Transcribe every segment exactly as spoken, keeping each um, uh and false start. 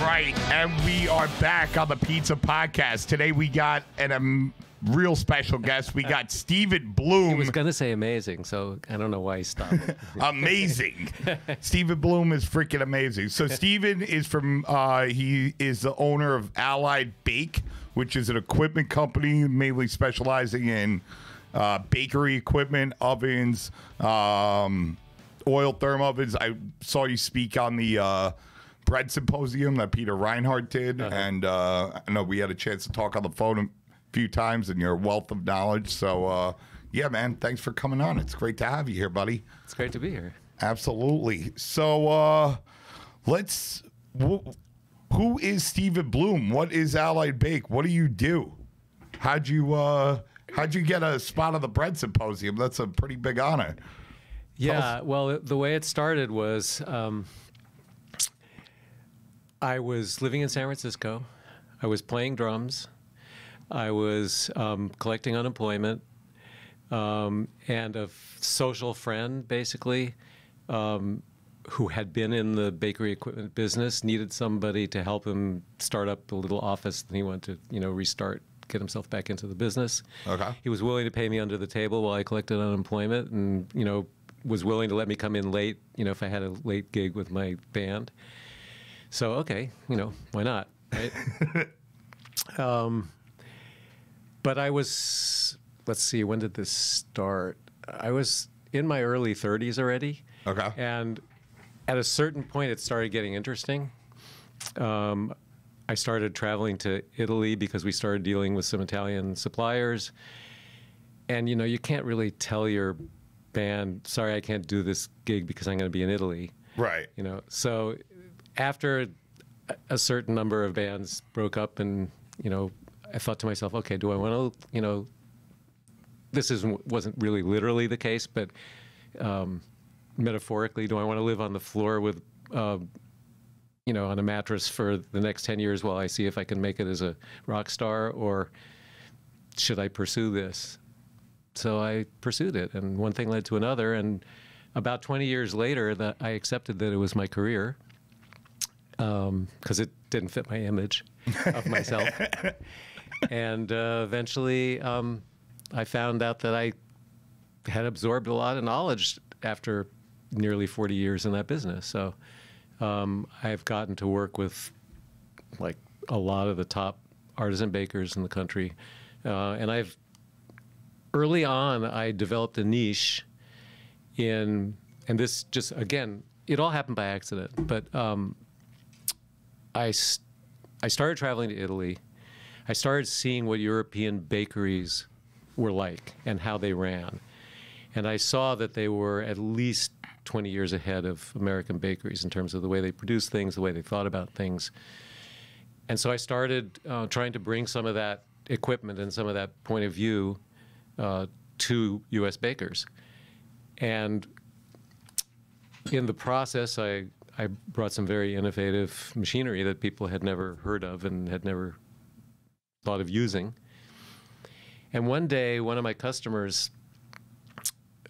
right, and we are back on the Pizza Podcast. Today we got an um, real special guest. We got Stephen Bloom. He was going to say amazing, so I don't know why he stopped. Amazing. Stephen Bloom is freaking amazing. So Stephen is from, uh, he is the owner of Allied Bake, which is an equipment company mainly specializing in uh, bakery equipment, ovens, um, oil therm ovens. I saw you speak on the... Uh, Bread Symposium that Peter Reinhart did, uh-huh. and uh, I know we had a chance to talk on the phone a few times, and your wealth of knowledge. So, uh, yeah, man, thanks for coming on. It's great to have you here, buddy. It's great to be here. Absolutely. So, uh, let's. Wh who is Stephen Bloom? What is Allied Bake? What do you do? How'd you uh, how'd you get a spot on the Bread Symposium? That's a pretty big honor. Yeah. Well, the way it started was. Um, I was living in San Francisco. I was playing drums. I was um, collecting unemployment. Um, and a social friend, basically, um, who had been in the bakery equipment business, needed somebody to help him start up a little office. And he wanted to, you know, restart, get himself back into the business. Okay. He was willing to pay me under the table while I collected unemployment and, you know, was willing to let me come in late, you know, if I had a late gig with my band. So, okay, you know, why not, right? um, but I was, let's see, when did this start? I was in my early thirties already. Okay. And at a certain point, it started getting interesting. Um, I started traveling to Italy because we started dealing with some Italian suppliers. And, you know, you can't really tell your band, sorry, I can't do this gig because I'm going to be in Italy. Right. You know, so... After a certain number of bands broke up and, you know, I thought to myself, okay, do I want to, you know, this isn't, wasn't really literally the case, but um, metaphorically, do I want to live on the floor with, uh, you know, on a mattress for the next ten years while I see if I can make it as a rock star, or should I pursue this? So I pursued it, and one thing led to another, and about twenty years later, that I accepted that it was my career. Because um, it didn't fit my image of myself. And uh, eventually um, I found out that I had absorbed a lot of knowledge after nearly forty years in that business. So um, I've gotten to work with like a lot of the top artisan bakers in the country. Uh, and I've, early on, I developed a niche in, and this just, again, it all happened by accident, but um, I, st I started traveling to Italy. I started seeing what European bakeries were like and how they ran. And I saw that they were at least twenty years ahead of American bakeries in terms of the way they produced things, the way they thought about things. And so I started uh, trying to bring some of that equipment and some of that point of view uh, to U S bakers. And in the process, I I brought some very innovative machinery that people had never heard of and had never thought of using. And one day, one of my customers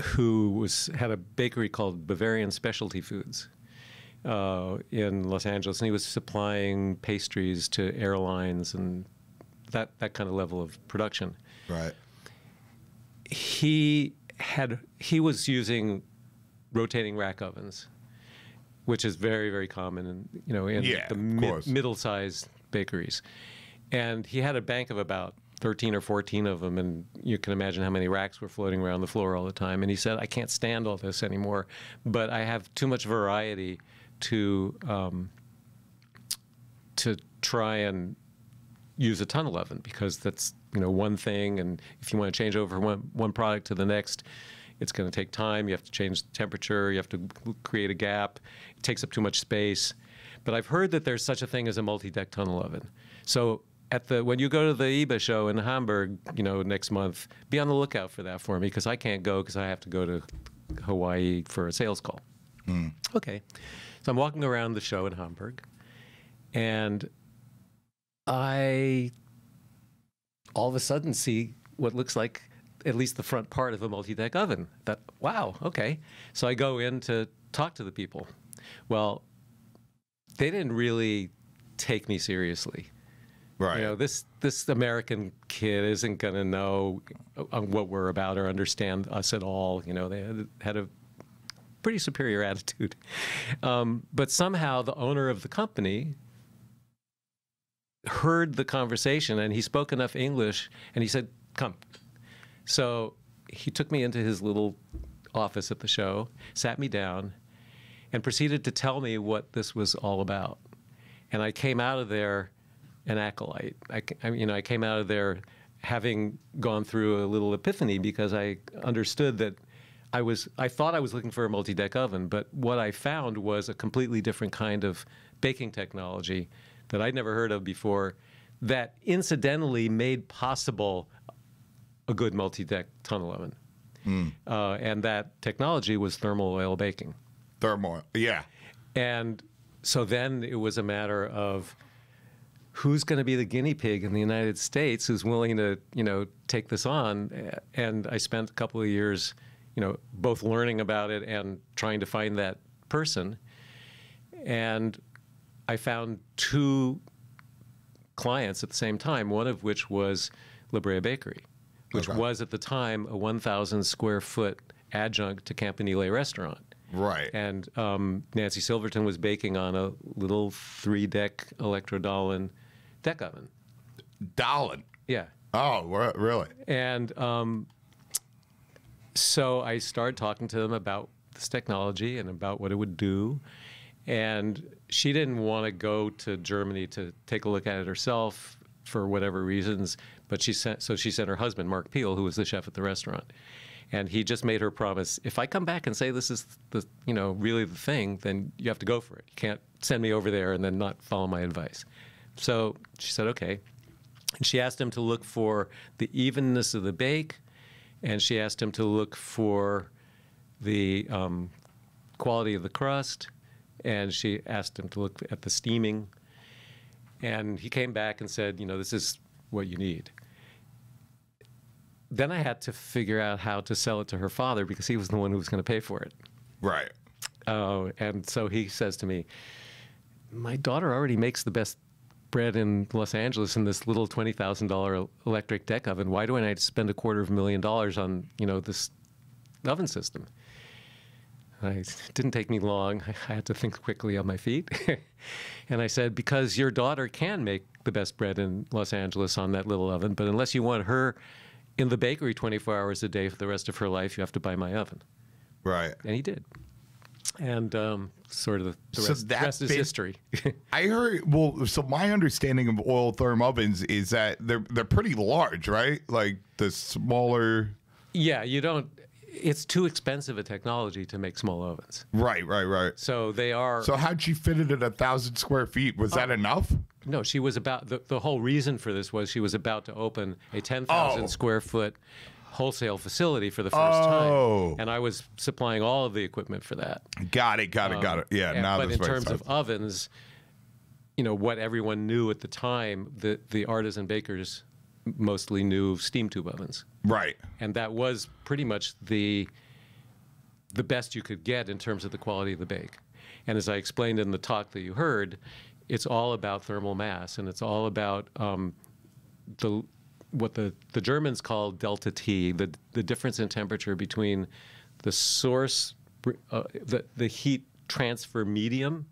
who was, had a bakery called Bavarian Specialty Foods uh, in Los Angeles, and he was supplying pastries to airlines and that, that kind of level of production. Right. He, had, he was using rotating rack ovens, which is very, very common in, you know, in yeah, the mid, middle-sized bakeries. And he had a bank of about thirteen or fourteen of them, and you can imagine how many racks were floating around the floor all the time. And he said, I can't stand all this anymore, but I have too much variety to, um, to try and use a tunnel oven, because that's, you know, one thing, and if you want to change over one, one product to the next, it's going to take time. You have to change the temperature. You have to create a gap. It takes up too much space. But I've heard that there's such a thing as a multi-deck tunnel oven. So at the when you go to the I B A show in Hamburg, you know, next month, be on the lookout for that for me, because I can't go because I have to go to Hawaii for a sales call. Mm. Okay. So I'm walking around the show in Hamburg, and I all of a sudden see what looks like at least the front part of a multi-deck oven. That, wow, okay. So I go in to talk to the people. Well, they didn't really take me seriously. Right. You know, this this American kid isn't going to know what we're about or understand us at all. You know, they had, had a pretty superior attitude. Um, but somehow the owner of the company heard the conversation, and he spoke enough English, and he said, come. So he took me into his little office at the show, sat me down, and proceeded to tell me what this was all about. And I came out of there an acolyte. I, I, you know, I came out of there having gone through a little epiphany, because I understood that I was, I thought I was looking for a multi-deck oven, but what I found was a completely different kind of baking technology that I'd never heard of before, that incidentally made possible a good multi-deck tunnel oven. Mm. Uh, and that technology was thermal oil baking. Thermal, yeah. And so then it was a matter of who's going to be the guinea pig in the United States who's willing to, you know, take this on. And I spent a couple of years, you know, both learning about it and trying to find that person. And I found two clients at the same time, one of which was La Brea Bakery, which okay. was at the time a one thousand square foot adjunct to Campanile restaurant. Right. And um, Nancy Silverton was baking on a little three-deck Electro Dahlen deck oven. Dahlen? Yeah. Oh, really? And um, so I started talking to them about this technology and about what it would do. And she didn't want to go to Germany to take a look at it herself for whatever reasons. But she sent, so she sent her husband, Mark Peel, who was the chef at the restaurant. And he just made her promise, if I come back and say this is the, you know, really the thing, then you have to go for it. You can't send me over there and then not follow my advice. So she said, okay. And she asked him to look for the evenness of the bake, and she asked him to look for the um, quality of the crust, and she asked him to look at the steaming. And he came back and said, you know, this is what you need. Then I had to figure out how to sell it to her father, because he was the one who was going to pay for it. Right. Uh, and so he says to me, my daughter already makes the best bread in Los Angeles in this little twenty thousand dollar electric deck oven. Why do I need to spend a quarter of a million dollars on, you know, this oven system? I, it didn't take me long. I had to think quickly on my feet. And I said, because your daughter can make the best bread in Los Angeles on that little oven, but unless you want her in the bakery twenty-four hours a day for the rest of her life, you have to buy my oven. Right. And he did. And um, sort of the, the so rest, that rest is history. I heard, well, so my understanding of oil therm ovens is that they're, they're pretty large, right? Like the smaller... Yeah, you don't... It's too expensive a technology to make small ovens. Right, right, right. So they are... So how'd she fit it at one thousand square feet? Was oh. that enough? No, she was about, the, the whole reason for this was she was about to open a ten thousand oh. square foot wholesale facility for the first oh. time. And I was supplying all of the equipment for that. Got it, got it, um, got it. Yeah, and, now But in terms starts. of ovens, you know, what everyone knew at the time, the, the artisan bakers mostly knew steam tube ovens. Right. And that was pretty much the, the best you could get in terms of the quality of the bake. And as I explained in the talk that you heard, it's all about thermal mass, and it's all about um, the what the, the Germans call delta T, the, the difference in temperature between the source, uh, the, the heat transfer medium,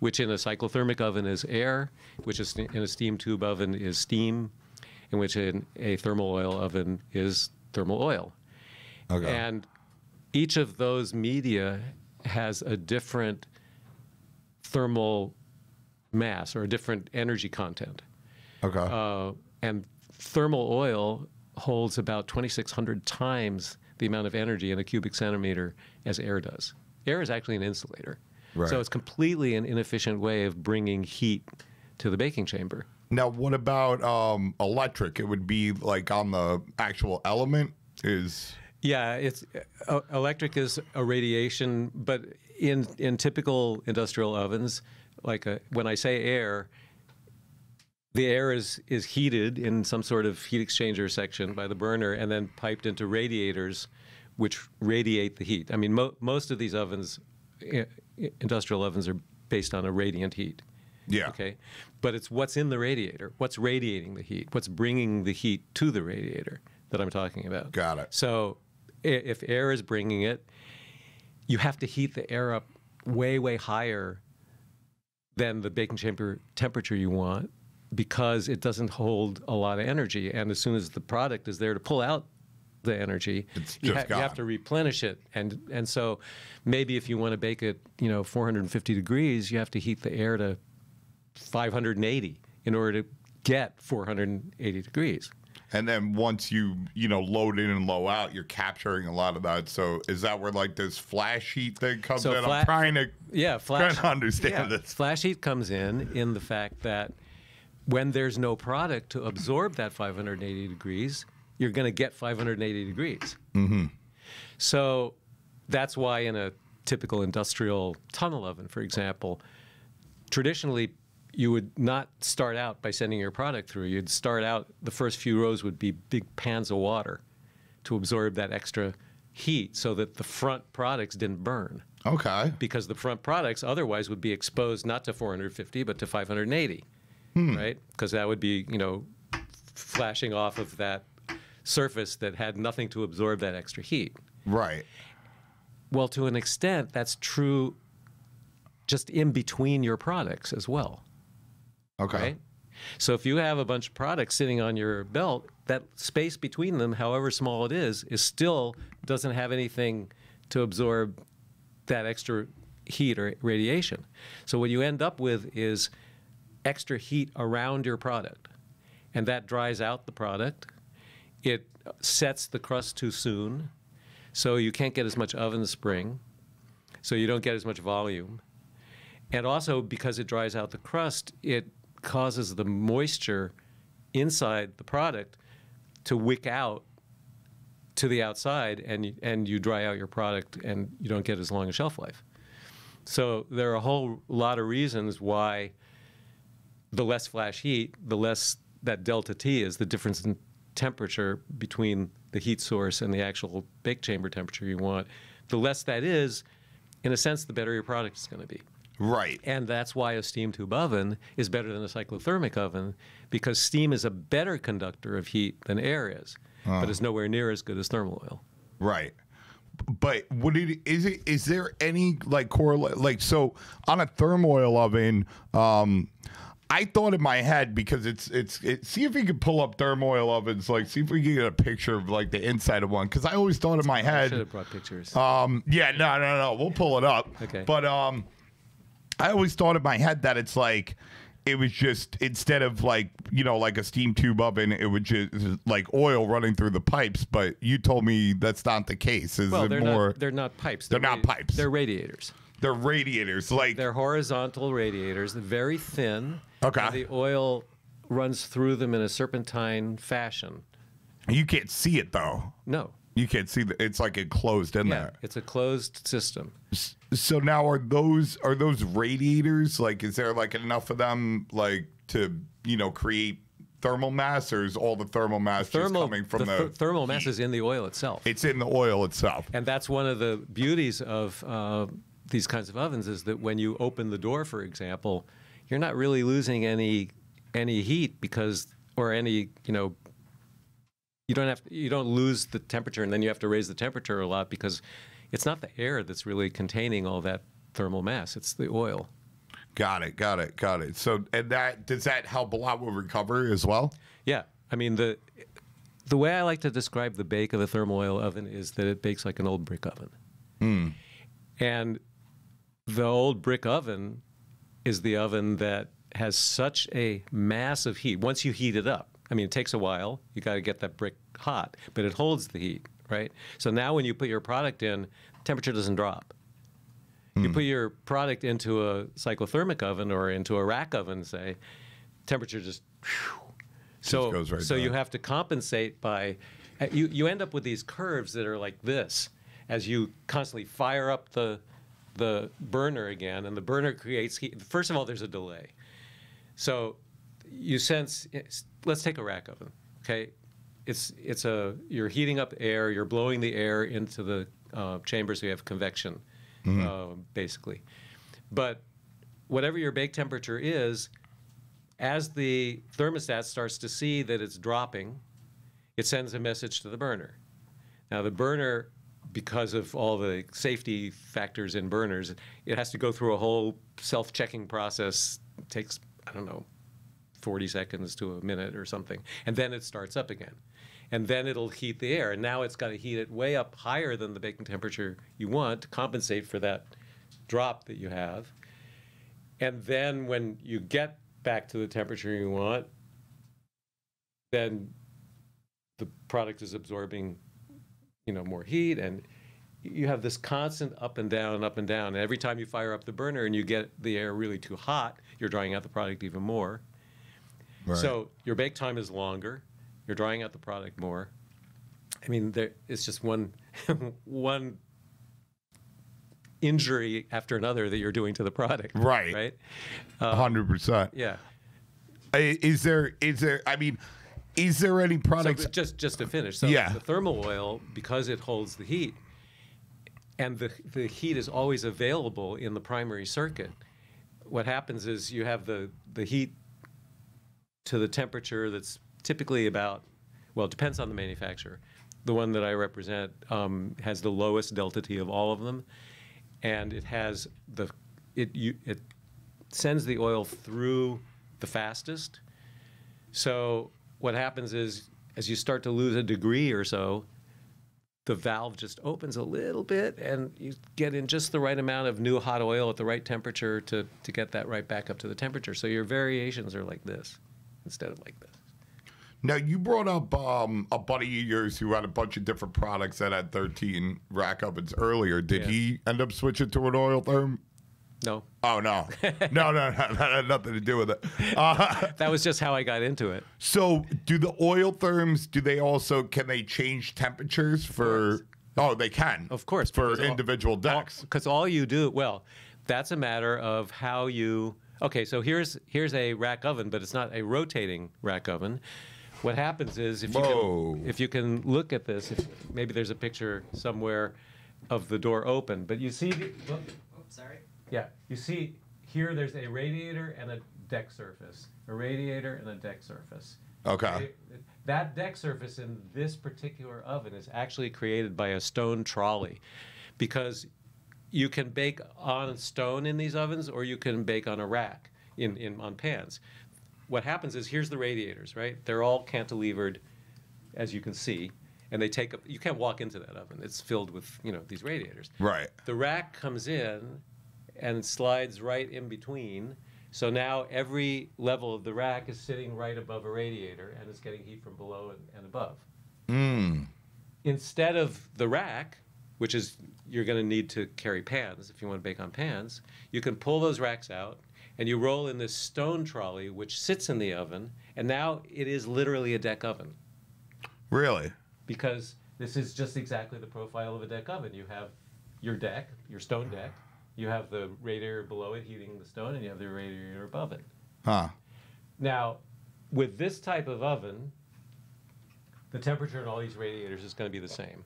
which in a cyclothermic oven is air, which is in a steam tube oven is steam, in which in a thermal oil oven is thermal oil. Okay. And each of those media has a different thermal mass or a different energy content. Okay. Uh, and thermal oil holds about twenty-six hundred times the amount of energy in a cubic centimeter as air does. Air is actually an insulator. Right. So it's completely an inefficient way of bringing heat to the baking chamber. Now, what about um, electric? It would be like on the actual element is... Yeah, it's uh, electric is a radiation, but in, in typical industrial ovens, like a, when I say air, the air is, is heated in some sort of heat exchanger section by the burner and then piped into radiators, which radiate the heat. I mean, mo most of these ovens, industrial ovens, are based on a radiant heat. Yeah. Okay. But it's what's in the radiator, what's radiating the heat, what's bringing the heat to the radiator that I'm talking about. Got it. So if air is bringing it, you have to heat the air up way, way higher than the baking chamber temperature you want, because it doesn't hold a lot of energy. And as soon as the product is there to pull out the energy, it's you, ha gone. you have to replenish it. And and so maybe if you want to bake it, you know, four hundred fifty degrees, you have to heat the air to five hundred eighty in order to get four hundred eighty degrees. And then once you, you know, load in and low out, you're capturing a lot of that. So is that where like this flash heat thing comes so in? I'm trying to, yeah, flash, trying to understand yeah, this. Flash heat comes in in the fact that when there's no product to absorb that five hundred eighty degrees, you're going to get five hundred eighty degrees. Mm-hmm. So that's why in a typical industrial tunnel oven, for example, traditionally you would not start out by sending your product through. You'd start out, the first few rows would be big pans of water to absorb that extra heat so that the front products didn't burn. Okay. Because the front products otherwise would be exposed not to four hundred fifty, but to five hundred eighty, hmm. right? Because that would be, you know, flashing off of that surface that had nothing to absorb that extra heat. Right. Well, to an extent, that's true just in between your products as well. Okay. Right? So if you have a bunch of products sitting on your belt, that space between them, however small it is, is still doesn't have anything to absorb that extra heat or radiation. So what you end up with is extra heat around your product, and that dries out the product. It sets the crust too soon, so you can't get as much oven spring, so you don't get as much volume. And also, because it dries out the crust, it causes the moisture inside the product to wick out to the outside, and, and you dry out your product, and you don't get as long a shelf life. So there are a whole lot of reasons why the less flash heat, the less that delta T is, the difference in temperature between the heat source and the actual bake chamber temperature you want, the less that is, in a sense, the better your product is going to be. Right. And that's why a steam tube oven is better than a cyclothermic oven, because steam is a better conductor of heat than air is, oh. but it's nowhere near as good as thermal oil. Right. But would it is it is there any like correlate, like so on a thermal oil oven, um I thought in my head, because it's it's it, see if we could pull up thermoil ovens, like see if we could get a picture of like the inside of one, because I always thought in my head. I should have brought pictures. Um, yeah, no, no, no, we'll pull it up. Okay. But um, I always thought in my head that it's like it was just instead of like you know like a steam tube oven, it would just like oil running through the pipes. But you told me that's not the case. Is well, it they're more? Not, they're not pipes. They're, they're not pipes. They're radiators. They're radiators, like they're horizontal radiators. They're very thin. Okay. And the oil runs through them in a serpentine fashion. You can't see it though. No. You can't see the, it's like enclosed in yeah, there. It's a closed system. So now are those are those radiators, like is there like enough of them like to, you know, create thermal mass, or is all the thermal mass the thermal, just coming from the... the th thermal heat? Mass is in the oil itself. It's in the oil itself. And that's one of the beauties of uh, these kinds of ovens, is that when you open the door, for example, you're not really losing any any heat, because or any you know you don't have you don't lose the temperature, and then you have to raise the temperature a lot, because it's not the air that's really containing all that thermal mass, it's the oil. Got it, got it, got it. So and that does that help a lot with recovery as well? Yeah, I mean the the way I like to describe the bake of a thermal oil oven is that it bakes like an old brick oven. Mm. And the old brick oven is the oven that has such a mass of heat. Once you heat it up, I mean, it takes a while. You got to get that brick hot, but it holds the heat, right? So now when you put your product in, temperature doesn't drop. Mm. You put your product into a cyclothermic oven or into a rack oven, say, temperature just, whew. So, just goes right so down. You have to compensate by, you, you end up with these curves that are like this as you constantly fire up the the burner again, and the burner creates heat. First of all, there's a delay. So you sense, let's take a rack oven, okay? It's, it's a, you're heating up air, you're blowing the air into the uh, chamber, so you have convection, mm-hmm. uh, basically. But whatever your bake temperature is, as the thermostat starts to see that it's dropping, it sends a message to the burner. Now the burner, because of all the safety factors in burners, it has to go through a whole self-checking process. It takes, I don't know, forty seconds to a minute or something, and then it starts up again. And then it'll heat the air, and now it's got to heat it way up higher than the baking temperature you want to compensate for that drop that you have. And then when you get back to the temperature you want, then the product is absorbing, you know, more heat, and you have this constant up and down, up and down. And every time you fire up the burner and you get the air really too hot, you're drying out the product even more. Right. So your bake time is longer. You're drying out the product more. I mean, there, it's just one, one injury after another that you're doing to the product. Right. Right. A hundred percent. Yeah. Is there? Is there? I mean, is there any products? So just, just to finish. So yeah. The thermal oil, because it holds the heat, and the the heat is always available in the primary circuit. What happens is you have the the heat to the temperature that's typically about, well, it depends on the manufacturer. The one that I represent um, has the lowest delta T of all of them, and it has the it you, it sends the oil through the fastest. So what happens is, as you start to lose a degree or so, the valve just opens a little bit, and you get in just the right amount of new hot oil at the right temperature to to get that right back up to the temperature. So your variations are like this instead of like this. Now, you brought up um, a buddy of yours who had a bunch of different products that had thirteen rack ovens earlier. Did yeah. he end up switching to an oil therm? No. Oh, no. no, no, no, that had nothing to do with it. Uh, that was just how I got into it. So do the oil therms, do they also, can they change temperatures for, oh, they can. Of course. For individual all, decks. Because all, all you do, well, that's a matter of how you, okay, so here's here's a rack oven, but it's not a rotating rack oven. What happens is, if you, can, if you can look at this, if maybe there's a picture somewhere of the door open, but you see, the, oh, oh, sorry. Yeah, you see here there's a radiator and a deck surface, a radiator and a deck surface. Okay. It, that deck surface in this particular oven is actually created by a stone trolley, because you can bake on stone in these ovens, or you can bake on a rack in, in on pans. What happens is, here's the radiators, right? They're all cantilevered, as you can see, and they take up, you can't walk into that oven. It's filled with, you know, these radiators. Right. The rack comes in and slides right in between. So now every level of the rack is sitting right above a radiator, and it's getting heat from below and, and above. Mm. Instead of the rack, which is, you're gonna need to carry pans if you wanna bake on pans, you can pull those racks out, and you roll in this stone trolley, which sits in the oven, and now it is literally a deck oven. Really? Because this is just exactly the profile of a deck oven. You have your deck, your stone deck, you have the radiator below it heating the stone, and you have the radiator above it. Huh. Now, with this type of oven, the temperature in all these radiators is going to be the same.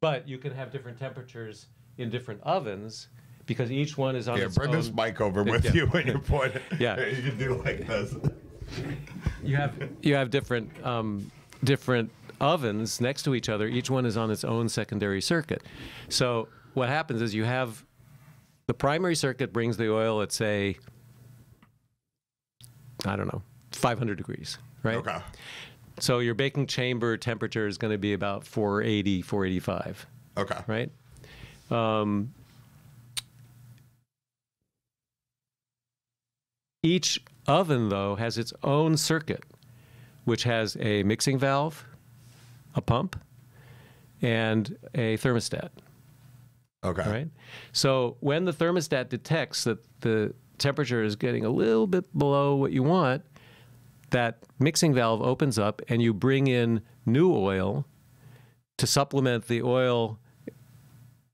But you can have different temperatures in different ovens, because each one is on yeah, its own. Yeah, bring this mic over with yeah. you when you're pointing. Yeah, you can do like this. You have you have different um, different ovens next to each other. Each one is on its own secondary circuit. So what happens is, you have the primary circuit brings the oil at, say, I don't know, five hundred degrees, right? Okay. So your baking chamber temperature is going to be about four eighty, four eighty-five. Okay. Right. Um, Each oven, though, has its own circuit, which has a mixing valve, a pump, and a thermostat. Okay. Right? So when the thermostat detects that the temperature is getting a little bit below what you want, that mixing valve opens up, and you bring in new oil to supplement the oil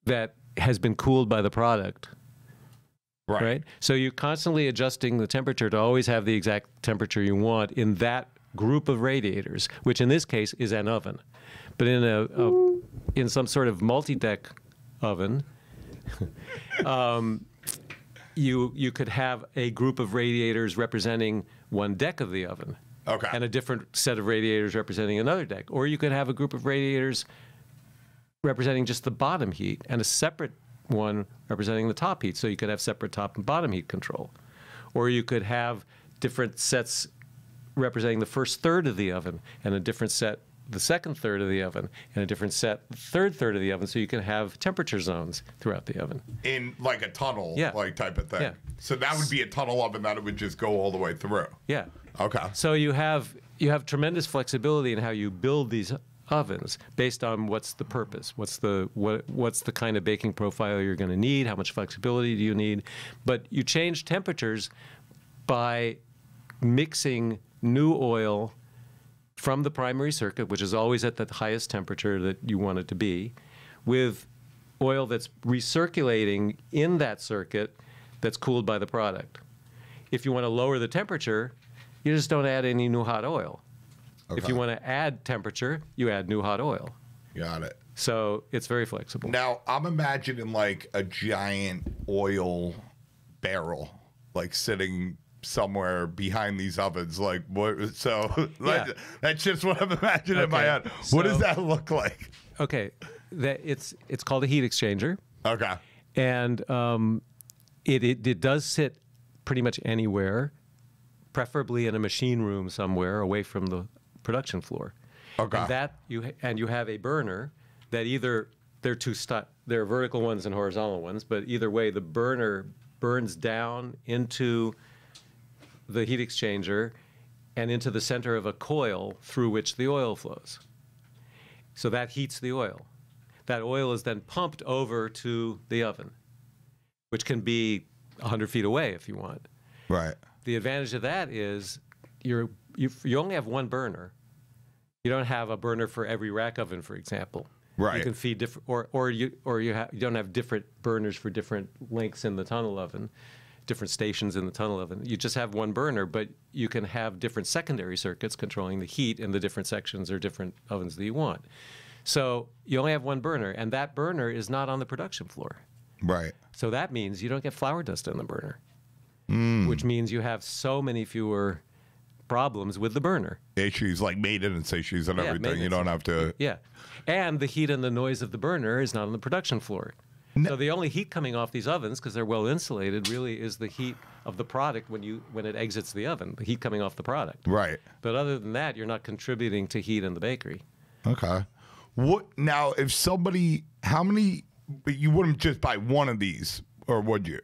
that has been cooled by the product. Right. Right. So you're constantly adjusting the temperature to always have the exact temperature you want in that group of radiators, which in this case is an oven. But in a, a in some sort of multi-deck oven, um, you you could have a group of radiators representing one deck of the oven. Okay. And a different set of radiators representing another deck. Or you could have a group of radiators representing just the bottom heat and a separate one representing the top heat. So you could have separate top and bottom heat control. Or you could have different sets representing the first third of the oven and a different set the second third of the oven and a different set the third third of the oven, so you can have temperature zones throughout the oven. In like a tunnel, yeah. like type of thing. Yeah. So that would be a tunnel oven that it would just go all the way through. Yeah. Okay. So you have you have tremendous flexibility in how you build these ovens based on what's the purpose, what's the what what's the kind of baking profile you're going to need, how much flexibility do you need, but you change temperatures by mixing new oil from the primary circuit, which is always at the highest temperature that you want it to be, with oil that's recirculating in that circuit that's cooled by the product. If you want to lower the temperature, you just don't add any new hot oil. Okay. If you want to add temperature, you add new hot oil. Got it. So it's very flexible. Now, I'm imagining like a giant oil barrel, like sitting somewhere behind these ovens, like what? So yeah. like, that's just what I'm imagining okay. in my head. What so, does that look like? Okay, that it's it's called a heat exchanger. Okay, and um, it, it it does sit pretty much anywhere, preferably in a machine room somewhere away from the production floor. Okay, and that you and you have a burner that either there are two st there are vertical ones and horizontal ones, but either way the burner burns down into the heat exchanger and into the center of a coil through which the oil flows. So that heats the oil. That oil is then pumped over to the oven, which can be a hundred feet away if you want. Right. The advantage of that is you're, you you only have one burner. You don't have a burner for every rack oven, for example. Right. You can feed different, or or you or you, ha you don't have different burners for different lengths in the tunnel oven. Different stations in the tunnel oven. You just have one burner, but you can have different secondary circuits controlling the heat in the different sections or different ovens that you want. So you only have one burner, and that burner is not on the production floor. Right. So that means you don't get flour dust in the burner, mm. which means you have so many fewer problems with the burner. Issues like maintenance issues and yeah, everything. You don't have to... Yeah. And the heat and the noise of the burner is not on the production floor. So the only heat coming off these ovens, because they're well insulated, really is the heat of the product when you when it exits the oven, the heat coming off the product. Right. But other than that, you're not contributing to heat in the bakery. Okay. What now? If somebody, how many? You wouldn't just buy one of these, or would you?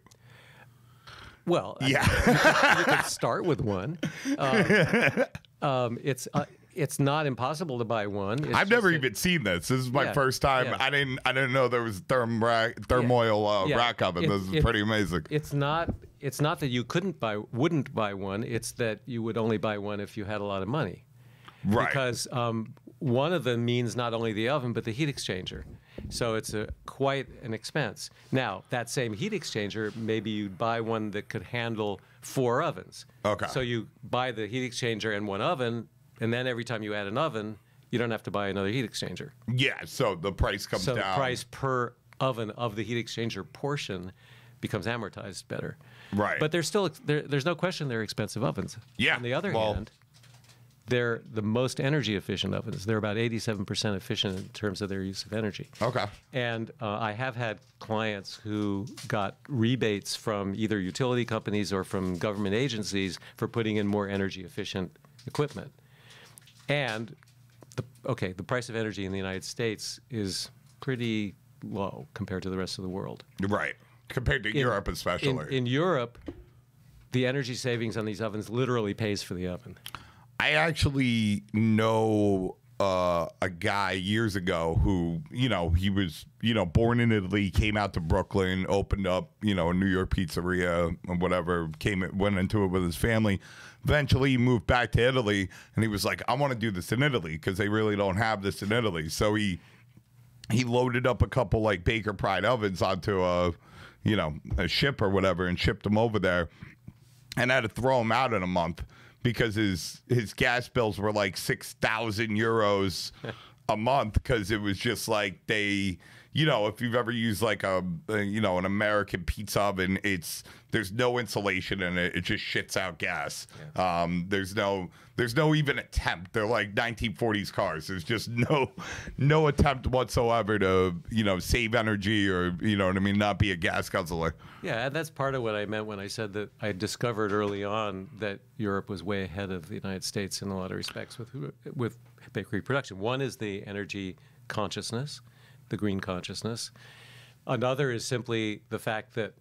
Well, yeah, I mean, you, could, you could start with one. Um, um, it's. Uh, It's not impossible to buy one. It's I've never even seen this. This is my yeah, first time. Yeah. I didn't. I didn't know there was therm thermoil yeah. Uh, yeah. rack oven. It, this is it, pretty amazing. It's not. It's not that you couldn't buy, wouldn't buy one. It's that you would only buy one if you had a lot of money, right? Because um, one of them means not only the oven but the heat exchanger. So it's a quite an expense. Now that same heat exchanger, maybe you'd buy one that could handle four ovens. Okay. So you buy the heat exchanger and one oven. And then every time you add an oven, you don't have to buy another heat exchanger. Yeah, so the price comes down. So the price per oven of the heat exchanger portion becomes amortized better. Right. But there's still there, there's no question they're expensive ovens. Yeah. On the other well, hand, they're the most energy efficient ovens. They're about eighty-seven percent efficient in terms of their use of energy. Okay. And uh, I have had clients who got rebates from either utility companies or from government agencies for putting in more energy efficient equipment. And, the, okay, the price of energy in the United States is pretty low compared to the rest of the world. Right, compared to in, Europe especially. In, in Europe, the energy savings on these ovens literally pays for the oven. I actually know uh, a guy years ago who, you know, he was, you know, born in Italy, came out to Brooklyn, opened up, you know, a New York pizzeria or whatever, came went into it with his family. Eventually, he moved back to Italy, and he was like, I want to do this in Italy because they really don't have this in Italy. So he he loaded up a couple, like, Baker Pride ovens onto a, you know, a ship or whatever and shipped them over there and had to throw them out in a month because his, his gas bills were, like, six thousand euros a month because it was just like they... you know, if you've ever used like a, a you know, an American pizza oven, it's there's no insulation in it. It just shits out gas. Yeah. Um, there's no there's no even attempt. They're like nineteen forties cars. There's just no no attempt whatsoever to, you know, save energy or, you know what I mean, not be a gas guzzler. Yeah, and that's part of what I meant when I said that I discovered early on that Europe was way ahead of the United States in a lot of respects with with bakery production. One is the energy consciousness, the green consciousness. Another is simply the fact that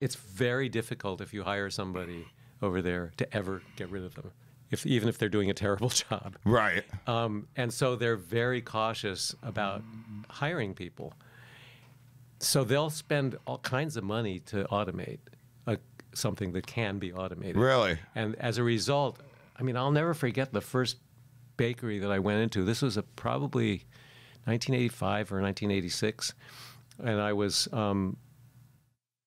it's very difficult if you hire somebody over there to ever get rid of them, if, even if they're doing a terrible job. Right. Um, and so they're very cautious about hiring people. So they'll spend all kinds of money to automate a, something that can be automated. Really? And as a result, I mean, I'll never forget the first bakery that I went into. This was a probably nineteen eighty-five or nineteen eighty-six, and I was um,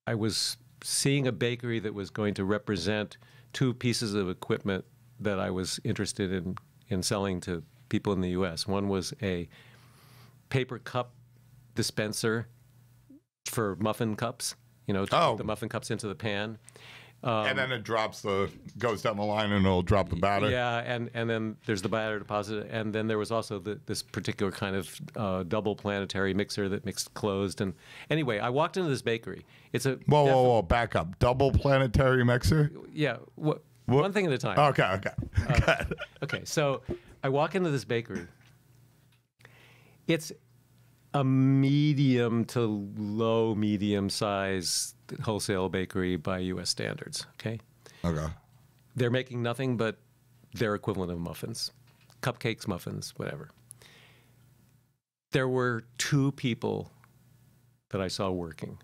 I was seeing a bakery that was going to represent two pieces of equipment that I was interested in in selling to people in the U S. One was a paper cup dispenser for muffin cups, you know, to oh. put the muffin cups into the pan. Um, and then it drops the, goes down the line and it'll drop the batter. Yeah, and, and then there's the batter deposit. And then there was also the, this particular kind of uh, double planetary mixer that mixed closed. And anyway, I walked into this bakery. It's a Whoa, whoa, whoa, back up. Double planetary mixer? Yeah, wh what? one thing at a time. Okay, okay. Uh, okay, so I walk into this bakery. It's a medium to low medium size wholesale bakery by U S standards. Okay. Okay. They're making nothing but their equivalent of muffins, cupcakes, muffins, whatever. There were two people that I saw working,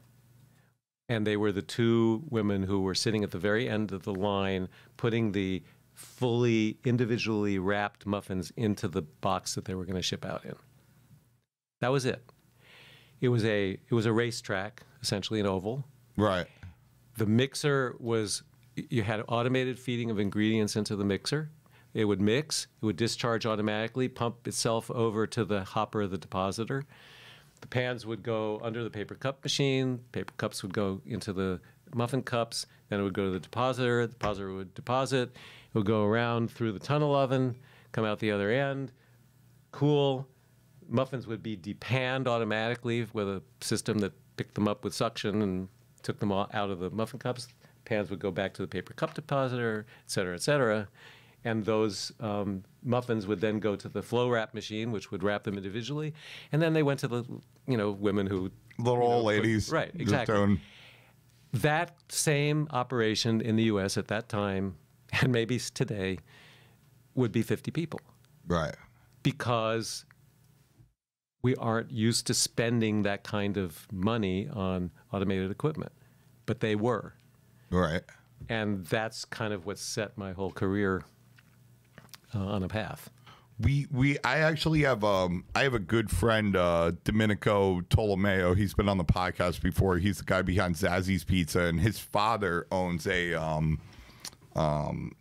and they were the two women who were sitting at the very end of the line, putting the fully individually wrapped muffins into the box that they were going to ship out in. That was it. It was a it was a racetrack, essentially an oval. Right. The mixer was, you had automated feeding of ingredients into the mixer. It would mix. It would discharge automatically, pump itself over to the hopper of the depositor. The pans would go under the paper cup machine. Paper cups would go into the muffin cups. Then it would go to the depositor. The depositor would deposit. It would go around through the tunnel oven, come out the other end, cool. Muffins would be depanned automatically with a system that picked them up with suction and took them all out of the muffin cups. Pans would go back to the paper cup depositor, et cetera, et cetera. And those um, muffins would then go to the flow wrap machine, which would wrap them individually. And then they went to the, you know, women who... Little old ladies. Put, right, exactly. That same operation in the U S at that time, and maybe today, would be fifty people. Right. Because we aren't used to spending that kind of money on automated equipment, but they were. Right. And that's kind of what set my whole career uh, on a path. We, we, I actually have, um, I have a good friend, uh, Domenico Tolomeo. He's been on the podcast before. He's the guy behind Zazzy's Pizza, and his father owns a, um, um,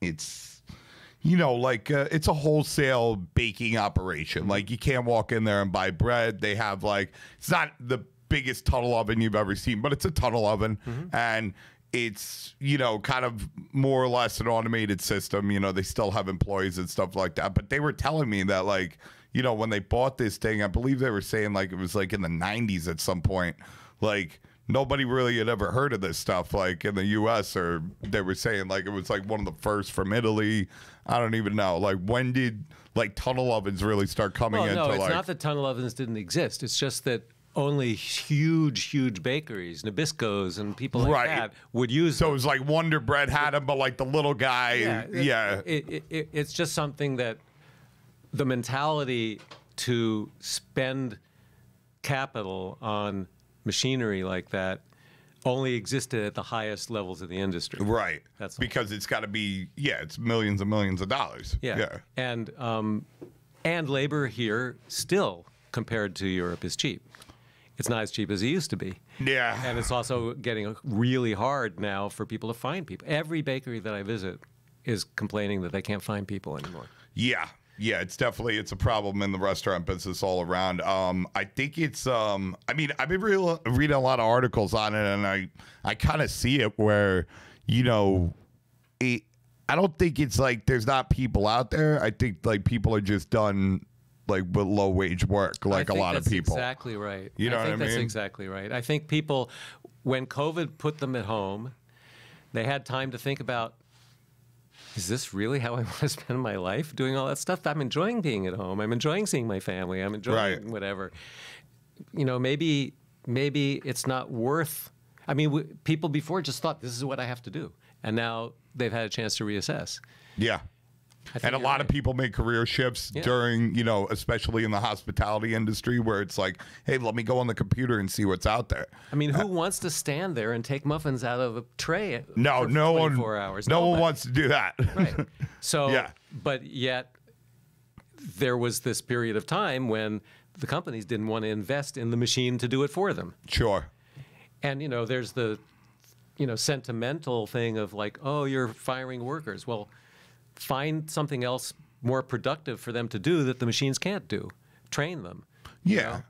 it's, you know, like uh, it's a wholesale baking operation. Like you can't walk in there and buy bread. They have like, it's not the biggest tunnel oven you've ever seen, but it's a tunnel oven. Mm-hmm. And it's, you know, kind of more or less an automated system. You know, they still have employees and stuff like that. But they were telling me that, like, you know, when they bought this thing, I believe they were saying like it was like in the nineties at some point, like nobody really had ever heard of this stuff, like in the U S, or they were saying like it was like one of the first from Italy. I don't even know. Like, when did like tunnel ovens really start coming well, into like? No, it's like... not that tunnel ovens didn't exist. It's just that only huge, huge bakeries, Nabisco's and people like right. that would use. So them. It was like Wonder Bread had them, but like the little guy, yeah. It, yeah. It, it, it, it's just something that the mentality to spend capital on machinery like that only existed at the highest levels of the industry. Right. That's because it's got to be, yeah, it's millions and millions of dollars. Yeah. yeah. And um, and labor here still, compared to Europe, is cheap. It's not as cheap as it used to be. Yeah. And it's also getting really hard now for people to find people. Every bakery that I visit is complaining that they can't find people anymore. Yeah. Yeah, it's definitely, it's a problem in the restaurant business all around. Um, I think it's, um, I mean, I've been re reading a lot of articles on it, and I, I kind of see it where, you know, it, I don't think it's like there's not people out there. I think like people are just done like with low wage work, like a lot of people. Exactly right. You know what I mean? That's exactly right. I think people, when COVID put them at home, they had time to think about, is this really how I want to spend my life doing all that stuff? I'm enjoying being at home. I'm enjoying seeing my family. I'm enjoying right. whatever. You know, maybe maybe it's not worth. I mean, w people before just thought this is what I have to do, and now they've had a chance to reassess. Yeah, and a lot right. of people make career shifts yeah. during, you know, especially in the hospitality industry, where it's like, hey, let me go on the computer and see what's out there. I mean, who uh, wants to stand there and take muffins out of a tray? No, for no one. Hours? No, no one wants to do that. Right. So, yeah. But yet, there was this period of time when the companies didn't want to invest in the machine to do it for them. Sure. And you know, there's the, you know, sentimental thing of like, oh, you're firing workers. Well, find something else more productive for them to do that the machines can't do. Train them. Yeah. Know?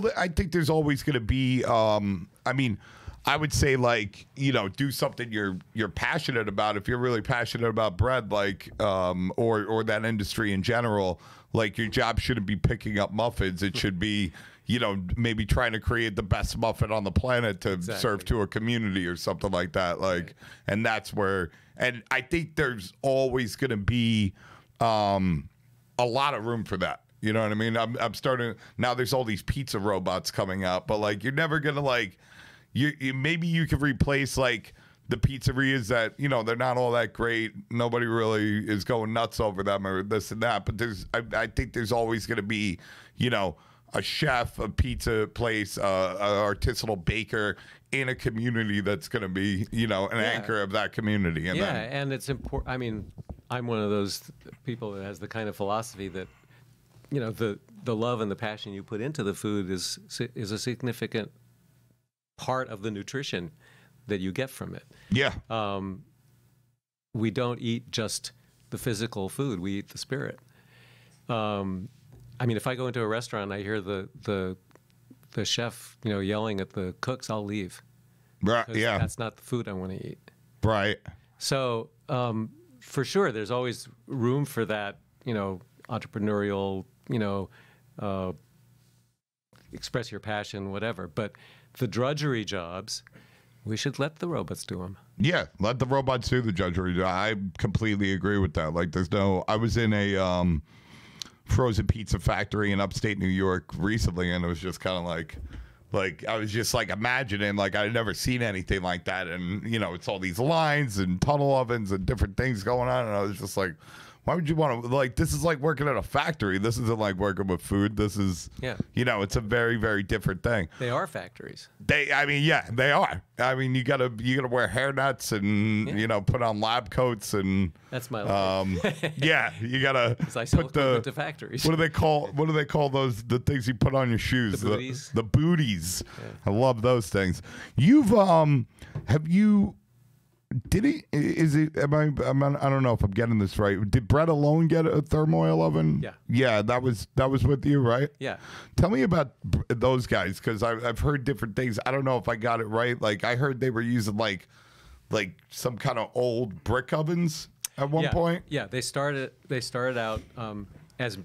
Well, I think there's always going to be, um, I mean, I would say, like, you know, do something you're you're passionate about. If you're really passionate about bread, like, um, or, or that industry in general, like, your job shouldn't be picking up muffins. It should be, you know, maybe trying to create the best muffin on the planet to exactly. serve to a community or something like that. Like, right. and that's where, and I think there's always going to be um, a lot of room for that. You know what I mean? I'm, I'm starting, now there's all these pizza robots coming out, but like, you're never going to like, you, you maybe you could replace like the pizzerias that, you know, they're not all that great. Nobody really is going nuts over them or this and that, but there's, I, I think there's always going to be, you know, a chef, a pizza place, uh, an artisanal baker in a community that's going to be, you know, an yeah. anchor of that community. And yeah, then... and it's important. I mean, I'm one of those people that has the kind of philosophy that, you know, the the love and the passion you put into the food is is a significant part of the nutrition that you get from it. Yeah. Um, we don't eat just the physical food; we eat the spirit. Um, I mean, if I go into a restaurant and I hear the, the the chef, you know, yelling at the cooks, I'll leave. Right. Yeah. That's not the food I want to eat. Right. So um, for sure, there's always room for that, you know, entrepreneurial, you know, uh, express your passion, whatever. But the drudgery jobs, we should let the robots do them. Yeah, let the robots do the drudgery. I completely agree with that. Like, there's no. I was in a. Um, frozen pizza factory in upstate New York recently, and it was just kind of like like I was just like imagining, like, I'd never seen anything like that, and you know, it's all these lines and tunnel ovens and different things going on, and I was just like, why would you want to, like, this is like working at a factory. This isn't like working with food. This is, yeah. you know, it's a very, very different thing. They are factories. They, I mean, yeah, they are. I mean, you gotta, you gotta wear hairnets and, yeah. you know, put on lab coats and. That's my life. Um, yeah, you gotta I put the, to factories. What do they call, what do they call those, the things you put on your shoes? The booties. The, the booties. Yeah. I love those things. You've, um, have you. Did he? Is it? Am I? Am I? I don't know if I'm getting this right. Did Bread Alone get a thermoil oven? Yeah. Yeah, that was that was with you, right? Yeah. Tell me about those guys, because I've I've heard different things. I don't know if I got it right. Like, I heard they were using like, like some kind of old brick ovens at one yeah. point. Yeah. They started. They started out um, as,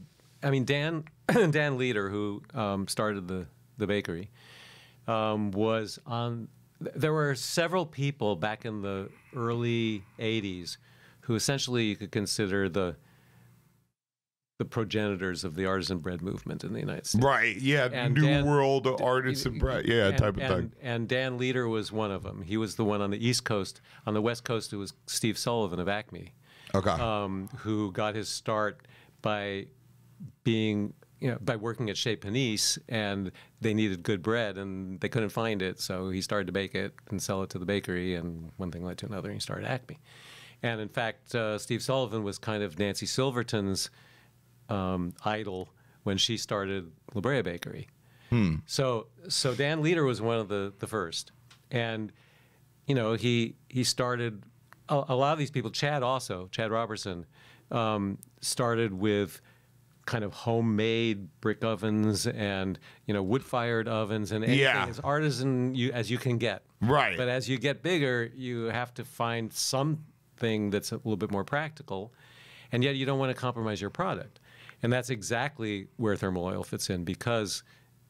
I mean, Dan Dan Leader, who um, started the the bakery, um, was on. There were several people back in the early eighties who essentially you could consider the the progenitors of the artisan bread movement in the United States. Right, yeah, and New Dan, World artisan bread, yeah, and, type of and, thing. And Dan Leader was one of them. He was the one on the East Coast. On the West Coast, it was Steve Sullivan of Acme, okay, um, who got his start by being... You know, by working at Chez Panisse, and they needed good bread, and they couldn't find it, so he started to bake it and sell it to the bakery, and one thing led to another, and he started Acme. And in fact, uh, Steve Sullivan was kind of Nancy Silverton's um, idol when she started La Brea Bakery. Hmm. So, so Dan Leader was one of the the first, and you know, he he started a, a lot of these people. Chad also, Chad Robertson, um, started with kind of homemade brick ovens and, you know, wood-fired ovens and anything yeah. as artisan you, as you can get. Right. But as you get bigger, you have to find something that's a little bit more practical, and yet you don't want to compromise your product. And that's exactly where thermal oil fits in, because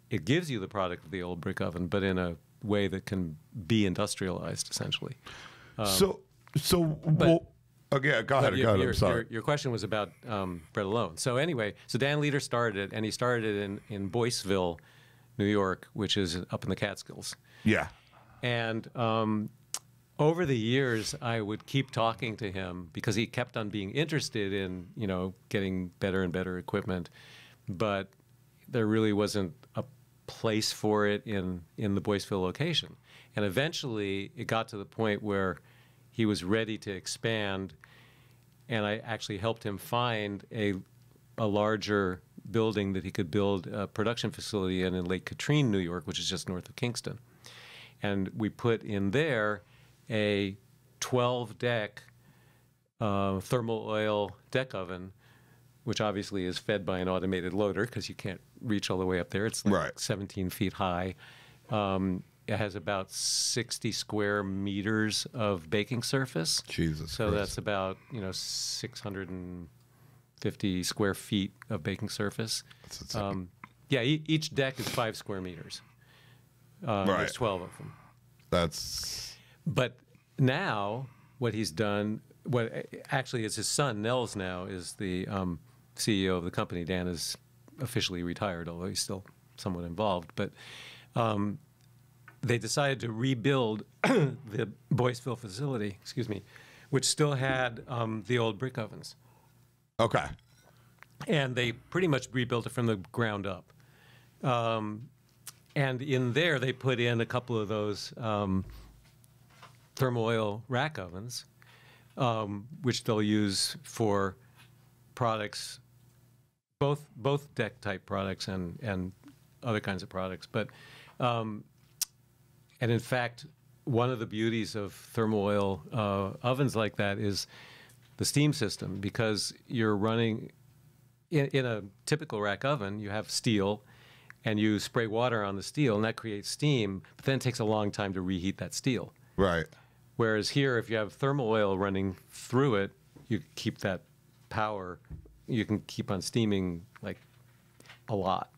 it gives you the product of the old brick oven, but in a way that can be industrialized, essentially. Um, so, so but, well, again, go ahead, your, go ahead. Your, I'm sorry. Your, your question was about um, Bread Alone. So anyway, so Dan Leader started it, and he started it in, in Boiceville, New York, which is up in the Catskills. Yeah. And um, over the years, I would keep talking to him because he kept on being interested in, you know, getting better and better equipment, but there really wasn't a place for it in, in the Boiceville location. And eventually it got to the point where he was ready to expand, and I actually helped him find a, a larger building that he could build a production facility in in Lake Katrine, New York, which is just north of Kingston. And we put in there a twelve-deck uh, thermal oil deck oven, which obviously is fed by an automated loader because you can't reach all the way up there. It's like right. seventeen feet high. Um, it has about sixty square meters of baking surface. Jesus So Christ. That's about, you know, six hundred fifty square feet of baking surface. That's um, yeah, e each deck is five square meters. Uh, right. There's twelve of them. That's... But now what he's done, what actually is his son, Nels, now is the um, C E O of the company. Dan is officially retired, although he's still somewhat involved. But um, they decided to rebuild the Boiceville facility, excuse me, which still had um, the old brick ovens. Okay. And they pretty much rebuilt it from the ground up. Um, and in there, they put in a couple of those um, thermal oil rack ovens, um, which they'll use for products, both both deck type products and and other kinds of products. But um, and in fact, one of the beauties of thermal oil uh, ovens like that is the steam system, because you're running in, in a typical rack oven. You have steel, and you spray water on the steel, and that creates steam. But then it takes a long time to reheat that steel. Right. Whereas here, if you have thermal oil running through it, you keep that power. You can keep on steaming like a lot.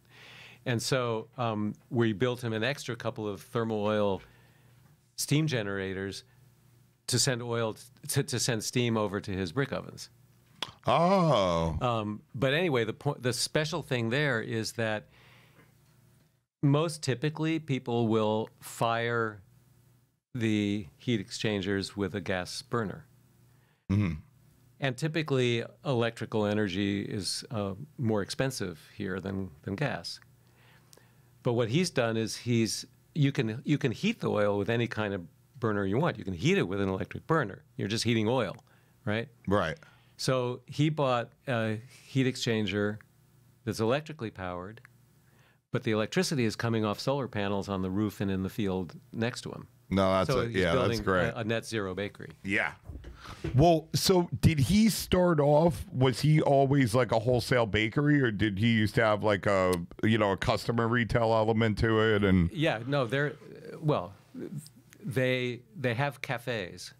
And so um, we built him an extra couple of thermal oil steam generators to send oil to, to send steam over to his brick ovens. Oh. Um, but anyway, the point, the special thing there is that most typically people will fire the heat exchangers with a gas burner. Mm-hmm. And typically electrical energy is uh, more expensive here than, than gas. But what he's done is he's, you can, you can heat the oil with any kind of burner you want. You can heat it with an electric burner. You're just heating oil, right? Right. So he bought a heat exchanger that's electrically powered, but the electricity is coming off solar panels on the roof and in the field next to him. No, that's so a, yeah, that's great. A, a net zero bakery. Yeah. Well, so did he start off? Was he always like a wholesale bakery, or did he used to have like a you know a customer retail element to it? And yeah, no, they're well, they they have cafes.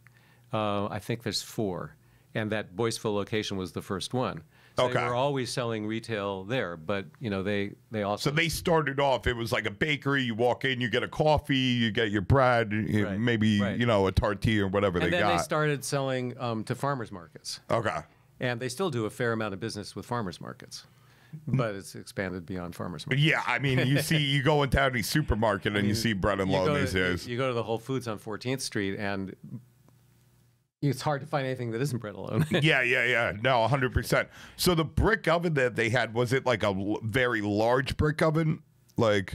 Uh, I think there's four, and that Boiceville location was the first one. So okay. They were always selling retail there, but you know they they also. So they started off. It was like a bakery. You walk in, you get a coffee, you get your bread, you right, maybe right. you know a tortilla or whatever and they then got. They started selling um, to farmers markets. Okay. And they still do a fair amount of business with farmers markets, but it's expanded beyond farmers markets. Yeah, I mean, you see, you go into any supermarket and I mean, you see bread and loan these days. You go to the Whole Foods on fourteenth street and. It's hard to find anything that isn't bread alone. yeah, yeah, yeah. No, one hundred percent. So the brick oven that they had, was it like a l very large brick oven? Like,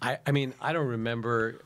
I, I mean, I don't remember.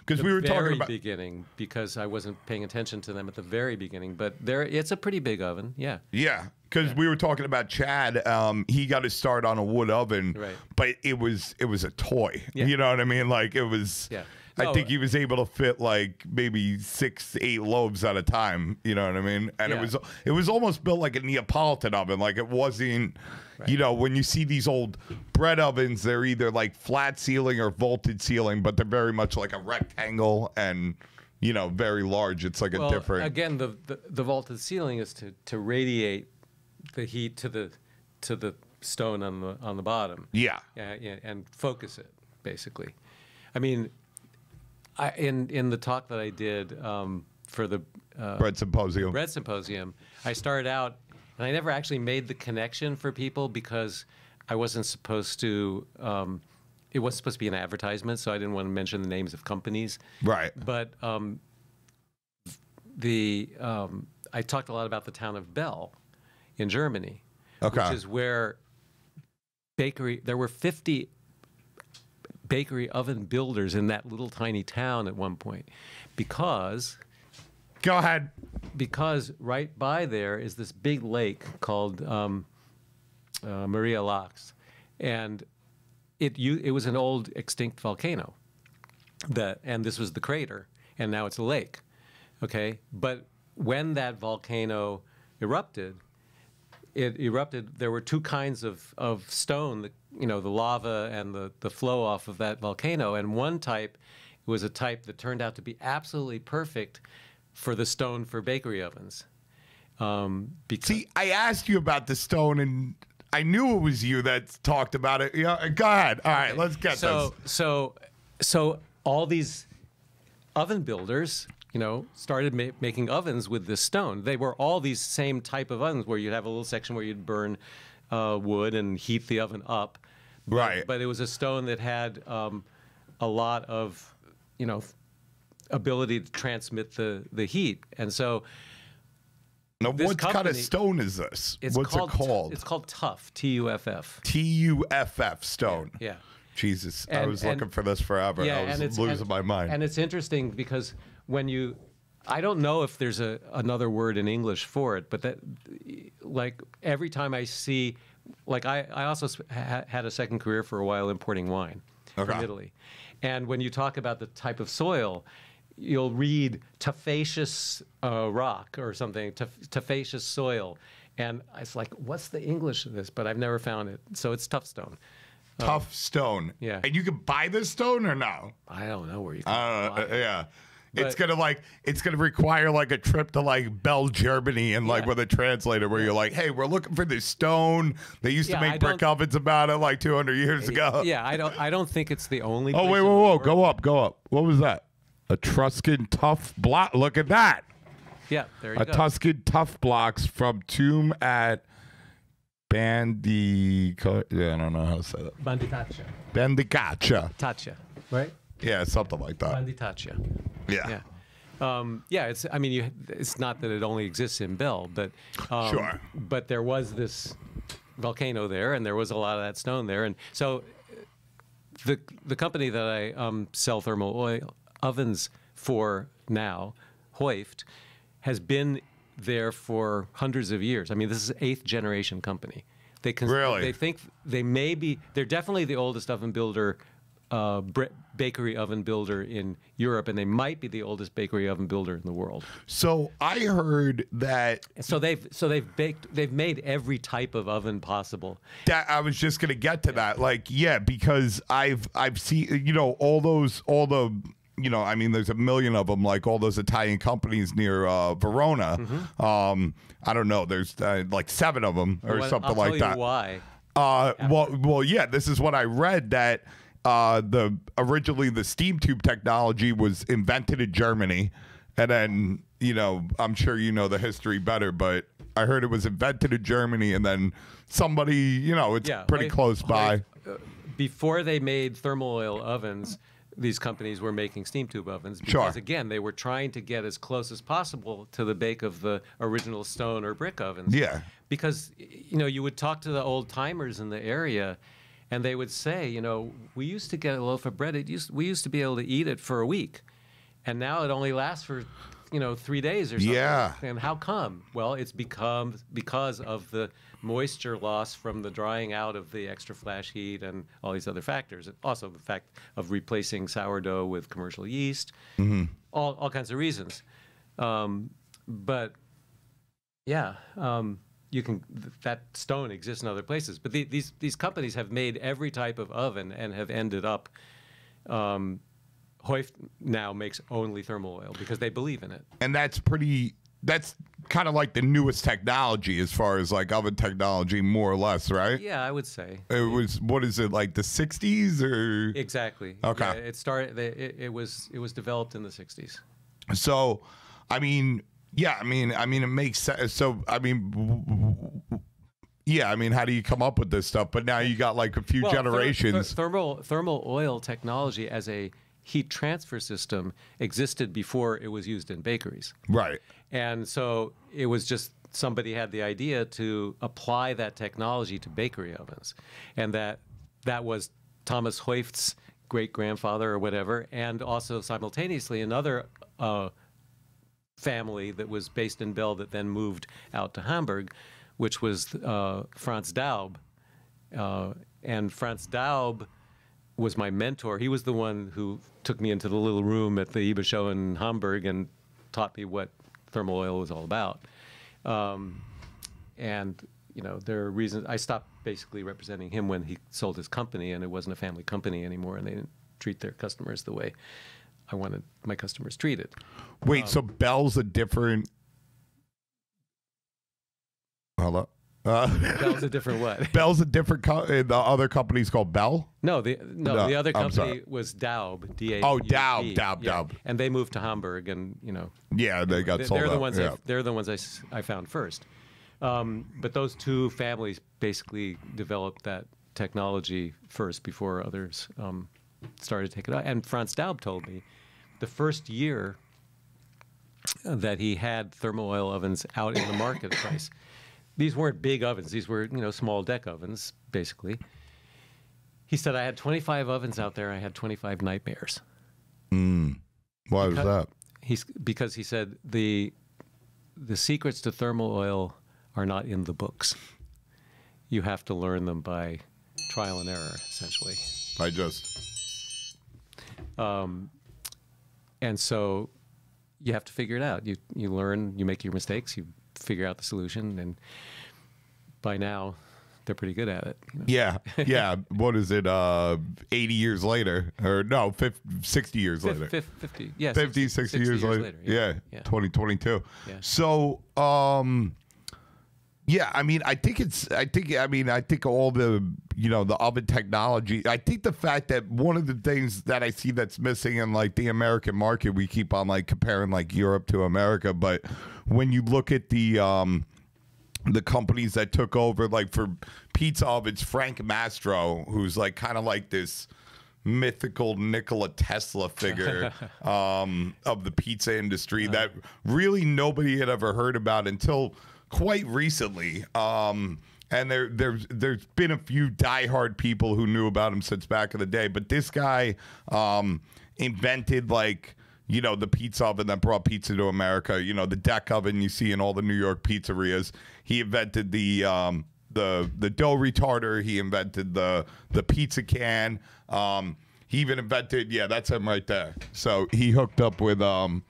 Because we were talking about the very beginning, because I wasn't paying attention to them at the very beginning. But there, it's a pretty big oven. Yeah. Yeah, because yeah. we were talking about Chad. Um, he got his start on a wood oven, right. but it was it was a toy. Yeah. You know what I mean? Like it was. Yeah. I think he was able to fit like maybe six, eight loaves at a time. You know what I mean? And yeah. it was it was almost built like a Neapolitan oven. Like it wasn't, right. you know, when you see these old bread ovens, they're either like flat ceiling or vaulted ceiling, but they're very much like a rectangle and, you know, very large. It's like well, a different. Again, the, the the vaulted ceiling is to to radiate the heat to the to the stone on the on the bottom. Yeah. Yeah. yeah and focus it basically. I mean. I, in in the talk that I did um, for the uh, Bread Symposium, Bread Symposium, I started out, and I never actually made the connection for people because I wasn't supposed to. Um, it was supposed to be an advertisement, so I didn't want to mention the names of companies. Right. But um, the um, I talked a lot about the town of Bell, in Germany, okay. which is where bakery. There were fifty. Bakery oven builders in that little tiny town at one point, because go ahead because right by there is this big lake called um, uh, Maria Lax, and it you it was an old extinct volcano that and this was the crater and now it's a lake, okay but when that volcano erupted, it erupted. There were two kinds of of stone that you know, the lava and the, the flow off of that volcano. And one type was a type that turned out to be absolutely perfect for the stone for bakery ovens. Um, See, I asked you about the stone, and I knew it was you that talked about it. Yeah, go ahead. All right, let's get so, this. So, so all these oven builders, you know, started ma making ovens with this stone. They were all these same type of ovens where you'd have a little section where you'd burn Uh, wood and heat the oven up, but, right? But it was a stone that had um, a lot of, you know, ability to transmit the the heat, and so. Now, what company, kind of stone is this? It's What's called, it called? It's called Tuff, T U F F. T U F F stone. Yeah. yeah. Jesus, and, I was and, looking for this forever. Yeah, I was and losing and, my mind. And it's interesting because when you, I don't know if there's a another word in English for it, but that, like every time I see, like I, I also ha had a second career for a while importing wine okay. from Italy, and when you talk about the type of soil, you'll read tuffaceous uh, rock or something, tuffaceous soil, and it's like, what's the English of this? But I've never found it, so it's tough stone. Tough um, stone. Yeah. And you can buy this stone or no? I don't know where you can uh, buy it. Yeah. But it's gonna like it's gonna require like a trip to like Bell, Germany, and like yeah. with a translator where yeah. you're like, hey, we're looking for this stone. They used yeah, to make I brick ovens about it like two hundred years ago. Yeah, I don't, I don't think it's the only. Oh wait, whoa, whoa, world. go up, go up. What was that? Etruscan tough block. Look at that. Yeah, there you go. Etruscan tough blocks from tomb at Bandico. Yeah, I don't know how to say that. Banditaccia. Banditaccia. Taccia, right? Yeah, something like that. Banditaccia. Yeah, yeah. Um, yeah. It's. I mean, you, it's not that it only exists in Bell, but um, sure. But there was this volcano there, and there was a lot of that stone there, and so the the company that I um, sell thermal oil ovens for now, Höft, has been there for hundreds of years. I mean, this is an eighth generation company. They can. Really? They think they may be. They're definitely the oldest oven builder. Uh, bakery oven builder in Europe, and they might be the oldest bakery oven builder in the world. So I heard that. So they've so they've baked they've made every type of oven possible. That I was just gonna get to yeah. that, like yeah, because I've I've seen you know all those all the you know I mean there's a million of them, like all those Italian companies near uh, Verona. Mm-hmm. um, I don't know, there's uh, like seven of them or well, something I'll like tell that. You why? Uh, well, well, yeah, this is what I read that. Uh, the originally the steam tube technology was invented in Germany, and then you know I'm sure you know the history better, but I heard it was invented in Germany, and then somebody you know it's yeah, pretty like, close by. Like, uh, before they made thermal oil ovens, these companies were making steam tube ovens because sure. again they were trying to get as close as possible to the bake of the original stone or brick ovens. Yeah, because you know you would talk to the old timers in the area. And they would say, you know, we used to get a loaf of bread. It used, we used to be able to eat it for a week. And now it only lasts for you know, three days or something. Yeah. And how come? Well, it's become because of the moisture loss from the drying out of the extra flash heat and all these other factors. Also the fact of replacing sourdough with commercial yeast, mm-hmm. all, all kinds of reasons. Um, but yeah, um, you can, that stone exists in other places. But the, these, these companies have made every type of oven and have ended up, um, Höft now makes only thermal oil because they believe in it. And that's pretty, that's kind of like the newest technology as far as like oven technology, more or less, right? Yeah, I would say. It was, what is it, like the sixties or? Exactly. Okay. Yeah, it started, it, it was, it was developed in the sixties. So, I mean, yeah, I mean, I mean, it makes sense. So, I mean, yeah, I mean, how do you come up with this stuff? But now you got like a few well, generations. Ther ther thermal, thermal oil technology as a heat transfer system existed before it was used in bakeries. Right. And so it was just somebody had the idea to apply that technology to bakery ovens. And that that was Thomas Höft's great-grandfather or whatever, and also simultaneously another uh, family that was based in Bell that then moved out to Hamburg, which was uh, Franz Daub. Uh, and Franz Daub was my mentor. He was the one who took me into the little room at the I B A show in Hamburg and taught me what thermal oil was all about. Um, and, you know, there are reasons. I stopped basically representing him when he sold his company, and it wasn't a family company anymore, and they didn't treat their customers the way I wanted my customers treated. Wait, um, so Bell's a different... Hello? Uh, Bell's a different what? Bell's a different company. The other company's called Bell? No, the no, no the other company was Daub, D A U B. Oh, Daub, Daub, yeah. Daub. And they moved to Hamburg and, you know. Yeah, they got they, sold they're the ones yeah. I, They're the ones I, I found first. Um, but those two families basically developed that technology first before others um, started to take it out. And Franz Daub told me the first year that he had thermal oil ovens out in the marketplace, these weren't big ovens. These were, you know, small deck ovens, basically. He said, I had twenty-five ovens out there. I had twenty-five nightmares. Mm. Why because, was that? He's, because he said the, the secrets to thermal oil are not in the books. You have to learn them by trial and error, essentially. I just. Um, and so you have to figure it out. You, you learn, you make your mistakes, you figure out the solution, and by now they're pretty good at it, you know? Yeah, yeah. What is it, uh eighty years later, or no, fifty, sixty years Fif later, fifty, yeah, fifty, sixty, sixty years, years later, later. Yeah. Yeah, twenty twenty-two, yeah. So um yeah, I mean, I think it's, I think, I mean, I think all the, you know, the oven technology, I think the fact that one of the things that I see that's missing in, like, the American market, we keep on, like, comparing, like, Europe to America, but when you look at the, um, the companies that took over, like, for pizza ovens, Frank Mastro, who's, like, kind of like this mythical Nikola Tesla figure um, of the pizza industry uh-huh. that really nobody had ever heard about until... quite recently, um, and there, there's there's been a few diehard people who knew about him since back in the day. But this guy um, invented, like, you know, the pizza oven that brought pizza to America. You know, the deck oven you see in all the New York pizzerias. He invented the um, the the dough retarder. He invented the the pizza can. Um, he even invented, yeah, that's him right there. So he hooked up with. Um,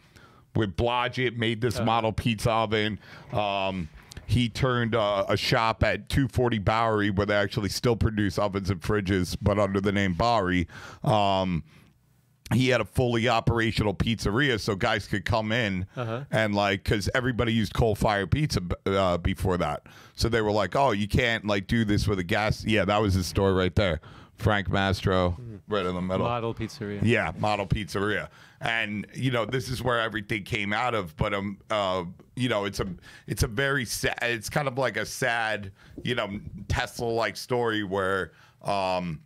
With Blodgett, made this uh, model pizza oven. Um, he turned uh, a shop at two forty Bowery, where they actually still produce ovens and fridges, but under the name Bowery. Um, he had a fully operational pizzeria, so guys could come in uh-huh. and, like, because everybody used coal-fired pizza uh, before that. So they were like, oh, you can't, like, do this with a gas. Yeah, that was his store right there. Frank Mastro, right in the middle. Model pizzeria. Yeah, model pizzeria. And, you know, this is where everything came out of. But, um, uh, you know, it's a it's a very sad, it's kind of like a sad, you know, Tesla-like story where, um,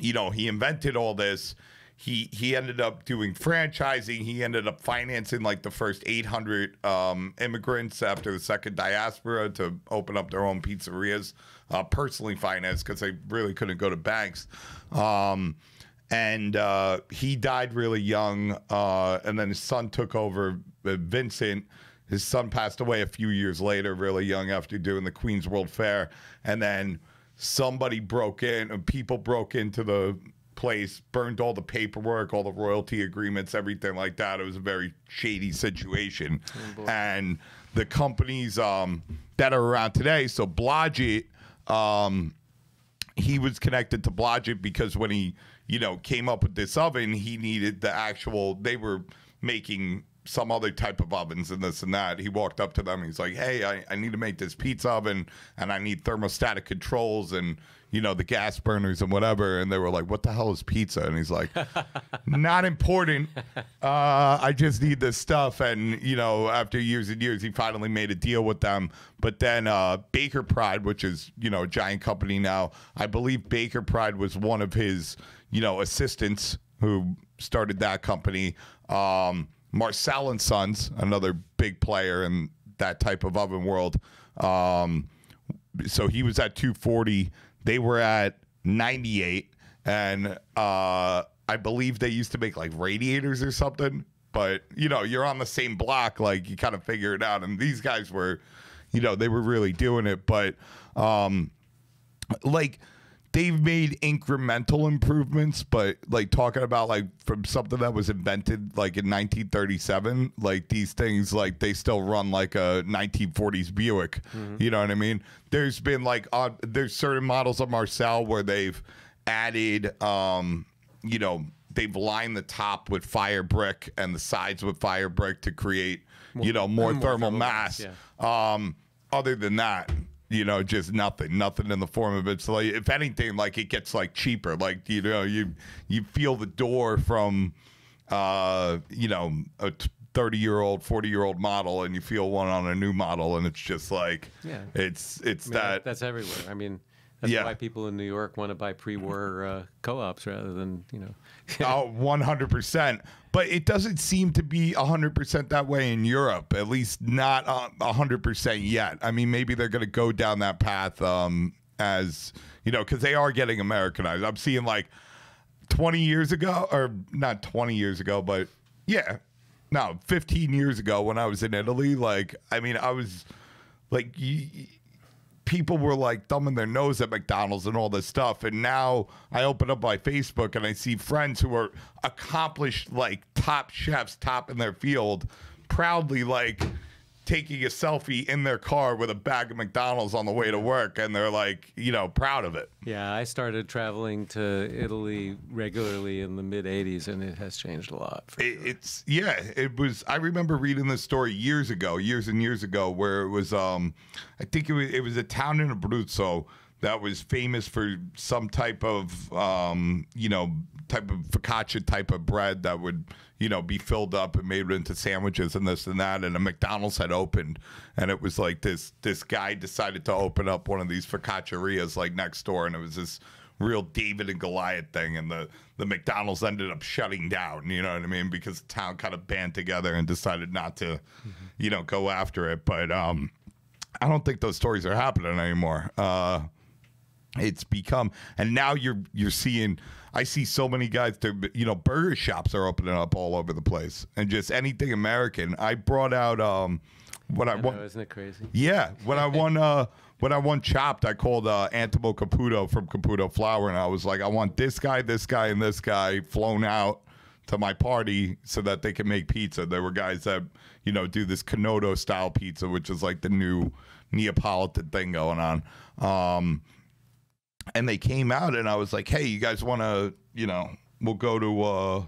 you know, he invented all this. He, he ended up doing franchising. He ended up financing, like, the first eight hundred um, immigrants after the second diaspora to open up their own pizzerias, uh, personally financed because they really couldn't go to banks. Um, and uh, he died really young, uh, and then his son took over, uh, Vincent. His son passed away a few years later, really young, after doing the Queen's World Fair. And then somebody broke in, and people broke into the place, burned all the paperwork, all the royalty agreements, everything like that. It was a very shady situation. Oh, and the companies um, that are around today, so Blodgett, um, he was connected to Blodgett because when he, you know, came up with this oven, he needed the actual, they were making some other type of ovens and this and that. He walked up to them and he's like, hey, I, I need to make this pizza oven and I need thermostatic controls and, you know, the gas burners and whatever. And they were like, what the hell is pizza? And he's like, not important. Uh, I just need this stuff. And, you know, after years and years, he finally made a deal with them. But then uh, Baker Pride, which is, you know, a giant company now, I believe Baker Pride was one of his, you know, assistants who started that company. Um, Marcel and Sons, another big player in that type of oven world. Um, so he was at two forty. They were at ninety-eight. And uh, I believe they used to make like radiators or something. But, you know, you're on the same block. Like, you kind of figure it out. And these guys were, you know, they were really doing it. But, um, like... they've made incremental improvements, but like talking about like from something that was invented like in nineteen thirty-seven, like these things, like they still run like a nineteen forties Buick. Mm-hmm. You know what I mean? There's been like, uh, there's certain models of Marcel where they've added, um, you know, they've lined the top with fire brick and the sides with fire brick to create, more, you know, more, more thermal, thermal mass. mass yeah. Um, other than that, you know, just nothing, nothing in the form of it. So like, if anything, like it gets like cheaper, like, you know, you, you feel the door from, uh, you know, a thirty year old, forty year old model and you feel one on a new model. And it's just like, yeah, it's, it's I mean, that that's everywhere. I mean, that's yeah. why people in New York want to buy pre-war uh, co-ops rather than, you know, oh, one hundred percent. But it doesn't seem to be one hundred percent that way in Europe, at least not uh, one hundred percent yet. I mean, maybe they're going to go down that path um, as, you know, because they are getting Americanized. I'm seeing like twenty years ago, or not twenty years ago, but yeah, no, fifteen years ago when I was in Italy, like, I mean, I was like, y y people were like thumbing their nose at McDonald's and all this stuff. And now I open up my Facebook and I see friends who are accomplished, like top chefs, top in their field, proudly like taking a selfie in their car with a bag of McDonald's on the way to work. And they're like, you know, proud of it. Yeah. I started traveling to Italy regularly in the mid eighties and it has changed a lot. It, sure. It's yeah, it was, I remember reading this story years ago, years and years ago where it was, um, I think it was, it was a town in Abruzzo that was famous for some type of, um, you know, type of focaccia type of bread that would, you know, be filled up and made into sandwiches and this and that. And a McDonald's had opened and it was like this, this guy decided to open up one of these focacciarias like next door. And it was this real David and Goliath thing. And the, the McDonald's ended up shutting down, you know what I mean? Because the town kind of band together and decided not to, mm-hmm. you know, go after it. But, um, I don't think those stories are happening anymore. Uh, It's become, and now you're you're seeing. I see so many guys. You know, burger shops are opening up all over the place, and just anything American. I brought out um, when I, I know, won. Isn't it crazy? Yeah, when I won. Uh, when I won Chopped, I called uh, Antimo Caputo from Caputo Flour, and I was like, I want this guy, this guy, and this guy flown out to my party so that they can make pizza. There were guys that you know do this Canoto style pizza, which is like the new Neapolitan thing going on. Um, And they came out and I was like, hey, you guys want to, you know, we'll go to, uh,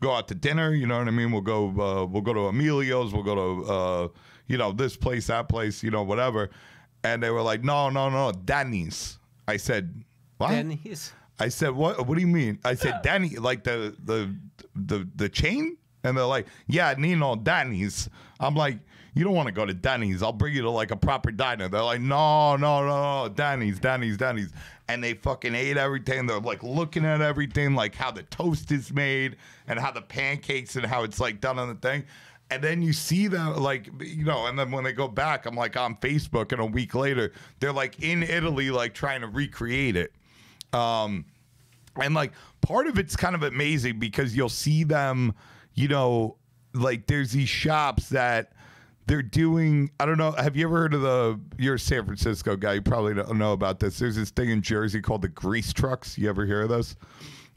go out to dinner. You know what I mean? We'll go, uh, we'll go to Emilio's. We'll go to, uh, you know, this place, that place, you know, whatever. And they were like, no, no, no, Danny's. I said, what? Danny's? I said, what, what do you mean? I said, Danny, like the, the, the, the chain? And they're like, yeah, Nino, Danny's. I'm like, you don't want to go to Danny's. I'll bring you to like a proper diner. They're like, no, no, no, no, Danny's, Danny's, Danny's. And they fucking ate everything. They're like looking at everything, like how the toast is made and how the pancakes and how it's like done on the thing. And then you see them like, you know, and then when they go back, I'm like on Facebook and a week later, they're like in Italy, like trying to recreate it. Um, And like part of it's kind of amazing because you'll see them, you know, like there's these shops that they're doing. I don't know. Have you ever heard of the, you're a San Francisco guy, you probably don't know about this. There's this thing in Jersey called the grease trucks. You ever hear of those?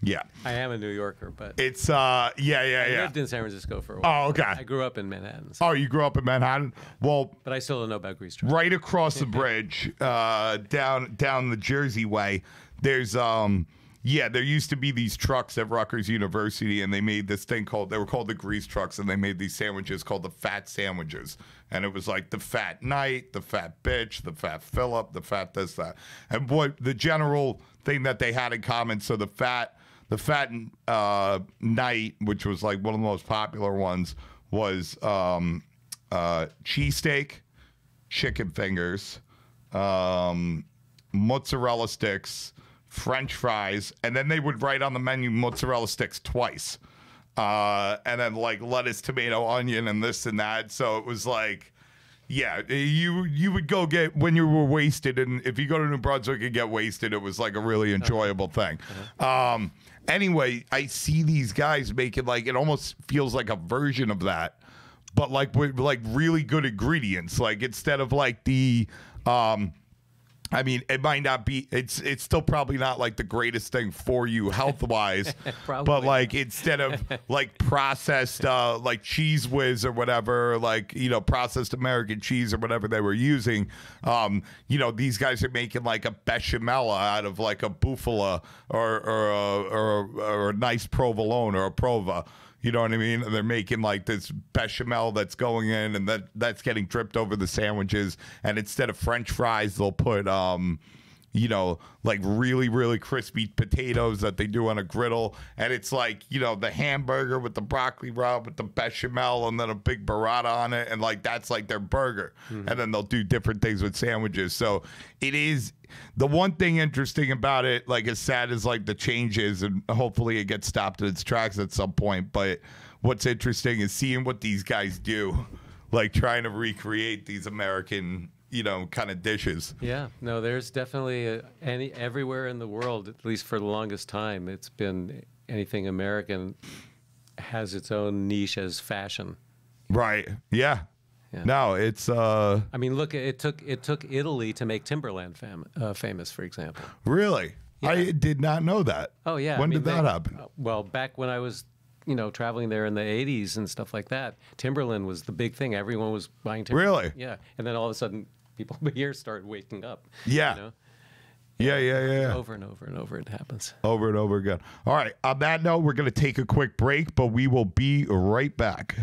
Yeah. I am a New Yorker, but it's, uh, yeah, yeah, I yeah. I lived in San Francisco for a while. Oh, okay. I grew up in Manhattan. So. Oh, you grew up in Manhattan? Well, but I still don't know about grease trucks. Right across the bridge, uh, down, down the Jersey way, there's, um, yeah, there used to be these trucks at Rutgers University, and they made this thing called, they were called the grease trucks, and they made these sandwiches called the fat sandwiches. And it was like the fat knight, the fat bitch, the fat Philip, the fat this, that. And what the general thing that they had in common, so the fat, the fat uh, knight, which was like one of the most popular ones, was um, uh, cheesesteak, chicken fingers, um, mozzarella sticks, French fries, and then they would write on the menu mozzarella sticks twice, uh, and then like lettuce, tomato, onion, and this and that. So it was like, yeah, you you would go get when you were wasted, and if you go to New Brunswick and get wasted, it was like a really enjoyable thing. Um, anyway, I see these guys making like it almost feels like a version of that, but like with like really good ingredients. Like instead of like the um. I mean, it might not be, it's it's still probably not like the greatest thing for you health-wise, but like instead of like processed uh, like Cheese Whiz or whatever, like, you know, processed American cheese or whatever they were using, um, you know, these guys are making like a bechamel out of like a bufala or, or, a, or, a, or a nice provolone or a prova. You know what I mean? They're making like this bechamel that's going in, and that that's getting dripped over the sandwiches. And instead of French fries, they'll put, um, you know, like really, really crispy potatoes that they do on a griddle. And it's like, you know, the hamburger with the broccoli rub with the bechamel and then a big burrata on it. And like, that's like their burger. Mm-hmm. And then they'll do different things with sandwiches. So it is the one thing interesting about it, like as sad as like the changes, and hopefully it gets stopped in its tracks at some point. But what's interesting is seeing what these guys do, like trying to recreate these American, you know, kind of dishes. Yeah, no, there's definitely a, any everywhere in the world, at least for the longest time, it's been anything American has its own niche as fashion. Right. Yeah. Yeah. No, it's. Uh, I mean, look, it took it took Italy to make Timberland fam uh, famous, for example. Really, yeah. I did not know that. Oh yeah. When I mean, did that they, happen? Well, back when I was, you know, traveling there in the eighties and stuff like that, Timberland was the big thing. Everyone was buying Timberland. Really? Yeah. And then all of a sudden, people here started waking up. Yeah. You know? Yeah, yeah, yeah, yeah. Over and over and over it happens. Over and over again. All right. On that note, we're going to take a quick break, but we will be right back.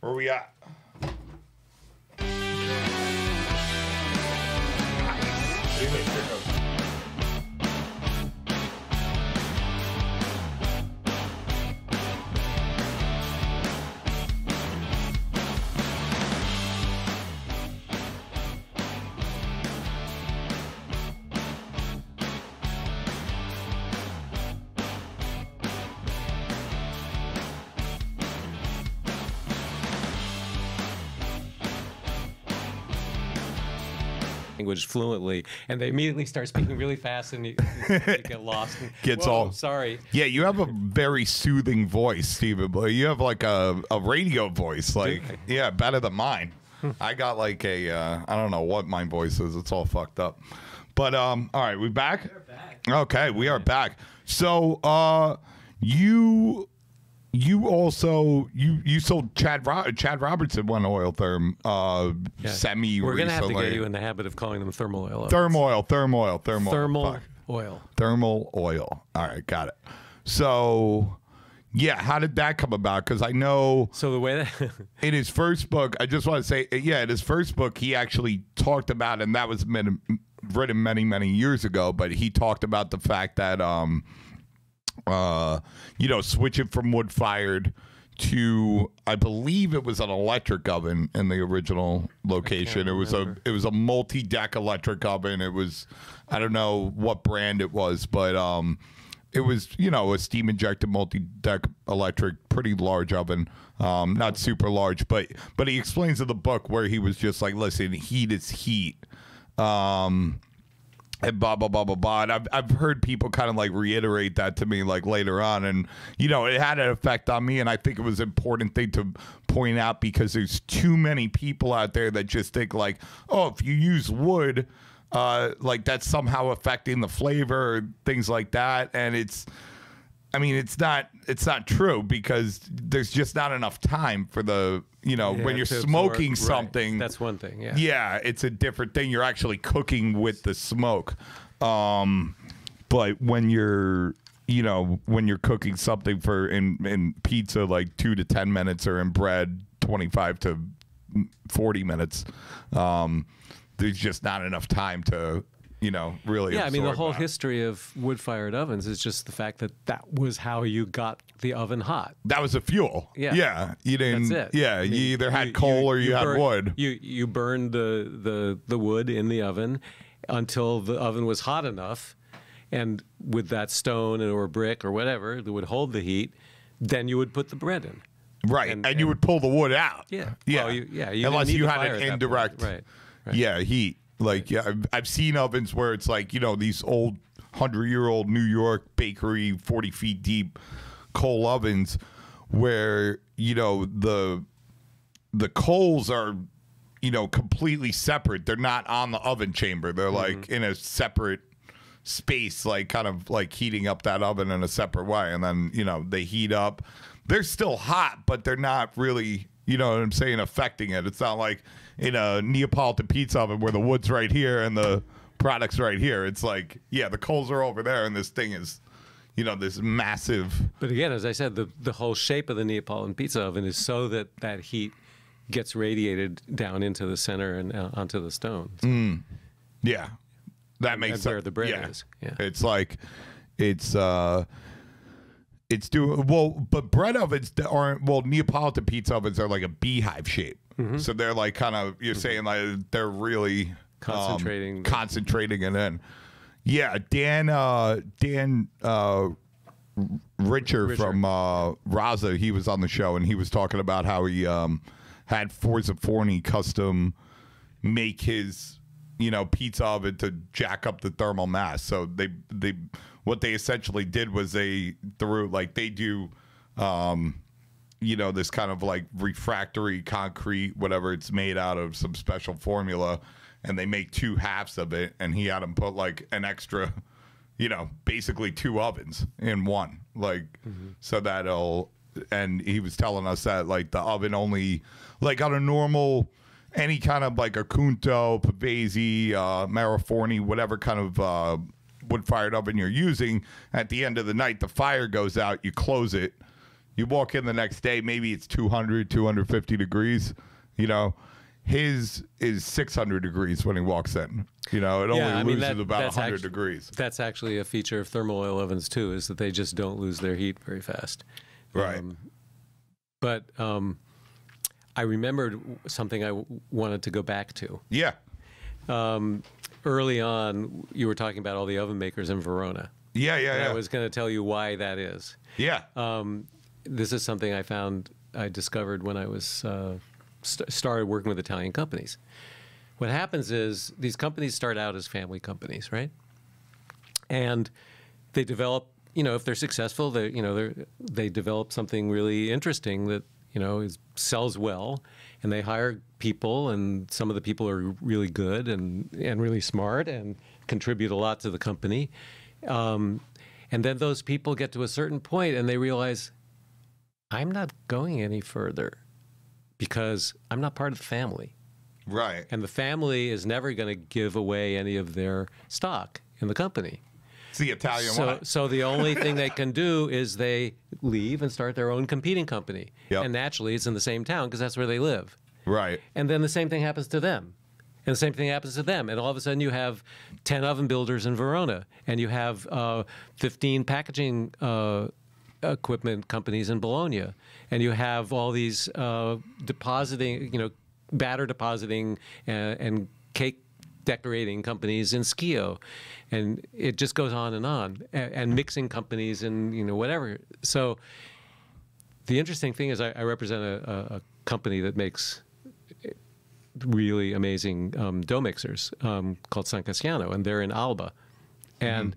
Where we at? Language fluently, and they immediately start speaking really fast, and you, you get lost. And, Gets all sorry. Yeah, you have a very soothing voice, Stephen. You have like a, a radio voice, like yeah, better than mine. I got like a uh, I don't know what my voice is. It's all fucked up. But um, all right, we back. We're back. Okay, we are back. So uh, you you also you you sold Chad Ro Chad Robertson one oil therm uh yeah. semi We're gonna recently. have to get you in the habit of calling them thermal oil ovens. Thermal, thermal, thermal, thermal Fuck. oil, thermal oil. All right, got it. So, yeah, how did that come about? Because I know. So the way that in his first book, I just want to say, yeah, in his first book, he actually talked about, and that was many, written many many years ago, but he talked about the fact that um. Uh, you know, switching from wood fired to, I believe it was an electric oven in the original location. It was a, it was a multi deck electric oven. It was, I don't know what brand it was, but um, it was, you know, a steam injected multi deck electric, pretty large oven. Um, not super large, but but he explains in the book where he was just like, listen, heat is heat. Um, and blah, blah, blah, blah, blah. And I've, I've heard people kind of like reiterate that to me like later on. And, you know, it had an effect on me. And I think it was an important thing to point out because there's too many people out there that just think like, oh, if you use wood, uh, like that's somehow affecting the flavor or things like that. And it's, I mean, it's not, it's not true because there's just not enough time for the, you know, yeah, when you're smoking absorb, something. Right. That's one thing. Yeah. Yeah. It's a different thing. You're actually cooking with the smoke. Um, but when you're, you know, when you're cooking something for in, in pizza, like two to ten minutes or in bread, twenty-five to forty minutes, um, there's just not enough time to, you know, really. Yeah, I mean, the whole that. history of wood-fired ovens is just the fact that that was how you got the oven hot. That was the fuel. Yeah, yeah, you didn't. That's it. Yeah, I mean, you either had you, coal you, or you, you had burned, wood. You you burned the the the wood in the oven until the oven was hot enough, and with that stone or brick or whatever that would hold the heat, then you would put the bread in. Right, and, and, and you would pull the wood out. Yeah, yeah, well, you, yeah. You Unless you had an indirect, right, right. Yeah, heat. Like, yeah, I've, I've seen ovens where it's like, you know, these old hundred-year-old New York bakery, forty feet deep coal ovens where, you know, the the coals are, you know, completely separate. They're not on the oven chamber. They're, mm-hmm. like, in a separate space, like, kind of, like, heating up that oven in a separate way. And then, you know, they heat up. They're still hot, but they're not really, you know what I'm saying, affecting it. It's not like in a Neapolitan pizza oven where the wood's right here and the product's right here. It's like, yeah, the coals are over there and this thing is, you know, this massive. But again, as I said, the, the whole shape of the Neapolitan pizza oven is so that that heat gets radiated down into the center and uh, onto the stone. So mm. Yeah. That makes sense. That's where the bread yeah. is. Yeah. It's like, it's... Uh, It's doing well, but bread ovens aren't well. Neapolitan pizza ovens are like a beehive shape, mm-hmm. so they're like kind of you're mm-hmm. saying like they're really concentrating, um, the concentrating it in. Yeah, Dan, uh, Dan, uh, Richer, Richer. from uh, Raza, he was on the show and he was talking about how he um, had Forza Forni custom make his you know pizza oven to jack up the thermal mass. So they they. What they essentially did was they threw like they do, um, you know, this kind of like refractory concrete, whatever it's made out of some special formula, and they make two halves of it. And he had them put like an extra, you know, basically two ovens in one, like mm-hmm. so that'll. And he was telling us that like the oven only like on a normal any kind of like a Cunto, Pavese, uh, Maraforni, whatever kind of. Uh, wood-fired oven you're using, at the end of the night the fire goes out, you close it, you walk in the next day, maybe it's two hundred, two hundred fifty degrees, you know, his is six hundred degrees when he walks in, you know, it yeah, only I loses mean, that, about one hundred actually, degrees. That's actually a feature of thermal oil ovens too, is that they just don't lose their heat very fast. Right. Um, but um, I remembered something I w wanted to go back to. Yeah. Um, Early on, you were talking about all the oven makers in Verona. Yeah, yeah, and yeah. I was going to tell you why that is. Yeah. Um, this is something I found, I discovered when I was uh, st started working with Italian companies. What happens is these companies start out as family companies, right? And they develop, you know, if they're successful, they you know they they develop something really interesting that you know is sells well, and they hire people, and some of the people are really good and, and really smart and contribute a lot to the company. Um, and then those people get to a certain point and they realize, I'm not going any further because I'm not part of the family. Right. And the family is never going to give away any of their stock in the company. It's the Italian so, one. So the only thing they can do is they leave and start their own competing company. Yep. And naturally, it's in the same town because that's where they live. Right. And then the same thing happens to them. And the same thing happens to them. And all of a sudden you have ten oven builders in Verona. And you have uh, fifteen packaging uh, equipment companies in Bologna. And you have all these uh, depositing, you know, batter depositing and, and cake decorating companies in Schio. And it just goes on and on. And, and mixing companies and, you know, whatever. So the interesting thing is I, I represent a, a company that makes... really amazing um, dough mixers um, called San Cassiano, and they're in Alba. Mm-hmm. And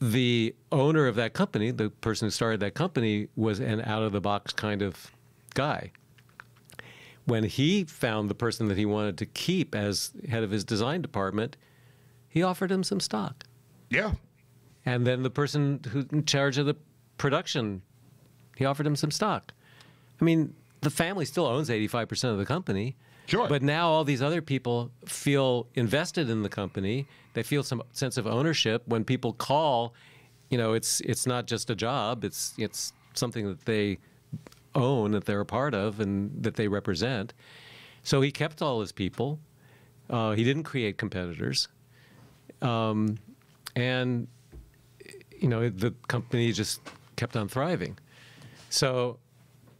the owner of that company, the person who started that company, was an out-of-the-box kind of guy. When he found the person that he wanted to keep as head of his design department, he offered him some stock. Yeah. And then the person who's in charge of the production, he offered him some stock. I mean, the family still owns eighty-five percent of the company. Sure. But now all these other people feel invested in the company. They feel some sense of ownership. When people call, you know, it's it's not just a job. It's it's something that they own, that they're a part of, and that they represent. So he kept all his people. Uh, he didn't create competitors. Um, and, you know, the company just kept on thriving. So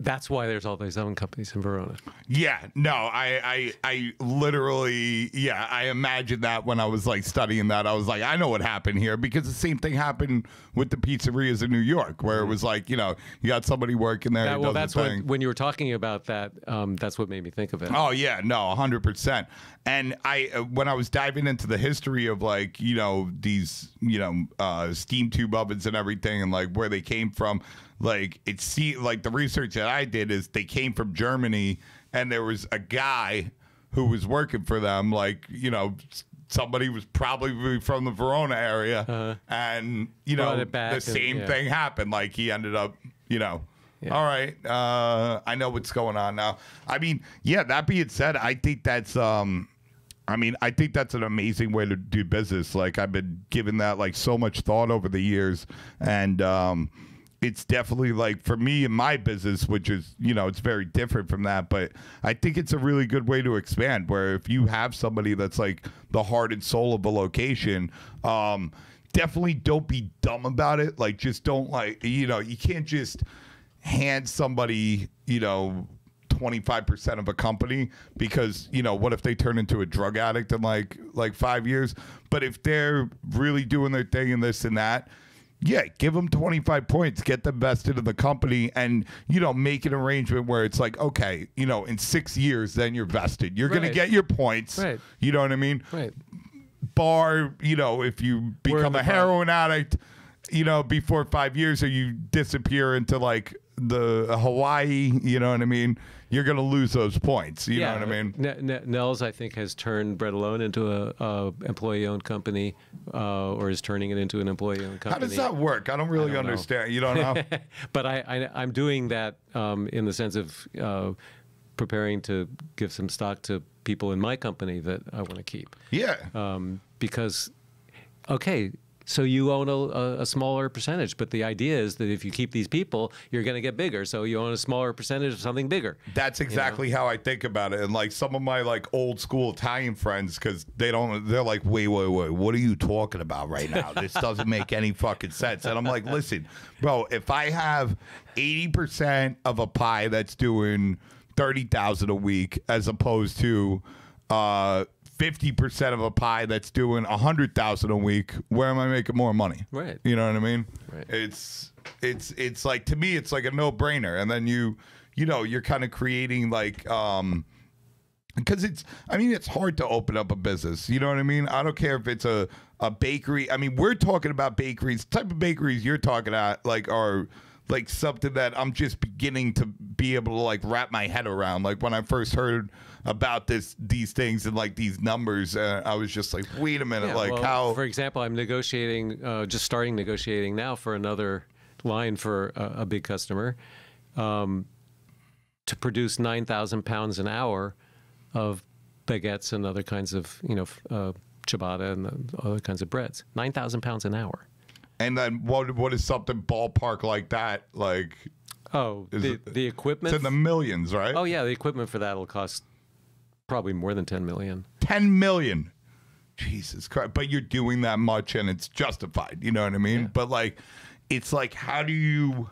that's why there's all these oven companies in Verona. Yeah, no, I, I, I literally, yeah, I imagined that when I was like studying that. I was like, I know what happened here, because the same thing happened with the pizzerias in New York, where it was like, you know, you got somebody working there. That, well, that's the what, when you were talking about that, um, that's what made me think of it. Oh yeah, no, a hundred percent. And I, when I was diving into the history of like, you know, these, you know, uh, steam tube ovens and everything, and like where they came from. Like it see, like the research that I did is they came from Germany, and there was a guy who was working for them. Like, you know, somebody was probably from the Verona area, uh, and you know the same and, yeah. thing happened. Like he ended up, you know, yeah. all right, uh, I know what's going on now. I mean, yeah. That being said, I think that's, um, I mean, I think that's an amazing way to do business. Like I've been giving that like so much thought over the years, and um. It's definitely like for me in my business, which is, you know, it's very different from that, but I think it's a really good way to expand, where if you have somebody that's like the heart and soul of a location, um, definitely don't be dumb about it. Like, just don't like, you know, you can't just hand somebody, you know, twenty-five percent of a company, because, you know, what if they turn into a drug addict in like, like five years? But if they're really doing their thing and this and that, yeah, give them twenty-five points, get them vested in the company, and, you know, make an arrangement where it's like, okay, you know, in six years, then you're vested. You're right. going to get your points. Right. You know what I mean? Right. Bar, you know, if you become a heroin bar. addict, you know, before five years, or you disappear into, like, the Hawaii, you know what I mean? You're going to lose those points. You yeah, know what I mean? N N Nels, I think, has turned Bread Alone into a, a employee-owned company, uh, or is turning it into an employee-owned company. How does that work? I don't really I don't understand. Know. You don't know? But I, I, I'm doing that um, in the sense of uh, preparing to give some stock to people in my company that I want to keep. Yeah. Um, because, okay, so you own a, a smaller percentage, but the idea is that if you keep these people, you're going to get bigger. So you own a smaller percentage of something bigger. That's exactly you know? how I think about it. And like some of my like old school Italian friends, because they don't, they're like, wait, wait, wait, what are you talking about right now? This doesn't make any fucking sense. And I'm like, listen, bro, if I have eighty percent of a pie that's doing thirty thousand a week, as opposed to, uh, fifty percent of a pie that's doing a hundred thousand a week, where am I making more money? Right. You know what I mean? Right. It's, it's, it's like, to me, it's like a no brainer. And then you, you know, you're kind of creating like, um, because it's, I mean, it's hard to open up a business. You know what I mean? I don't care if it's a, a bakery. I mean, we're talking about bakeries, the type of bakeries you're talking about, like are like something that I'm just beginning to be able to like wrap my head around. Like when I first heard about this, these things and like these numbers, uh, I was just like, wait a minute, yeah, like well, how? For example, I'm negotiating, uh, just starting negotiating now for another line for a, a big customer um, to produce nine thousand pounds an hour of baguettes and other kinds of, you know, uh, ciabatta and other kinds of breads. Nine thousand pounds an hour. And then what? What is something ballpark like that? Like oh, the, it, the equipment. It's in the millions, right? Oh yeah, the equipment for that will cost probably more than ten million. ten million. Jesus Christ. But you're doing that much and it's justified. You know what I mean? Yeah. But like, it's like, how do you,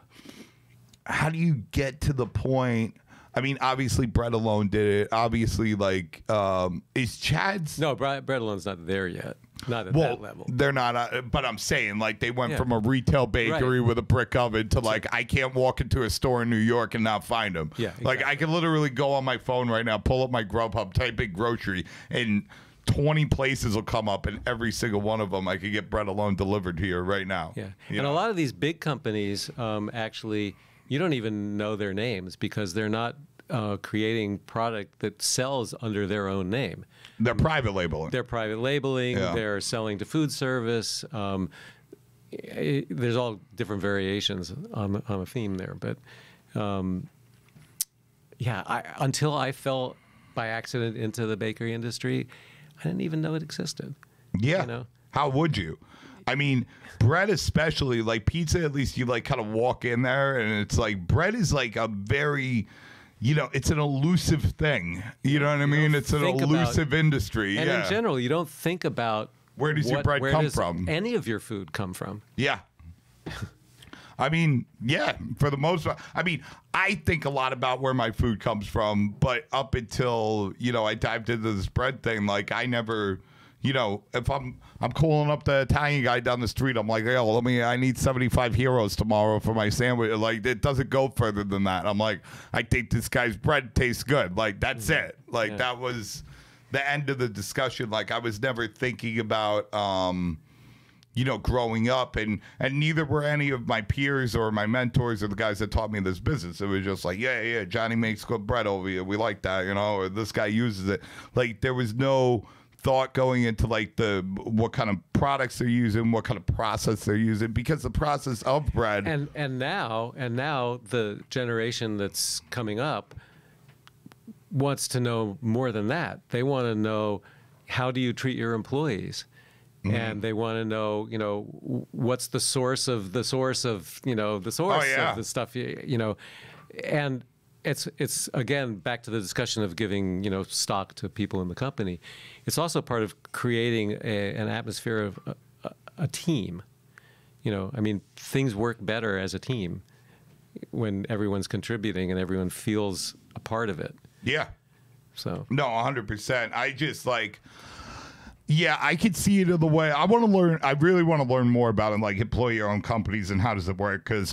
how do you get to the point? I mean, obviously Bread Alone did it. Obviously, like, um, is Chad's. No, Bread Bre Alone's not there yet. Not at well, that level. They're not, uh, but I'm saying, like, they went yeah. from a retail bakery right. with a brick oven to, like, I can't walk into a store in New York and not find them. Yeah, exactly. Like, I can literally go on my phone right now, pull up my Grubhub, type in grocery, and twenty places will come up, and every single one of them I could get Bread Alone delivered here right now. Yeah, you and know? a lot of these big companies, um, actually, you don't even know their names because they're not uh, creating product that sells under their own name. They're private labeling. They're private labeling. Yeah. They're selling to food service. Um, it, there's all different variations on, on a theme there. But, um, yeah, I, until I fell by accident into the bakery industry, I didn't even know it existed. Yeah. You know? How would you? I mean, bread especially, like pizza, at least you like kind of walk in there and it's like bread is like a very... You know, it's an elusive thing. You know what I mean? It's an elusive industry. And yeah. in general, you don't think about where does what, your bread where come does from? Any of your food come from? Yeah. I mean, yeah, for the most part. I mean, I think a lot about where my food comes from, but up until, you know, I dived into this bread thing, like I never... You know, if I'm I'm calling up the Italian guy down the street, I'm like, yo, let me. I need seventy-five heroes tomorrow for my sandwich. Like, it doesn't go further than that. I'm like, I think this guy's bread tastes good. Like, that's mm-hmm. it. Like, yeah. that was the end of the discussion. Like, I was never thinking about, um, you know, growing up, and and neither were any of my peers or my mentors or the guys that taught me this business. It was just like, yeah, yeah, Johnny makes good bread over here. We like that, you know, or this guy uses it. Like, there was no thought going into like the what kind of products they're using, what kind of process they're using, because the process of bread and and now and now the generation that's coming up wants to know more than that. They want to know, how do you treat your employees? Mm-hmm. And they want to know, you know, what's the source of the source of, you know, the source oh, yeah. of the stuff, you, you know, and It's, it's again, back to the discussion of giving, you know, stock to people in the company. It's also part of creating a, an atmosphere of a, a, a team. You know, I mean, things work better as a team when everyone's contributing and everyone feels a part of it. Yeah. So. No, one hundred percent. I just like... Yeah, I could see it in the way... I want to learn... I really want to learn more about it, like employer-owned companies and how does it work, because...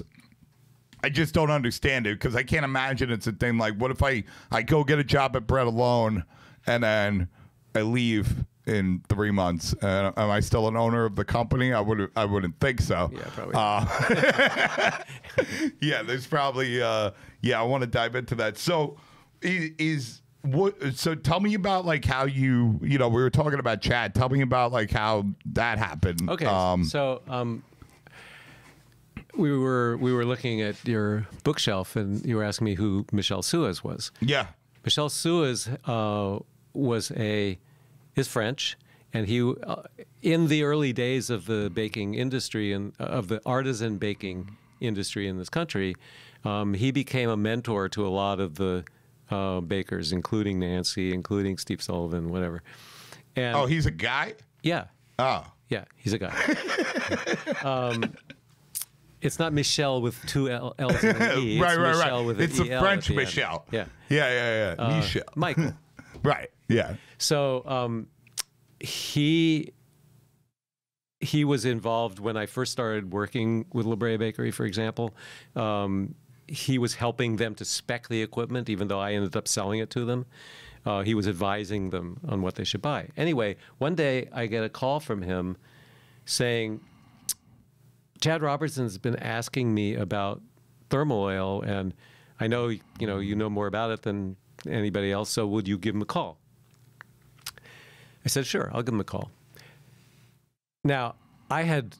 I just don't understand it, because I can't imagine it's a thing like, what if I, I go get a job at Bread Alone and then I leave in three months? Uh, am I still an owner of the company? I, would, I wouldn't think so. Yeah, probably. Uh, yeah, there's probably, uh, yeah, I want to dive into that. So is, is what, so tell me about like how you, you know, we were talking about Chad. Tell me about like how that happened. Okay, um, so... Um, We were we were looking at your bookshelf, and you were asking me who Michel Suas was. Yeah, Michel Suas uh, was a is French, and he uh, in the early days of the baking industry and uh, of the artisan baking industry in this country, um, he became a mentor to a lot of the uh, bakers, including Nancy, including Steve Sullivan, whatever. And, oh, he's a guy. Yeah. Oh. Yeah, he's a guy. um, It's not Michel with two L L's and an E. It's right, right, Michel right. With it's an a E L French Michel. Yeah, yeah, yeah, yeah. Uh, Michel. Michael. Right. Yeah. So um, he he was involved when I first started working with La Brea Bakery, for example. Um, he was helping them to spec the equipment, even though I ended up selling it to them. Uh, he was advising them on what they should buy. Anyway, one day I get a call from him saying, Chad Robertson's been asking me about thermal oil, and I know you know you know more about it than anybody else, so would you give him a call? I said, sure, I'll give him a call. Now, I had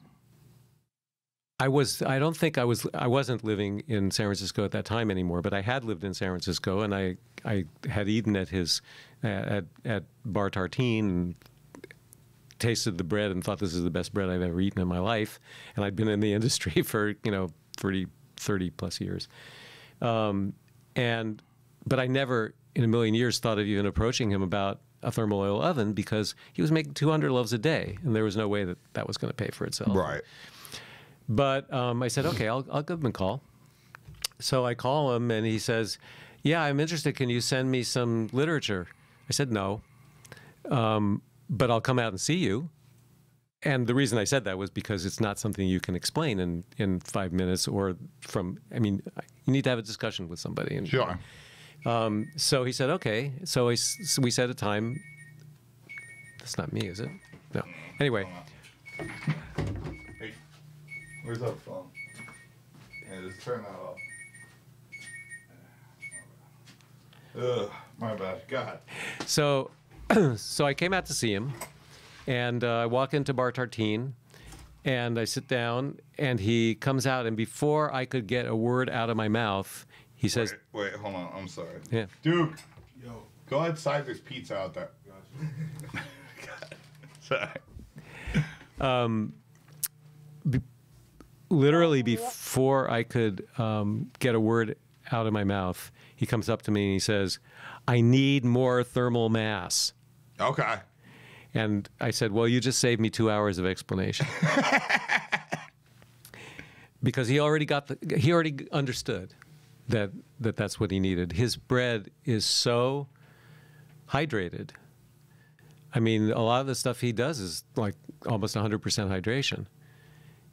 I was I don't think I was I wasn't living in San Francisco at that time anymore, but I had lived in San Francisco, and I I had eaten at his at at Bar Tartine and tasted the bread and thought, this is the best bread I've ever eaten in my life. And I'd been in the industry for, you know, thirty, thirty plus years. Um, and, but I never in a million years thought of even approaching him about a thermal oil oven, because he was making two hundred loaves a day and there was no way that that was going to pay for itself. Right. But um, I said, okay, I'll, I'll give him a call. So I call him and he says, yeah, I'm interested. Can you send me some literature? I said, no. Um, but I'll come out and see you. And the reason I said that was because it's not something you can explain in, in five minutes or from, I mean, you need to have a discussion with somebody. And, sure. Um, so he said, okay. So, I, so we set a time. That's not me, is it? No. Anyway. Hey, where's that phone? Yeah, just turn that off. Ugh, my bad. God. So, so I came out to see him. And uh, I walk into Bar Tartine, and I sit down, and he comes out, and before I could get a word out of my mouth, he says... Wait, wait, hold on, I'm sorry. Yeah. Duke, yo, go outside, there's pizza out there. Gotcha. God. Sorry. Um, be literally before I could um, get a word out of my mouth, he comes up to me and he says, I need more thermal mass. Okay. And I said, well, you just saved me two hours of explanation. Because he already got the, he already understood that, that that's what he needed. His bread is so hydrated. I mean, a lot of the stuff he does is like almost one hundred percent hydration.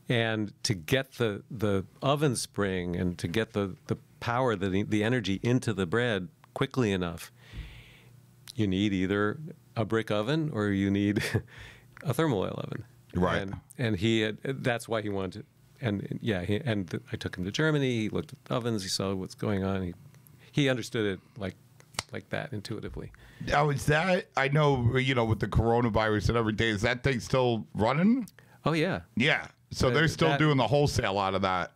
And to get the, the oven spring and to get the, the power, the, the energy into the bread quickly enough, you need either a brick oven or you need a thermal oven. Right. And, and he had, that's why he wanted, and yeah, he, and th I took him to Germany, he looked at the ovens, he saw what's going on, he, he understood it like like that intuitively. Now is that, I know, you know, with the coronavirus and everything, is that thing still running? Oh yeah. Yeah, so uh, they're still that, doing the wholesale out of that.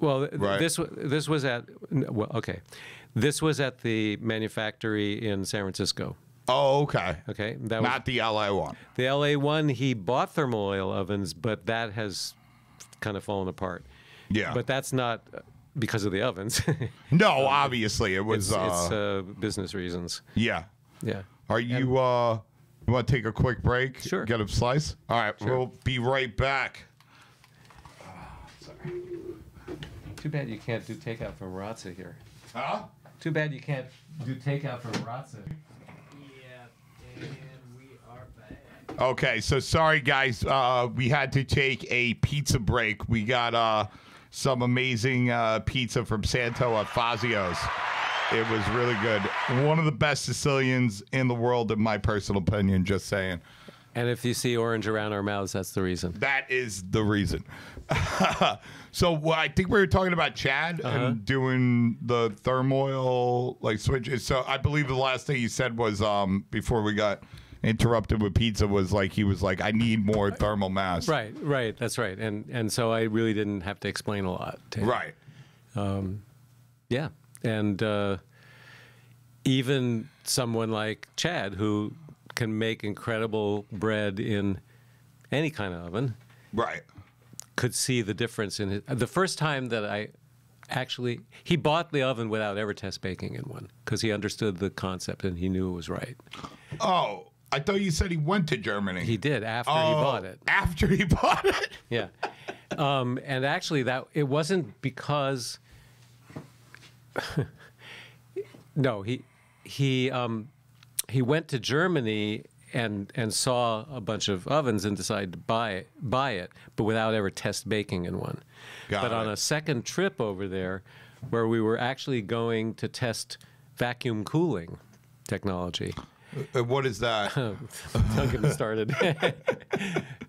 Well, right? this, this was at, well, okay. This was at the manufactory in San Francisco. Oh, okay. Okay. That Not was, the L A one. The L A one, he bought thermal oil ovens, but that has kind of fallen apart. Yeah. But that's not because of the ovens. No, um, obviously. It was... It's, uh, it's uh, business reasons. Yeah. Yeah. Are you... Uh, you want to take a quick break? Sure. Get a slice? All right. Sure. We'll be right back. Uh, sorry. Too bad you can't do takeout from Razza here. Huh? Too bad you can't do takeout from Razza. Okay, so sorry guys, uh, we had to take a pizza break. We got uh, some amazing uh, pizza from Santo at Fazio's. It was really good. One of the best Sicilians in the world, in my personal opinion, just saying. And if you see orange around our mouths, that's the reason. That is the reason. So well, I think we were talking about Chad uh-huh. and doing the thermoil like switches. So I believe the last thing you said was um, before we got interrupted with pizza was like he was like, I need more thermal mass. Right, right, that's right. And and so I really didn't have to explain a lot to him. Right. Um, yeah, and uh, even someone like Chad who can make incredible bread in any kind of oven. Right. Could see the difference in it. The first time that I actually, he bought the oven without ever test baking in one because he understood the concept and he knew it was right. Oh. I thought you said he went to Germany. He did after oh, he bought it. After he bought it? Yeah. Um, and actually, that it wasn't because. No, he he um, he went to Germany and and saw a bunch of ovens and decided to buy it, buy it, but without ever test baking in one. Got but it. On a second trip over there, where we were actually going to test vacuum cooling technology. What is that? Don't get me started.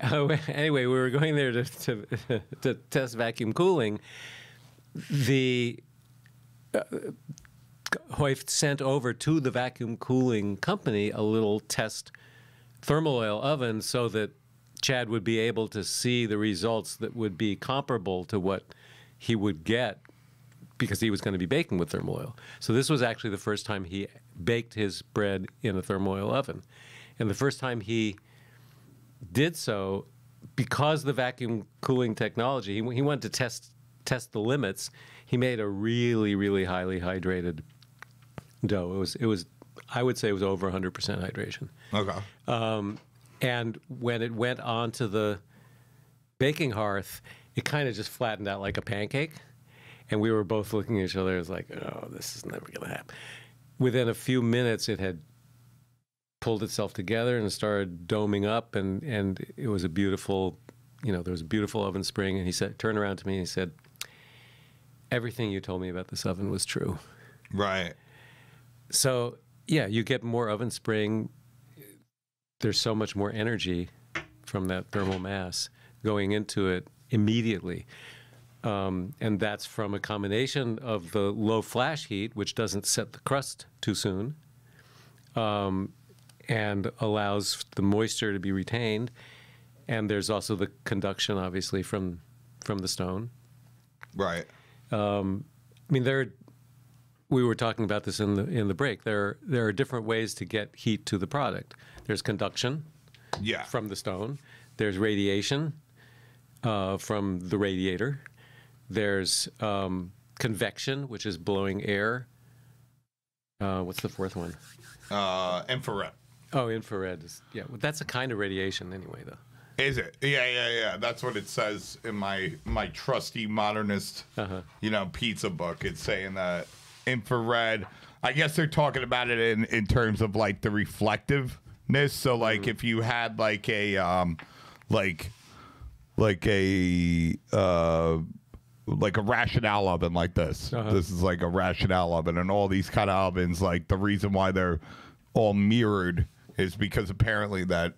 uh, anyway, we were going there to, to, to test vacuum cooling. The uh, Höft sent over to the vacuum cooling company a little test thermal oil oven so that Chad would be able to see the results that would be comparable to what he would get because he was going to be baking with thermal oil. So this was actually the first time he baked his bread in a thermal oil oven. And the first time he did so, because the vacuum cooling technology, he, he wanted to test, test the limits, he made a really, really highly hydrated dough. It was, it was I would say it was over one hundred percent hydration. Okay. Um, and when it went onto the baking hearth, it kind of just flattened out like a pancake. And we were both looking at each other. It was like, oh, this is never going to happen. Within a few minutes, it had pulled itself together and started doming up, and, and it was a beautiful, you know, there was a beautiful oven spring. And he said, turned around to me and he said, everything you told me about this oven was true. Right. So, yeah, you get more oven spring. There's so much more energy from that thermal mass going into it immediately. Um, and that's from a combination of the low flash heat, which doesn't set the crust too soon, um, and allows the moisture to be retained. And there's also the conduction, obviously, from from the stone. Right. Um, I mean, there. We were talking about this in the in the break. There there are different ways to get heat to the product. There's conduction, yeah, from the stone. There's radiation uh, from the radiator. There's um, convection, which is blowing air. Uh, what's the fourth one? Uh, infrared. Oh, infrared. Is, yeah, well, that's a kind of radiation anyway, though. Is it? Yeah, yeah, yeah. That's what it says in my my trusty modernist, uh-huh. you know, pizza book. It's saying that infrared. I guess they're talking about it in in terms of like the reflectiveness. So like mm-hmm. if you had like a um, like like a uh, like a rationale oven like this. Uh-huh. This is like a rationale oven, and all these kind of ovens. Like the reason why they're all mirrored is because apparently that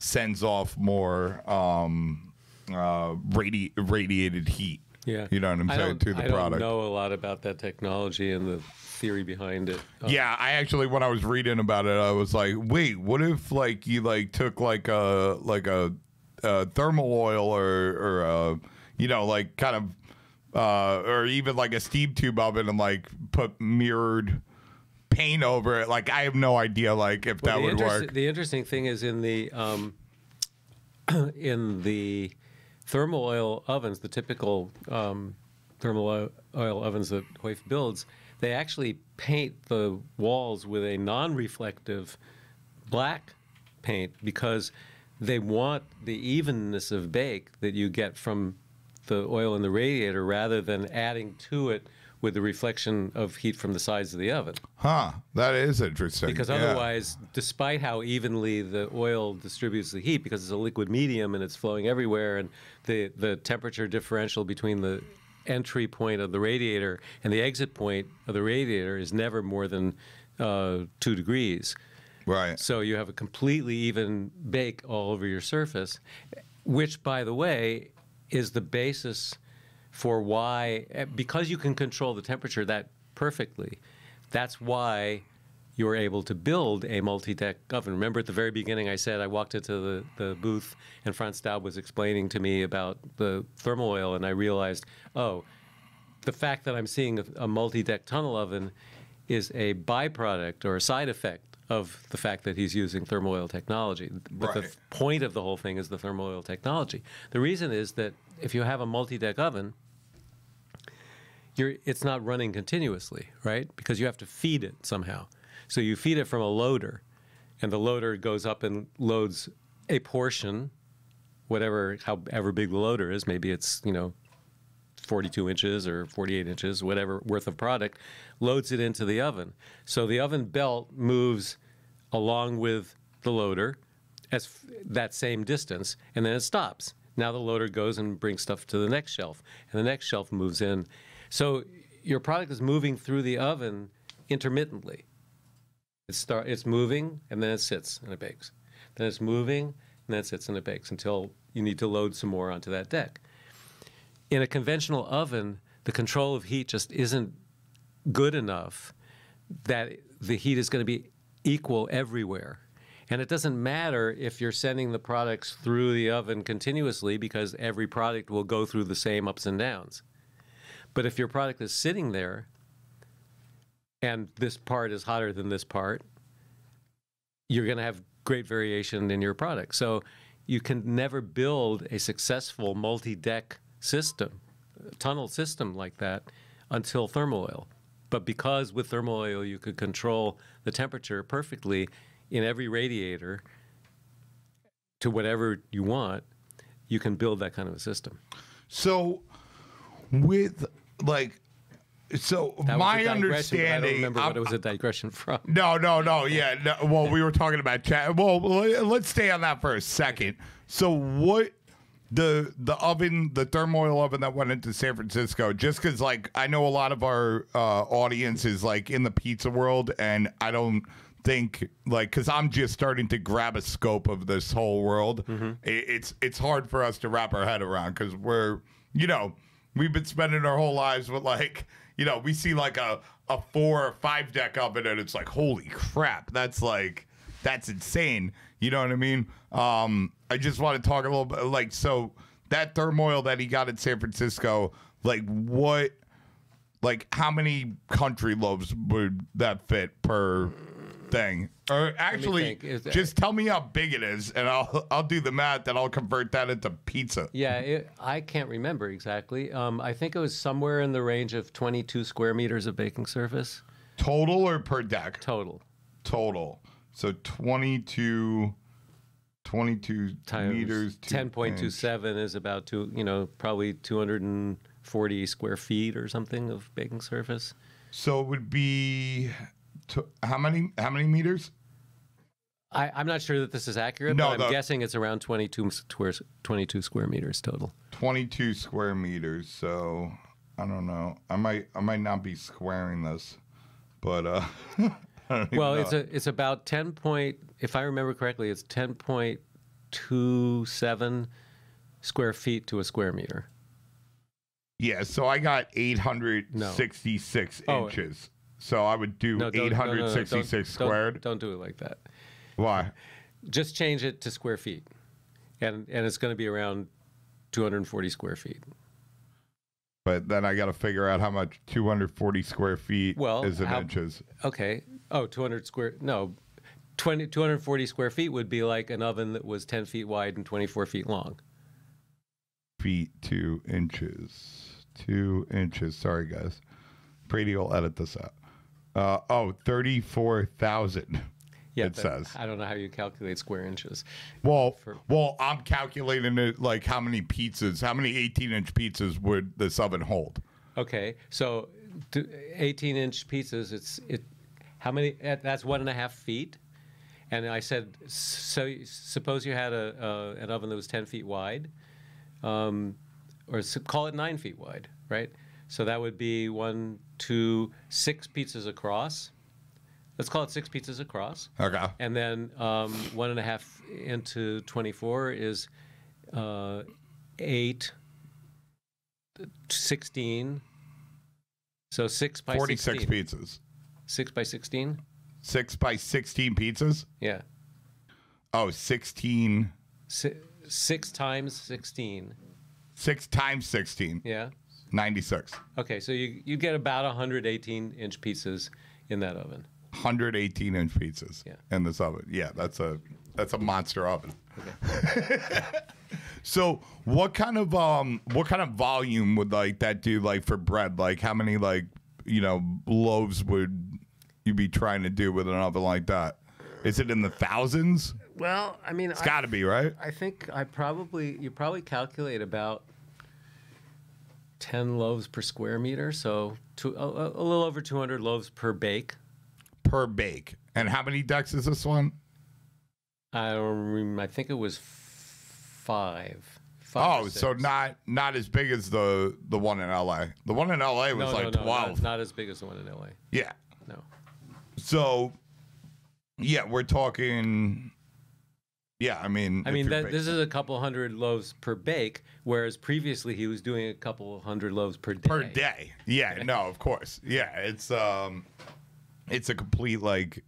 sends off more um, uh, radi radiated heat. Yeah, you know what I'm saying, to the I product. I don't know a lot about that technology and the theory behind it. Oh. Yeah, I actually, when I was reading about it, I was like, wait, what if like you like took like a like a, a thermal oil or or a, you know, like kind of uh, or even like a steam tube oven and like put mirrored paint over it. Like, I have no idea like if well, that would work. The interesting thing is in the um, in the thermal oil ovens, the typical um, thermal oil ovens that Höft builds, they actually paint the walls with a non-reflective black paint because they want the evenness of bake that you get from the oil in the radiator rather than adding to it with the reflection of heat from the sides of the oven. Huh, that is interesting. Because otherwise, yeah. despite how evenly the oil distributes the heat, because it's a liquid medium and it's flowing everywhere, and the, the temperature differential between the entry point of the radiator and the exit point of the radiator is never more than uh, two degrees. Right. So you have a completely even bake all over your surface, which, by the way, is the basis for why, because you can control the temperature that perfectly, that's why you're able to build a multi-deck oven. Remember at the very beginning I said I walked into the, the booth and Franz Daub was explaining to me about the thermal oil, and I realized, oh, the fact that I'm seeing a, a multi-deck tunnel oven is a byproduct or a side effect of the fact that he's using thermal oil technology. But right. the point of the whole thing is the thermal oil technology. The reason is that if you have a multi-deck oven, You're, it's not running continuously, right? Because you have to feed it somehow. So you feed it from a loader, and the loader goes up and loads a portion, whatever, however big the loader is. Maybe it's, you know, forty-two inches or forty-eight inches, whatever worth of product, loads it into the oven. So the oven belt moves along with the loader as f that same distance, and then it stops. Now the loader goes and brings stuff to the next shelf, and the next shelf moves in. So your product is moving through the oven intermittently. It start, it's moving, and then it sits, and it bakes. Then it's moving, and then it sits, and it bakes until you need to load some more onto that deck. In a conventional oven, the control of heat just isn't good enough that the heat is going to be equal everywhere. And it doesn't matter if you're sending the products through the oven continuously because every product will go through the same ups and downs. But if your product is sitting there and this part is hotter than this part, you're going to have great variation in your product. So you can never build a successful multi-deck system, tunnel system like that until thermal oil. But because with thermal oil you could control the temperature perfectly in every radiator to whatever you want, you can build that kind of a system. So with... like So that my understanding, I don't remember I'm, what it was a digression from. No, no, no. Yeah. No, well, we were talking about Chad. Well, let's stay on that for a second. So what the the oven, the thermoil oven that went into San Francisco, just because like I know a lot of our uh, audience is like in the pizza world, and I don't think like because I'm just starting to grab a scope of this whole world. Mm-hmm. it, it's it's hard for us to wrap our head around because we're you know we've been spending our whole lives with like. You know, we see like a, a four or five deck oven and it's like, holy crap, that's like, that's insane. You know what I mean? Um, I just want to talk a little bit like, so that thermoil that he got in San Francisco, like what, like how many country loaves would that fit per thing? Or actually, that... just tell me how big it is and I'll, I'll do the math and I'll convert that into pizza. Yeah, it, I can't remember exactly. Um, I think it was somewhere in the range of twenty-two square meters of baking surface. Total or per deck? Total. Total. So twenty-two, twenty-two times meters. ten point two seven is about two, you know, probably two hundred forty square feet or something of baking surface. So it would be... How many how many meters? I, I'm not sure that this is accurate, no, but I'm the, guessing it's around twenty-two square, twenty-two square meters total. twenty-two square meters, so I don't know. I might I might not be squaring this, but uh, I don't well, even know. it's a it's about ten point. If I remember correctly, it's ten point two seven square feet to a square meter. Yeah, so I got eight hundred sixty-six no. inches. Oh, so I would do no, eight hundred sixty-six no, no, don't, squared. Don't, don't do it like that. Why? Just change it to square feet, and and it's going to be around two hundred forty square feet. But then I got to figure out how much two hundred forty square feet well, is in how, inches. Okay. Oh, two hundred square. No, twenty, two hundred forty square feet would be like an oven that was ten feet wide and twenty-four feet long. Feet to inches. Two inches. Sorry, guys. Brady will edit this out. Uh, oh, thirty-four thousand. Yeah, it says. I don't know how you calculate square inches. Well, for... well, I'm calculating it like how many pizzas, how many eighteen inch pizzas would this oven hold? Okay, so eighteen inch pizzas. It's it. How many? That's one and a half feet. And I said, so suppose you had a uh, an oven that was ten feet wide, um, or call it nine feet wide, right? So that would be one, two, six pizzas across. Let's call it six pizzas across. Okay. And then um, one and a half into twenty-four is uh, eight, sixteen. So six by forty-six sixteen. Pizzas. Six by sixteen? Six by sixteen pizzas? Yeah. Oh, sixteen. Si six times sixteen. Six times sixteen. Yeah. ninety-six. Okay, so you, you get about one hundred eighteen inch pizzas in that oven. one hundred eighteen inch pizzas yeah. in this oven. Yeah, that's a that's a monster oven. Okay. So what kind of um what kind of volume would like that do like for bread? Like how many like you know loaves would you be trying to do with an oven like that? Is it in the thousands? Well, I mean, it's got to be right. I think I probably you probably calculate about ten loaves per square meter, so two, a, a little over two hundred loaves per bake. Per bake. And how many decks is this one? I don't I think it was five. five oh, so not not as big as the the one in L A. The one in L A was no, like no, no, twelve. Not, not as big as the one in L A. Yeah. No. So, yeah, we're talking... Yeah, I mean, I mean that, this is a couple hundred loaves per bake, whereas previously he was doing a couple hundred loaves per day. Per day, yeah, no, of course, yeah, it's um, it's a complete like,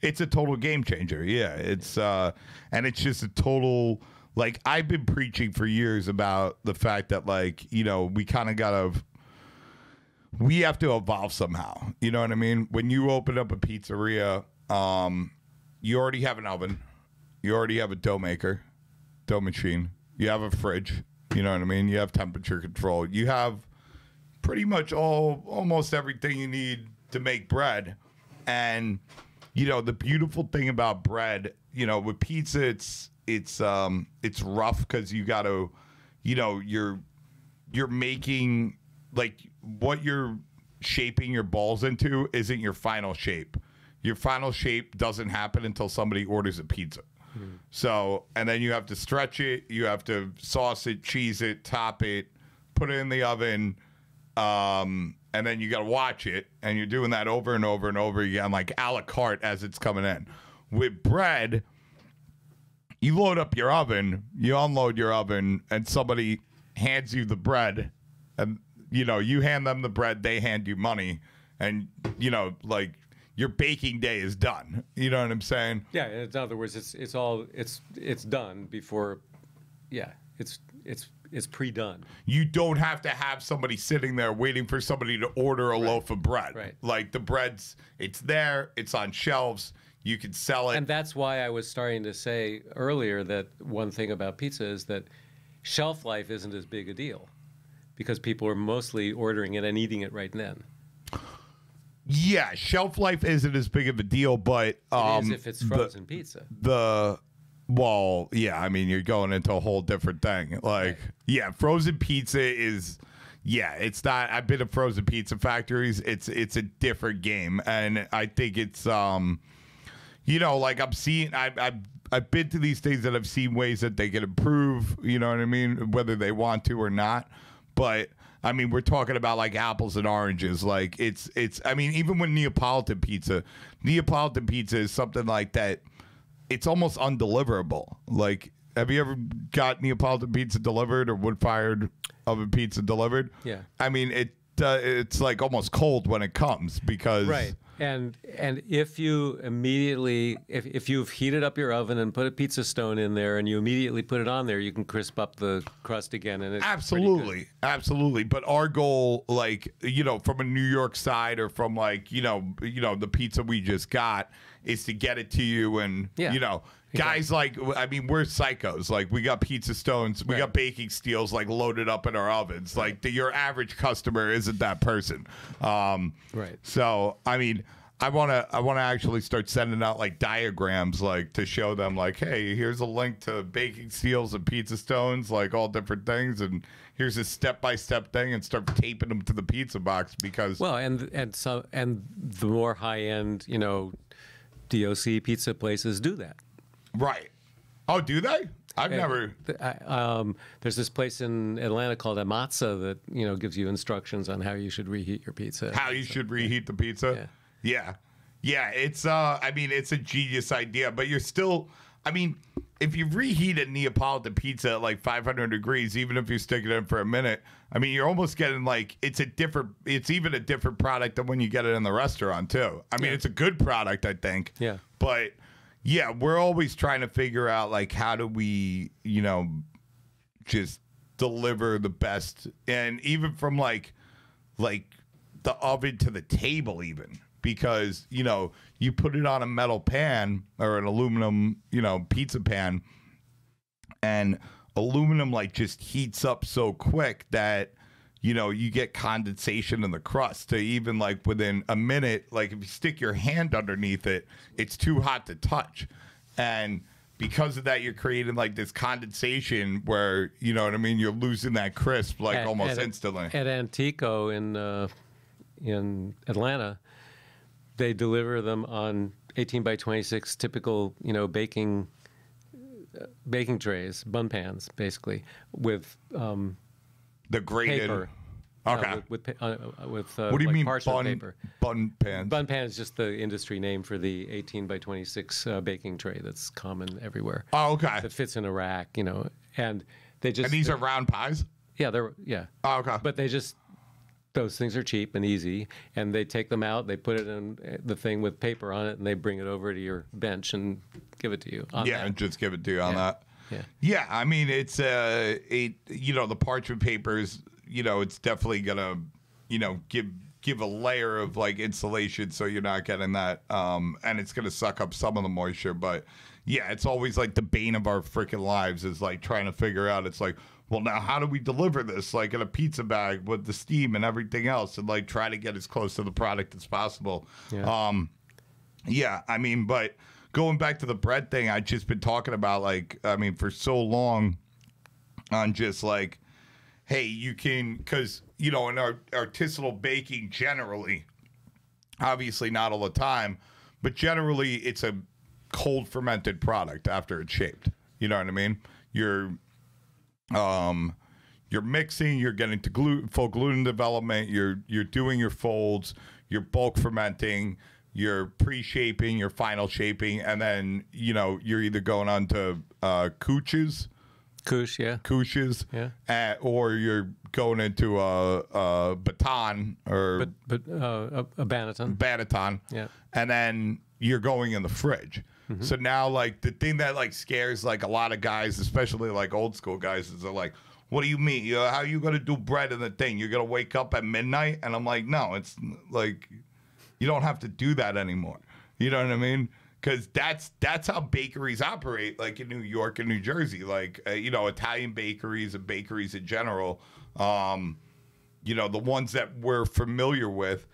it's a total game changer, yeah, it's uh, and it's just a total like I've been preaching for years about the fact that like you know we kind of gotta. We have to evolve somehow, you know what I mean? When you open up a pizzeria, um, you already have an oven. You already have a dough maker, dough machine. You have a fridge. You know what I mean? You have temperature control. You have pretty much all, almost everything you need to make bread. And, you know, the beautiful thing about bread, you know, with pizza, it's, it's, um, it's rough because you got to, you know, you're, you're making like what you're, shaping your balls into isn't your final shape. Your final shape doesn't happen until somebody orders a pizza. Mm-hmm. So, and then you have to stretch it, you have to sauce it, cheese it, top it, put it in the oven, um, and then you got to watch it, and you're doing that over and over and over again, like a la carte as it's coming in. With bread, you load up your oven, you unload your oven, and somebody hands you the bread, and you know, you hand them the bread, they hand you money, and you know, like, your baking day is done. You know what I'm saying? Yeah. In other words, it's it's all it's it's done before. Yeah. It's it's it's pre-done. You don't have to have somebody sitting there waiting for somebody to order a right. loaf of bread. Right. Like the bread's, it's there. It's on shelves. You can sell it. And that's why I was starting to say earlier that one thing about pizza is that shelf life isn't as big a deal because people are mostly ordering it and eating it right then. Yeah, shelf life isn't as big of a deal, but um, it is if it's frozen the, pizza. The well, yeah, I mean you're going into a whole different thing. Like, right. yeah, frozen pizza is, yeah, it's not. I've been to frozen pizza factories. It's it's a different game, and I think it's um, you know, like I'm seeing. I I've I've been to these things that I've seen ways that they can improve. You know what I mean? Whether they want to or not, but. I mean, we're talking about like apples and oranges. Like it's, it's, I mean, even with Neapolitan pizza, Neapolitan pizza is something like that. It's almost undeliverable. Like, have you ever got Neapolitan pizza delivered or wood fired oven pizza delivered? Yeah. I mean, it, uh, it's like almost cold when it comes because. Right. And, and if you immediately, if, if you've heated up your oven and put a pizza stone in there and you immediately put it on there, you can crisp up the crust again. And it's absolutely, absolutely. But our goal, like, you know, from a New York side or from like, you know, you know, the pizza we just got is to get it to you. And, yeah. you know, guys exactly. like, I mean, we're psychos. Like we got pizza stones, we right. got baking steels like loaded up in our ovens. Right. Like the, your average customer isn't that person. Um, right. So, I mean, I want to I want to actually start sending out like diagrams like to show them like, hey, here's a link to baking steels and pizza stones, like all different things. And here's a step-by-step thing and start taping them to the pizza box because. Well, and and so and the more high end, you know, D O C pizza places do that. Right. Oh, do they? I've and, never. I, um, there's this place in Atlanta called Amatsa that, you know, gives you instructions on how you should reheat your pizza. How you so, should reheat yeah. the pizza. Yeah. yeah. Yeah. It's, uh, I mean, it's a genius idea, but you're still, I mean, if you reheat a Neapolitan pizza at like five hundred degrees, even if you stick it in for a minute, I mean, you're almost getting like, it's a different, it's even a different product than when you get it in the restaurant too. I mean, yeah. it's a good product, I think. Yeah. But. Yeah, we're always trying to figure out, like, how do we, you know, just deliver the best. And even from, like, like the oven to the table even. Because, you know, you put it on a metal pan or an aluminum, you know, pizza pan. And aluminum, like, just heats up so quick that, you know, you get condensation in the crust to even like within a minute, like if you stick your hand underneath it, it's too hot to touch. And because of that, you're creating like this condensation where, you know what I mean? You're losing that crisp like at, almost at, instantly. At Antico in, uh, in Atlanta, they deliver them on eighteen by twenty-six typical, you know, baking, uh, baking trays, bun pans basically with, um, the grated, paper. Okay. Uh, with with, uh, with uh, what do you like mean bun, paper. bun pans? Bun pan is just the industry name for the eighteen by twenty-six uh, baking tray that's common everywhere. Oh, okay. That fits in a rack, you know, and they just. And these are round pies. Yeah, they're yeah. Oh, okay. But they just those things are cheap and easy, and they take them out, they put it in the thing with paper on it, and they bring it over to your bench and give it to you. On yeah, that. and just give it to you on yeah. that. Yeah. yeah, I mean, it's, uh, it, you know, the parchment papers, you know, it's definitely going to, you know, give give a layer of, like, insulation so you're not getting that. Um, and it's going to suck up some of the moisture. But, yeah, it's always, like, the bane of our freaking lives is, like, trying to figure out. It's like, well, now how do we deliver this, like, in a pizza bag with the steam and everything else and, like, try to get as close to the product as possible. Yeah, um, yeah I mean, but... Going back to the bread thing, I've just been talking about, like, I mean, for so long on just, like, hey, you can, because, you know, in our artisanal baking generally, obviously not all the time, but generally it's a cold fermented product after it's shaped. You know what I mean? You're, um, you're mixing, you're getting to gluten, full gluten development, you're, you're doing your folds, you're bulk fermenting, you're pre-shaping, you're final shaping, and then, you know, you're either going on to uh, couches. Couche, yeah. Couches. Yeah. At, or you're going into a, a baton or... But, but, uh, a, a banneton. Banneton. Yeah. And then you're going in the fridge. Mm-hmm. So now, like, the thing that, like, scares, like, a lot of guys, especially, like, old school guys, is they're like, what do you mean? You know, how are you going to do bread in the thing? You're going to wake up at midnight? And I'm like, no, it's, like... You don't have to do that anymore. You know what I mean? Because that's that's how bakeries operate, like in New York and New Jersey. Like, uh, you know, Italian bakeries and bakeries in general, um, you know, the ones that we're familiar with.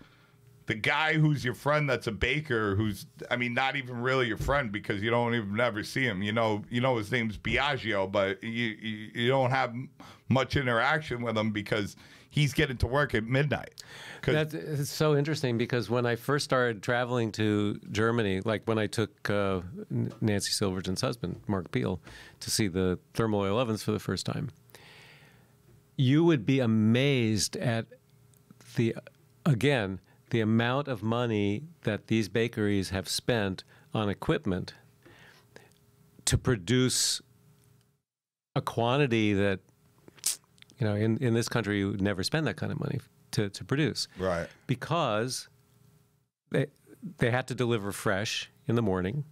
The guy who's your friend that's a baker who's, I mean, not even really your friend because you don't even never see him. You know, you know his name's Biagio, but you, you, you don't have much interaction with him because he's getting to work at midnight. That's so interesting because when I first started traveling to Germany, like when I took uh, Nancy Silverton's husband, Mark Peel, to see the thermal oil ovens for the first time, you would be amazed at the, again, the amount of money that these bakeries have spent on equipment to produce a quantity that, you know, in, in this country, you would never spend that kind of money to, to produce. Right. Because they, they had to deliver fresh in the morning,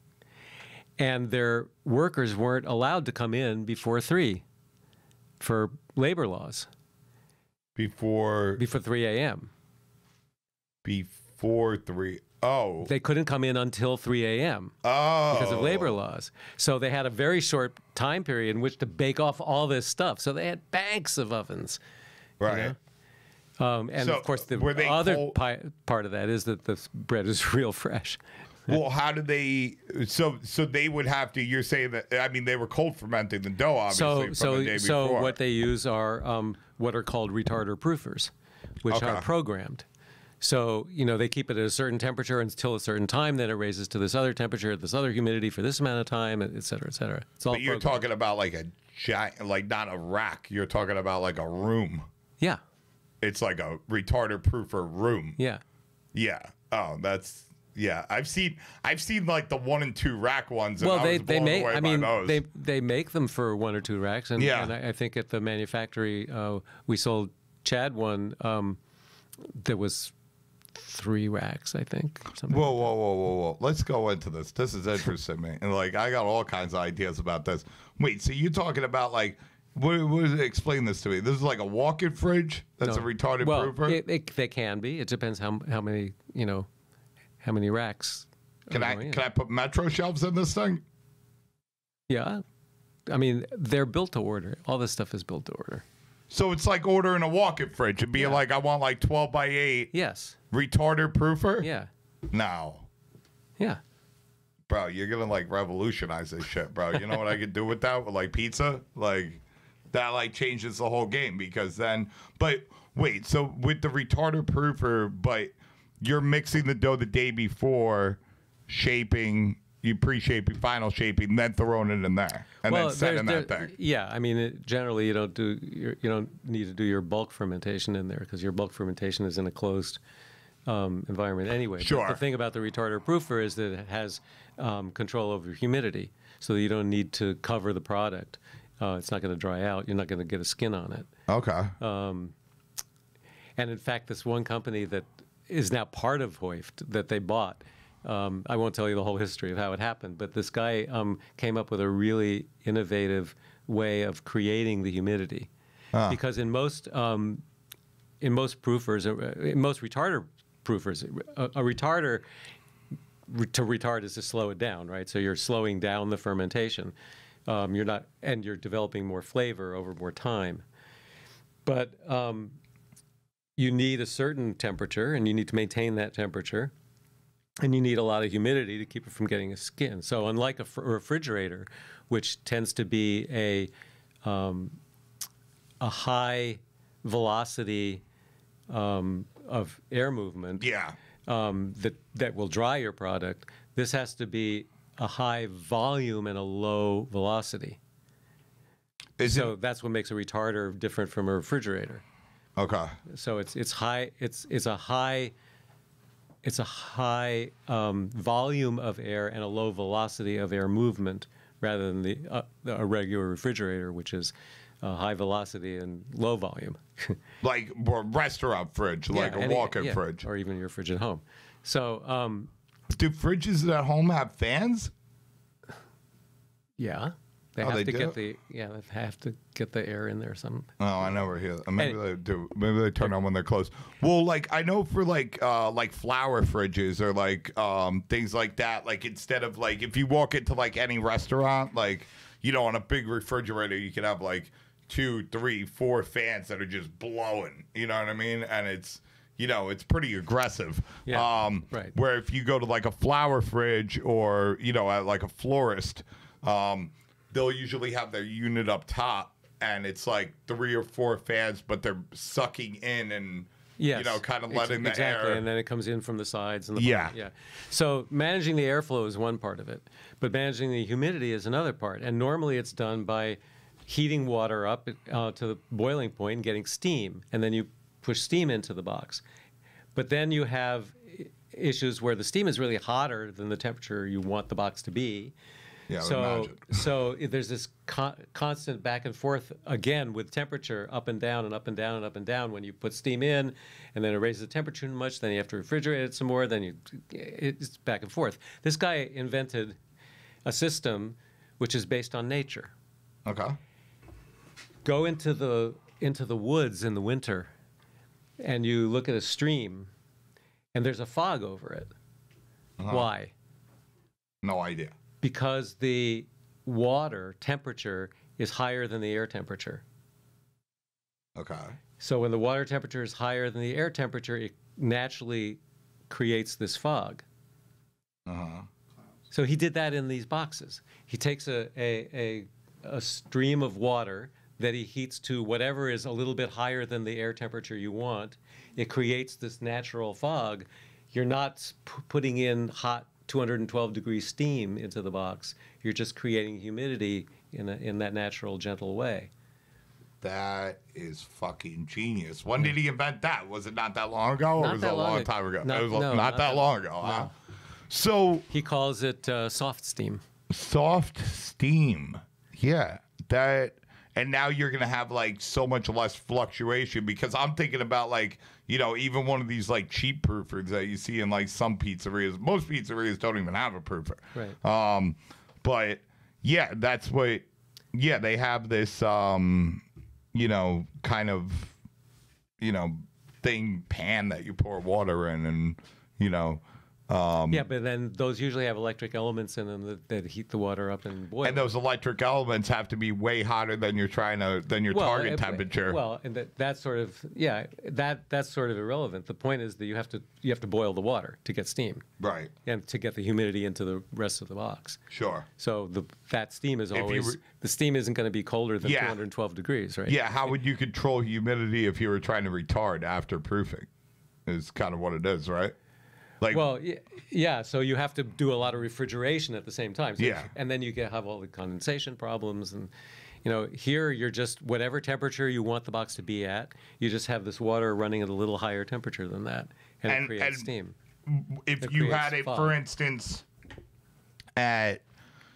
and their workers weren't allowed to come in before three for labor laws. Before? Before three A M Before three. Oh. They couldn't come in until three A M Oh. Because of labor laws. So they had a very short time period in which to bake off all this stuff. So they had banks of ovens. Right. You know? um, and so of course, the other cold... part of that is that the bread is real fresh. Well, how did they? So, so they would have to. You're saying that? I mean, they were cold fermenting the dough, obviously. So, so, the day so before. What they use are um, what are called retarder proofers, which okay. are programmed. So, you know, they keep it at a certain temperature until a certain time, then it raises to this other temperature, this other humidity for this amount of time, et cetera, et cetera. It's all but you're programmed. Talking about like a giant, like not a rack. You're talking about like a room. Yeah. It's like a retarder-proofer room. Yeah. Yeah. Oh, that's, yeah. I've seen, I've seen like the one and two rack ones. And well, I they, was blown they make, away I by mean, those. They, they make them for one or two racks. And, yeah. and I, I think at the manufactory, uh, we sold Chad one um, that was... Three racks, I think. Something whoa, like whoa, whoa, whoa, whoa! Let's go into this. This is interesting, man. And like, I got all kinds of ideas about this. Wait, so you're talking about like, what? What is it? Explain this to me. This is like a walk-in fridge. That's no. a retarded well, proofer. It, it, they can be. It depends how how many you know, how many racks. Can I in. can I put Metro shelves in this thing? Yeah, I mean they're built to order. All this stuff is built to order. So it's like ordering a walk-in fridge and being yeah. like, I want like twelve by eight. Yes. Retarder proofer? Yeah. No. Yeah. Bro, you're going to like revolutionize this shit, bro. You know what I could do with that? With like pizza? Like that like changes the whole game because then, but wait, so with the retarder proofer, but you're mixing the dough the day before, shaping, you pre-shaping, final shaping, then throwing it in there, and well, then setting there, that thing. Yeah, I mean, it, generally you don't do you don't need to do your bulk fermentation in there because your bulk fermentation is in a closed um, environment anyway. Sure. But the thing about the retarder proofer is that it has um, control over humidity, so you don't need to cover the product. Uh, it's not going to dry out. You're not going to get a skin on it. Okay. Um, and in fact, this one company that is now part of Höft that they bought. Um, I won't tell you the whole history of how it happened, but this guy um, came up with a really innovative way of creating the humidity, ah. because in most um, in most proofers, in most retarder proofers, a, a retarder re to retard is to slow it down, right? So you're slowing down the fermentation. Um, you're not, and you're developing more flavor over more time, but um, you need a certain temperature, and you need to maintain that temperature. And you need a lot of humidity to keep it from getting a skin. So unlike a, fr a refrigerator, which tends to be a, um, a high velocity um, of air movement yeah. um, that, that will dry your product. This has to be a high volume and a low velocity. Is so it... that's what makes a retarder different from a refrigerator. Okay. So it's it's high it's it's a high it's a high um, volume of air and a low velocity of air movement, rather than the uh, a regular refrigerator, which is uh, high velocity and low volume. Like a restaurant fridge, yeah, like a walk-in yeah, fridge, or even your fridge at home. So, um, do fridges at home have fans? Yeah. They oh, have they to do? get the yeah, they have to get the air in there. Some oh, I know we're here. Maybe and, they do. Maybe they turn on when they're closed. Well, like I know for like uh, like flour fridges or like um, things like that. Like instead of like if you walk into like any restaurant, like you know, on a big refrigerator, you can have like two, three, four fans that are just blowing. You know what I mean? And it's you know it's pretty aggressive. Yeah, um, right. Where if you go to like a flour fridge or you know at like a florist. Um, They'll usually have their unit up top, and it's like three or four fans, but they're sucking in and yes, you know, kind of letting exactly. the air. Exactly, and then it comes in from the sides and the yeah, bottom. yeah. So managing the airflow is one part of it, but managing the humidity is another part. And normally it's done by heating water up uh, to the boiling point and getting steam, and then you push steam into the box. But then you have issues where the steam is really hotter than the temperature you want the box to be. Yeah, so so there's this con constant back and forth again with temperature up and down and up and down and up and down when you put steam in, and then it raises the temperature too much, then you have to refrigerate it some more, then you it's back and forth. This guy invented a system which is based on nature. Okay. Go into the into the woods in the winter and you look at a stream and there's a fog over it. Uh-huh. Why? No idea. Because the water temperature is higher than the air temperature. Okay. So when the water temperature is higher than the air temperature, it naturally creates this fog. Uh-huh. So he did that in these boxes. He takes a, a, a, a stream of water that he heats to whatever is a little bit higher than the air temperature you want. It creates this natural fog. You're not p- putting in hot two hundred twelve degree steam into the box. You're just creating humidity in a, in that natural, gentle way. That is fucking genius. When did he invent that? Was it not that long ago, or was it a long time ago? It was not that long ago. Huh? So he calls it uh, soft steam. Soft steam. Yeah. That. And now you're gonna have like so much less fluctuation, because I'm thinking about like, you know, even one of these like cheap proofers that you see in like some pizzerias. Most pizzerias don't even have a proofer. Right. Um, but yeah, that's what. Yeah, they have this, um, you know, kind of, you know, thing pan that you pour water in, and you know. Um, yeah, but then those usually have electric elements in them that, that heat the water up and boil. And those electric elements have to be way hotter than you're trying to than your well, target uh, temperature. Well, and that that's sort of yeah, that that's sort of irrelevant. The point is that you have to you have to boil the water to get steam, right? And to get the humidity into the rest of the box. Sure. So the that steam is always the steam isn't going to be colder than yeah. two hundred twelve degrees, right? Yeah. How would you control humidity if you were trying to retard after proofing? Is kind of what it is, right? Like, well, yeah, so you have to do a lot of refrigeration at the same time. So yeah. And then you get, have all the condensation problems. And, you know, here you're just whatever temperature you want the box to be at, you just have this water running at a little higher temperature than that. And, and it creates and steam. If it you had it, fog. for instance, at,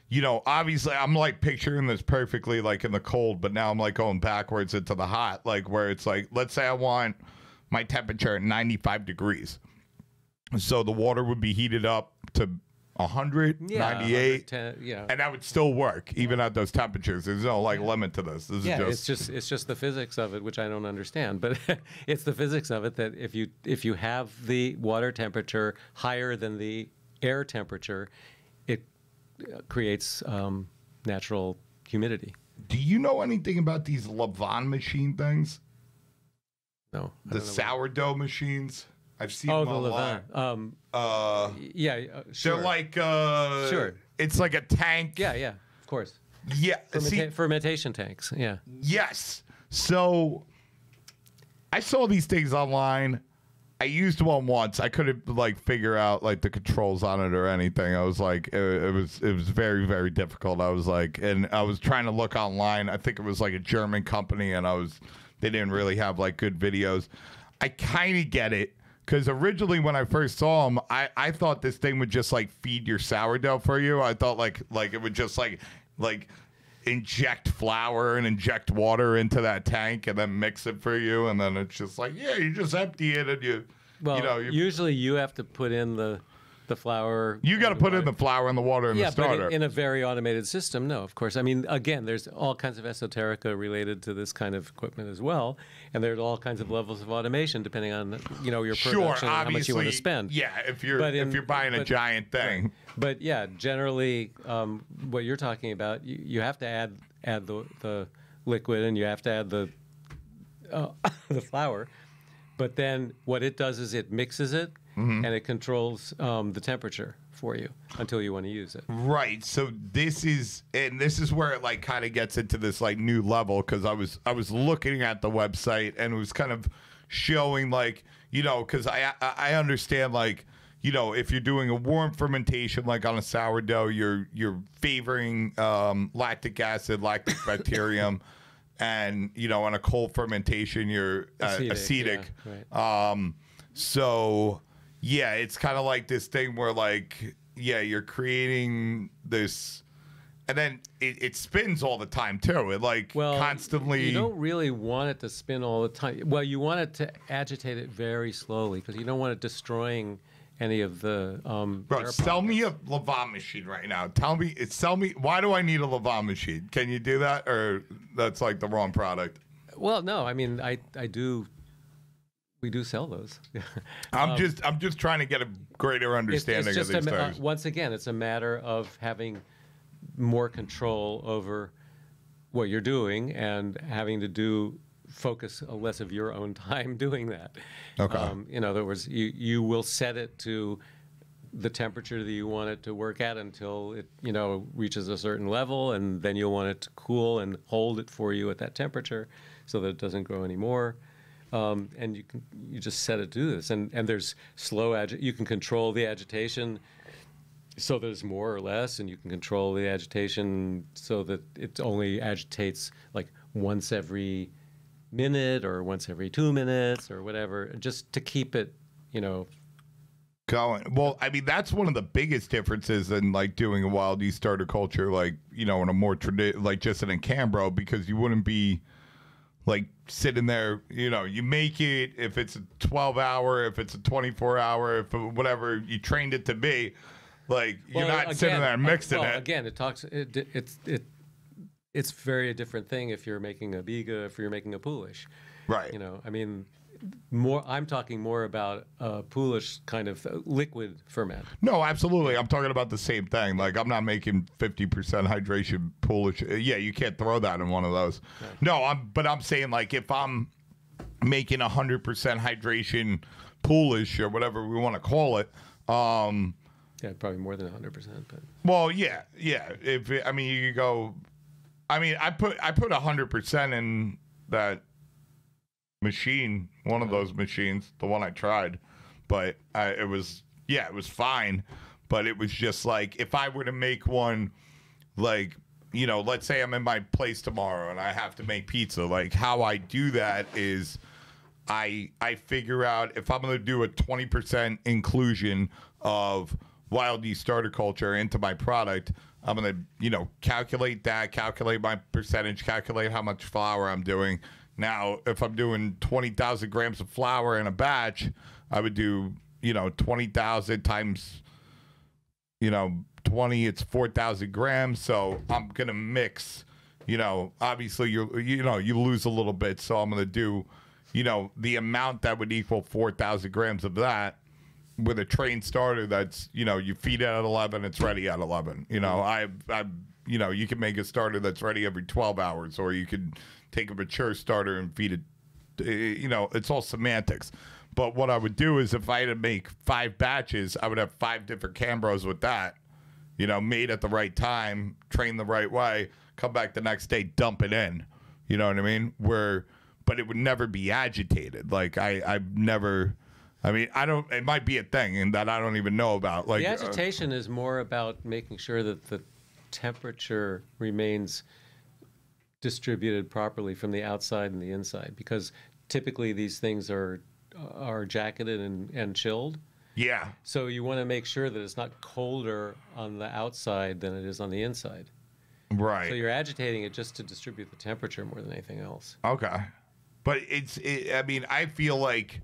you know, obviously I'm like picturing this perfectly like in the cold, but now I'm like going backwards into the hot, like where it's like, let's say I want my temperature at ninety-five degrees. So the water would be heated up to one hundred, ninety-eight, yeah, and that would still work even at those temperatures. There's no like yeah. limit to this. This yeah, is just it's just it's just the physics of it, which I don't understand. But it's the physics of it that if you if you have the water temperature higher than the air temperature, it creates um, natural humidity. Do you know anything about these Levain machine things? No, I the sourdough what... machines. I've seen oh, them online. The um, uh, yeah, uh, sure. They're like, uh, sure. It's like a tank. Yeah, yeah, of course. Yeah, Fermenta see, fermentation tanks. Yeah. Yes. So, I saw these things online. I used one once. I couldn't like figure out like the controls on it or anything. I was like, it, it was it was very very difficult. I was like, and I was trying to look online. I think it was like a German company, and I was they didn't really have like good videos. I kind of get it because originally when I first saw them, I I thought this thing would just like feed your sourdough for you. I thought like like it would just like like. inject flour and inject water into that tank and then mix it for you, and then it's just like, yeah, you just empty it and you well, you know you, usually you have to put in the the flour you got to put water. in the flour and the water in yeah, the starter. But in, in a very automated system, no, of course. I mean, again, there's all kinds of esoterica related to this kind of equipment as well, and there's all kinds of levels of automation depending on you know your production sure, and how much you want to spend. Yeah, if you're in, if you're buying but, a giant thing. Right. But yeah, generally, um, what you're talking about, you, you have to add add the, the liquid, and you have to add the uh, the flour. But then what it does is it mixes it, mm-hmm. and it controls um, the temperature for you until you want to use it. Right. So this is and this is where it like kind of gets into this like new level, because I was I was looking at the website and it was kind of showing like you know because I I understand like. You know, if you're doing a warm fermentation, like on a sourdough, you're you're favoring um, lactic acid, lactic bacterium, and you know, on a cold fermentation, you're uh, acidic. acidic. Yeah, right. um, so yeah, it's kind of like this thing where like yeah, you're creating this, and then it, it spins all the time too. It like well, constantly. You don't really want it to spin all the time. Well, you want it to agitate it very slowly because you don't want it destroying. Any of the um, bro, sell me a Levain machine right now. Tell me, sell me. Why do I need a Levain machine? Can you do that, or that's like the wrong product? Well, no. I mean, I I do. We do sell those. I'm um, just I'm just trying to get a greater understanding it's, it's of these a, things. Uh, once again, it's a matter of having more control over what you're doing and having to do. Focus less of your own time doing that. Okay. Um, in other words, you, you will set it to the temperature that you want it to work at until it, you know, reaches a certain level, and then you'll want it to cool and hold it for you at that temperature so that it doesn't grow anymore. Um, and you can you just set it to this. And, and there's slow agi- you can control the agitation so there's more or less, and you can control the agitation so that it only agitates like once every minute or once every two minutes or whatever, just to keep it, you know, going. Well, I mean, that's one of the biggest differences in like doing a wild yeast starter culture, like, you know, in a more tradition, like just in a Cambro, because you wouldn't be like sitting there, you know, you make it if it's a twelve hour, if it's a twenty-four hour, if whatever you trained it to be, like well, you're not again, sitting there mixing uh, well, it. Again, it talks, it, it, it, it it's very a different thing if you're making a biga, if you're making a poolish. Right. You know, I mean, more. I'm talking more about a poolish kind of liquid ferment. No, absolutely. I'm talking about the same thing. Like, I'm not making fifty percent hydration poolish. Yeah, you can't throw that in one of those. Right. No, I'm. But I'm saying, like, if I'm making one hundred percent hydration poolish or whatever we want to call it, um, yeah, probably more than one hundred percent. But well, yeah, yeah. If it, I mean, you could go... I mean, I put I put one hundred percent in that machine, one of those machines, the one I tried, but I, it was, yeah, it was fine, but it was just like, if I were to make one, like, you know, let's say I'm in my place tomorrow and I have to make pizza, like, how I do that is I I figure out if I'm going to do a twenty percent inclusion of wild yeast starter culture into my product, I'm going to, you know, calculate that, calculate my percentage, calculate how much flour I'm doing. Now, if I'm doing twenty thousand grams of flour in a batch, I would do, you know, twenty thousand times, you know, twenty, it's four thousand grams. So I'm going to mix, you know, obviously, you you know, you lose a little bit. So I'm going to do, you know, the amount that would equal four thousand grams of that. With a train starter, that's, you know, you feed it at eleven, it's ready at eleven. You know, I, I, you know, you can make a starter that's ready every twelve hours, or you could take a mature starter and feed it. You know, it's all semantics. But what I would do is, if I had to make five batches, I would have five different Cambros with that. You know, made at the right time, trained the right way, come back the next day, dump it in. You know what I mean? Where but it would never be agitated. Like I, I've never. I mean, I don't. It might be a thing, and that I don't even know about. Like the agitation uh, is more about making sure that the temperature remains distributed properly from the outside and the inside, because typically these things are are jacketed and, and chilled. Yeah. So you want to make sure that it's not colder on the outside than it is on the inside. Right. So you're agitating it just to distribute the temperature more than anything else. Okay. But it's. It, I mean, I feel like.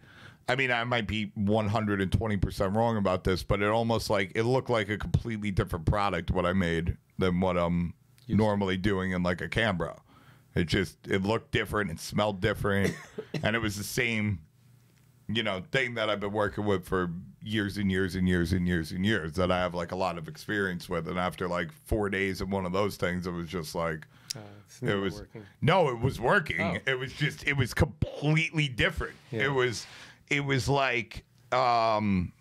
I mean, I might be one hundred twenty percent wrong about this, but it almost like it looked like a completely different product what I made than what I'm yes. normally doing in like a Cambro. It just it looked different, it smelled different, and it was the same, you know, thing that I've been working with for years and years and years and years and years that I have like a lot of experience with. And after like four days of one of those things, it was just like uh, it was working. No, it was working. Oh. It was just it was completely different. Yeah. It was. It was like, um,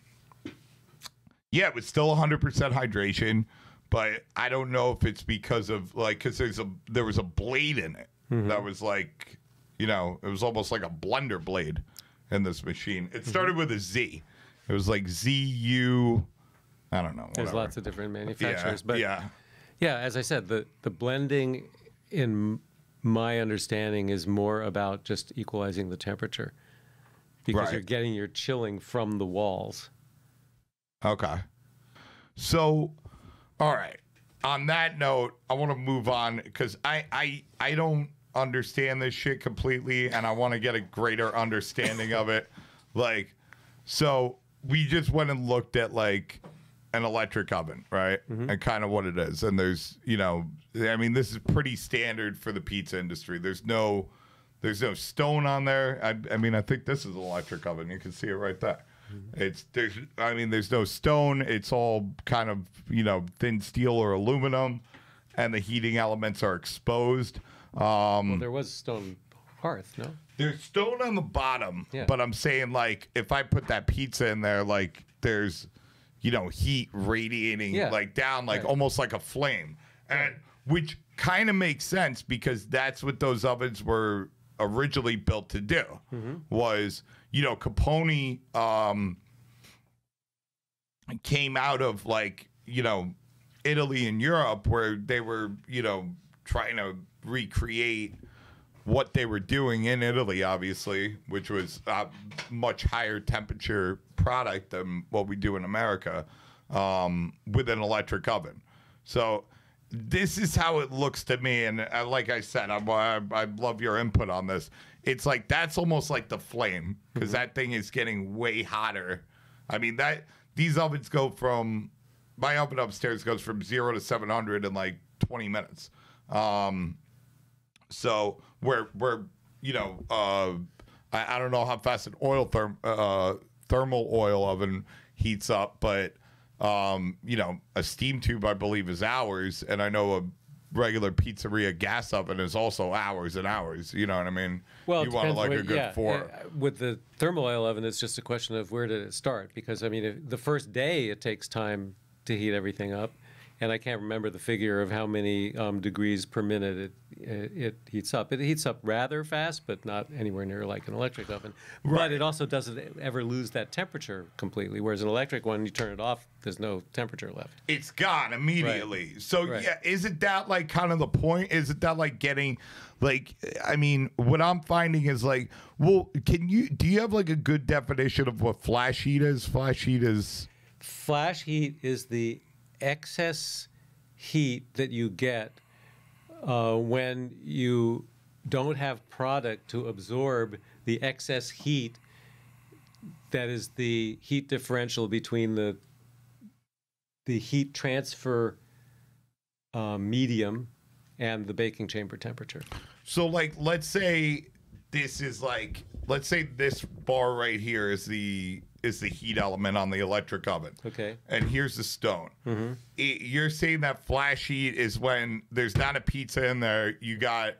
yeah, it was still one hundred percent hydration, but I don't know if it's because of, like, because there's a, there was a blade in it mm-hmm. that was like, you know, it was almost like a blender blade in this machine. It started mm-hmm. with a Z. It was like Z U, I don't know. Whatever. There's lots of different manufacturers. Yeah, but yeah. Yeah, as I said, the, the blending, in my understanding, is more about just equalizing the temperature. Because right. you're getting your chilling from the walls. Okay. So, all right. On that note, I want to move on because I, I, I don't understand this shit completely, and I want to get a greater understanding of it. Like, so we just went and looked at, like, an electric oven, right? Mm-hmm. And kind of what it is. And there's, you know, I mean, this is pretty standard for the pizza industry. There's no... There's no stone on there. I, I mean, I think this is an electric oven. You can see it right there. Mm-hmm. It's there's. I mean, there's no stone. It's all kind of, you know, thin steel or aluminum, and the heating elements are exposed. Um, well, there was stone hearth, no? There's stone on the bottom, yeah. But I'm saying, like, if I put that pizza in there, like, there's, you know, heat radiating, yeah. like, down, like, right. almost like a flame, and which kind of makes sense because that's what those ovens were originally built to do. Mm-hmm. Was, you know, Capone um came out of, like, you know, Italy and Europe, where they were, you know, trying to recreate what they were doing in Italy, obviously, which was a much higher temperature product than what we do in America, um with an electric oven. So this is how it looks to me, and I, like I said, I'm, I, I love your input on this. It's like that's almost like the flame, because mm-hmm. that thing is getting way hotter. I mean, that these ovens go from, my oven upstairs goes from zero to seven hundred in like twenty minutes. Um, so we're we're you know uh, I, I don't know how fast an oil therm uh, thermal oil oven heats up, but. Um, you know, a steam tube, I believe, is hours, and I know a regular pizzeria gas oven is also hours and hours. You know what I mean? Well, you want like a good yeah, four. With the thermal oil oven, it's just a question of where did it start? Because I mean, if the first day it takes time to heat everything up, and I can't remember the figure of how many um, degrees per minute it, it it heats up. It heats up rather fast, but not anywhere near like an electric oven. Right. But it also doesn't ever lose that temperature completely. Whereas an electric one, you turn it off. There's no temperature left. It's gone immediately. Right. So right. yeah, isn't that like kind of the point? Isn't that like getting, like, I mean, what I'm finding is like, well, can you, do you have like a good definition of what flash heat is? Flash heat is? Flash heat is the excess heat that you get uh, when you don't have product to absorb the excess heat that is the heat differential between the the heat transfer uh, medium and the baking chamber temperature. So, like, let's say this is like, let's say this bar right here is the is the heat element on the electric oven. Okay. And here's the stone. Mm-hmm. It, you're saying that flash heat is when there's not a pizza in there. You got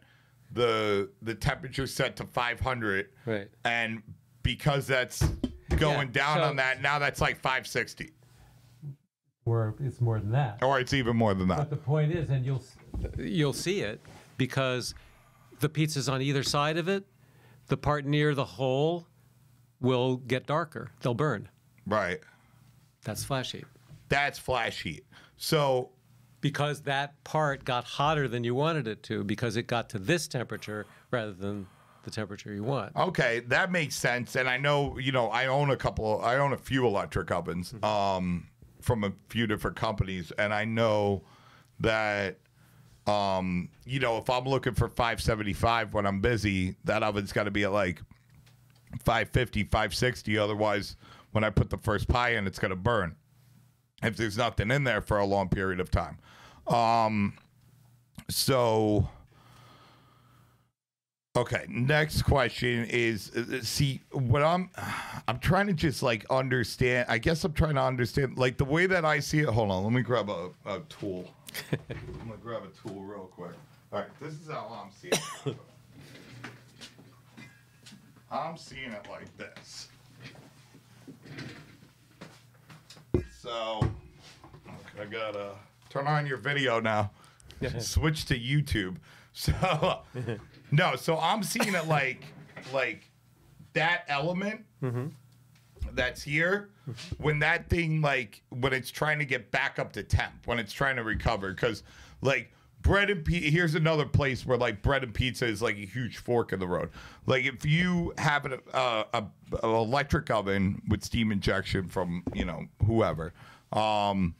the the temperature set to five hundred. Right. And because that's going yeah, down so, on that, now that's like five sixty. Or it's more than that. Or it's even more than that. But the point is, and you'll you'll see it because the pizza's on either side of it. the part near the hole will get darker. They'll burn. Right. That's flash heat. That's flash heat. So because that part got hotter than you wanted it to, because it got to this temperature rather than the temperature you want. Okay, that makes sense. And I know, you know, I own a couple, I own a few electric ovens mm-hmm. um, from a few different companies, and I know that, um, you know, if I'm looking for five seventy-five when I'm busy, that oven's got to be at like five fifty, five sixty. Otherwise, when I put the first pie in, it's going to burn if there's nothing in there for a long period of time. Um, so, okay, next question is, see, what I'm, I'm trying to just like understand, I guess I'm trying to understand, like the way that I see it, hold on, let me grab a, a tool. I'm going to grab a tool real quick. All right, this is how I'm seeing it. I'm seeing it like this. So, okay, I gotta turn on your video now. Switch to YouTube. So, no, so I'm seeing it like, like that element mm-hmm. that's here, when that thing, like, when it's trying to get back up to temp, when it's trying to recover, because, like, bread and pizza, here's another place where, like, bread and pizza is, like, a huge fork in the road. Like, if you have an a, a, a electric oven with steam injection from, you know, whoever, um,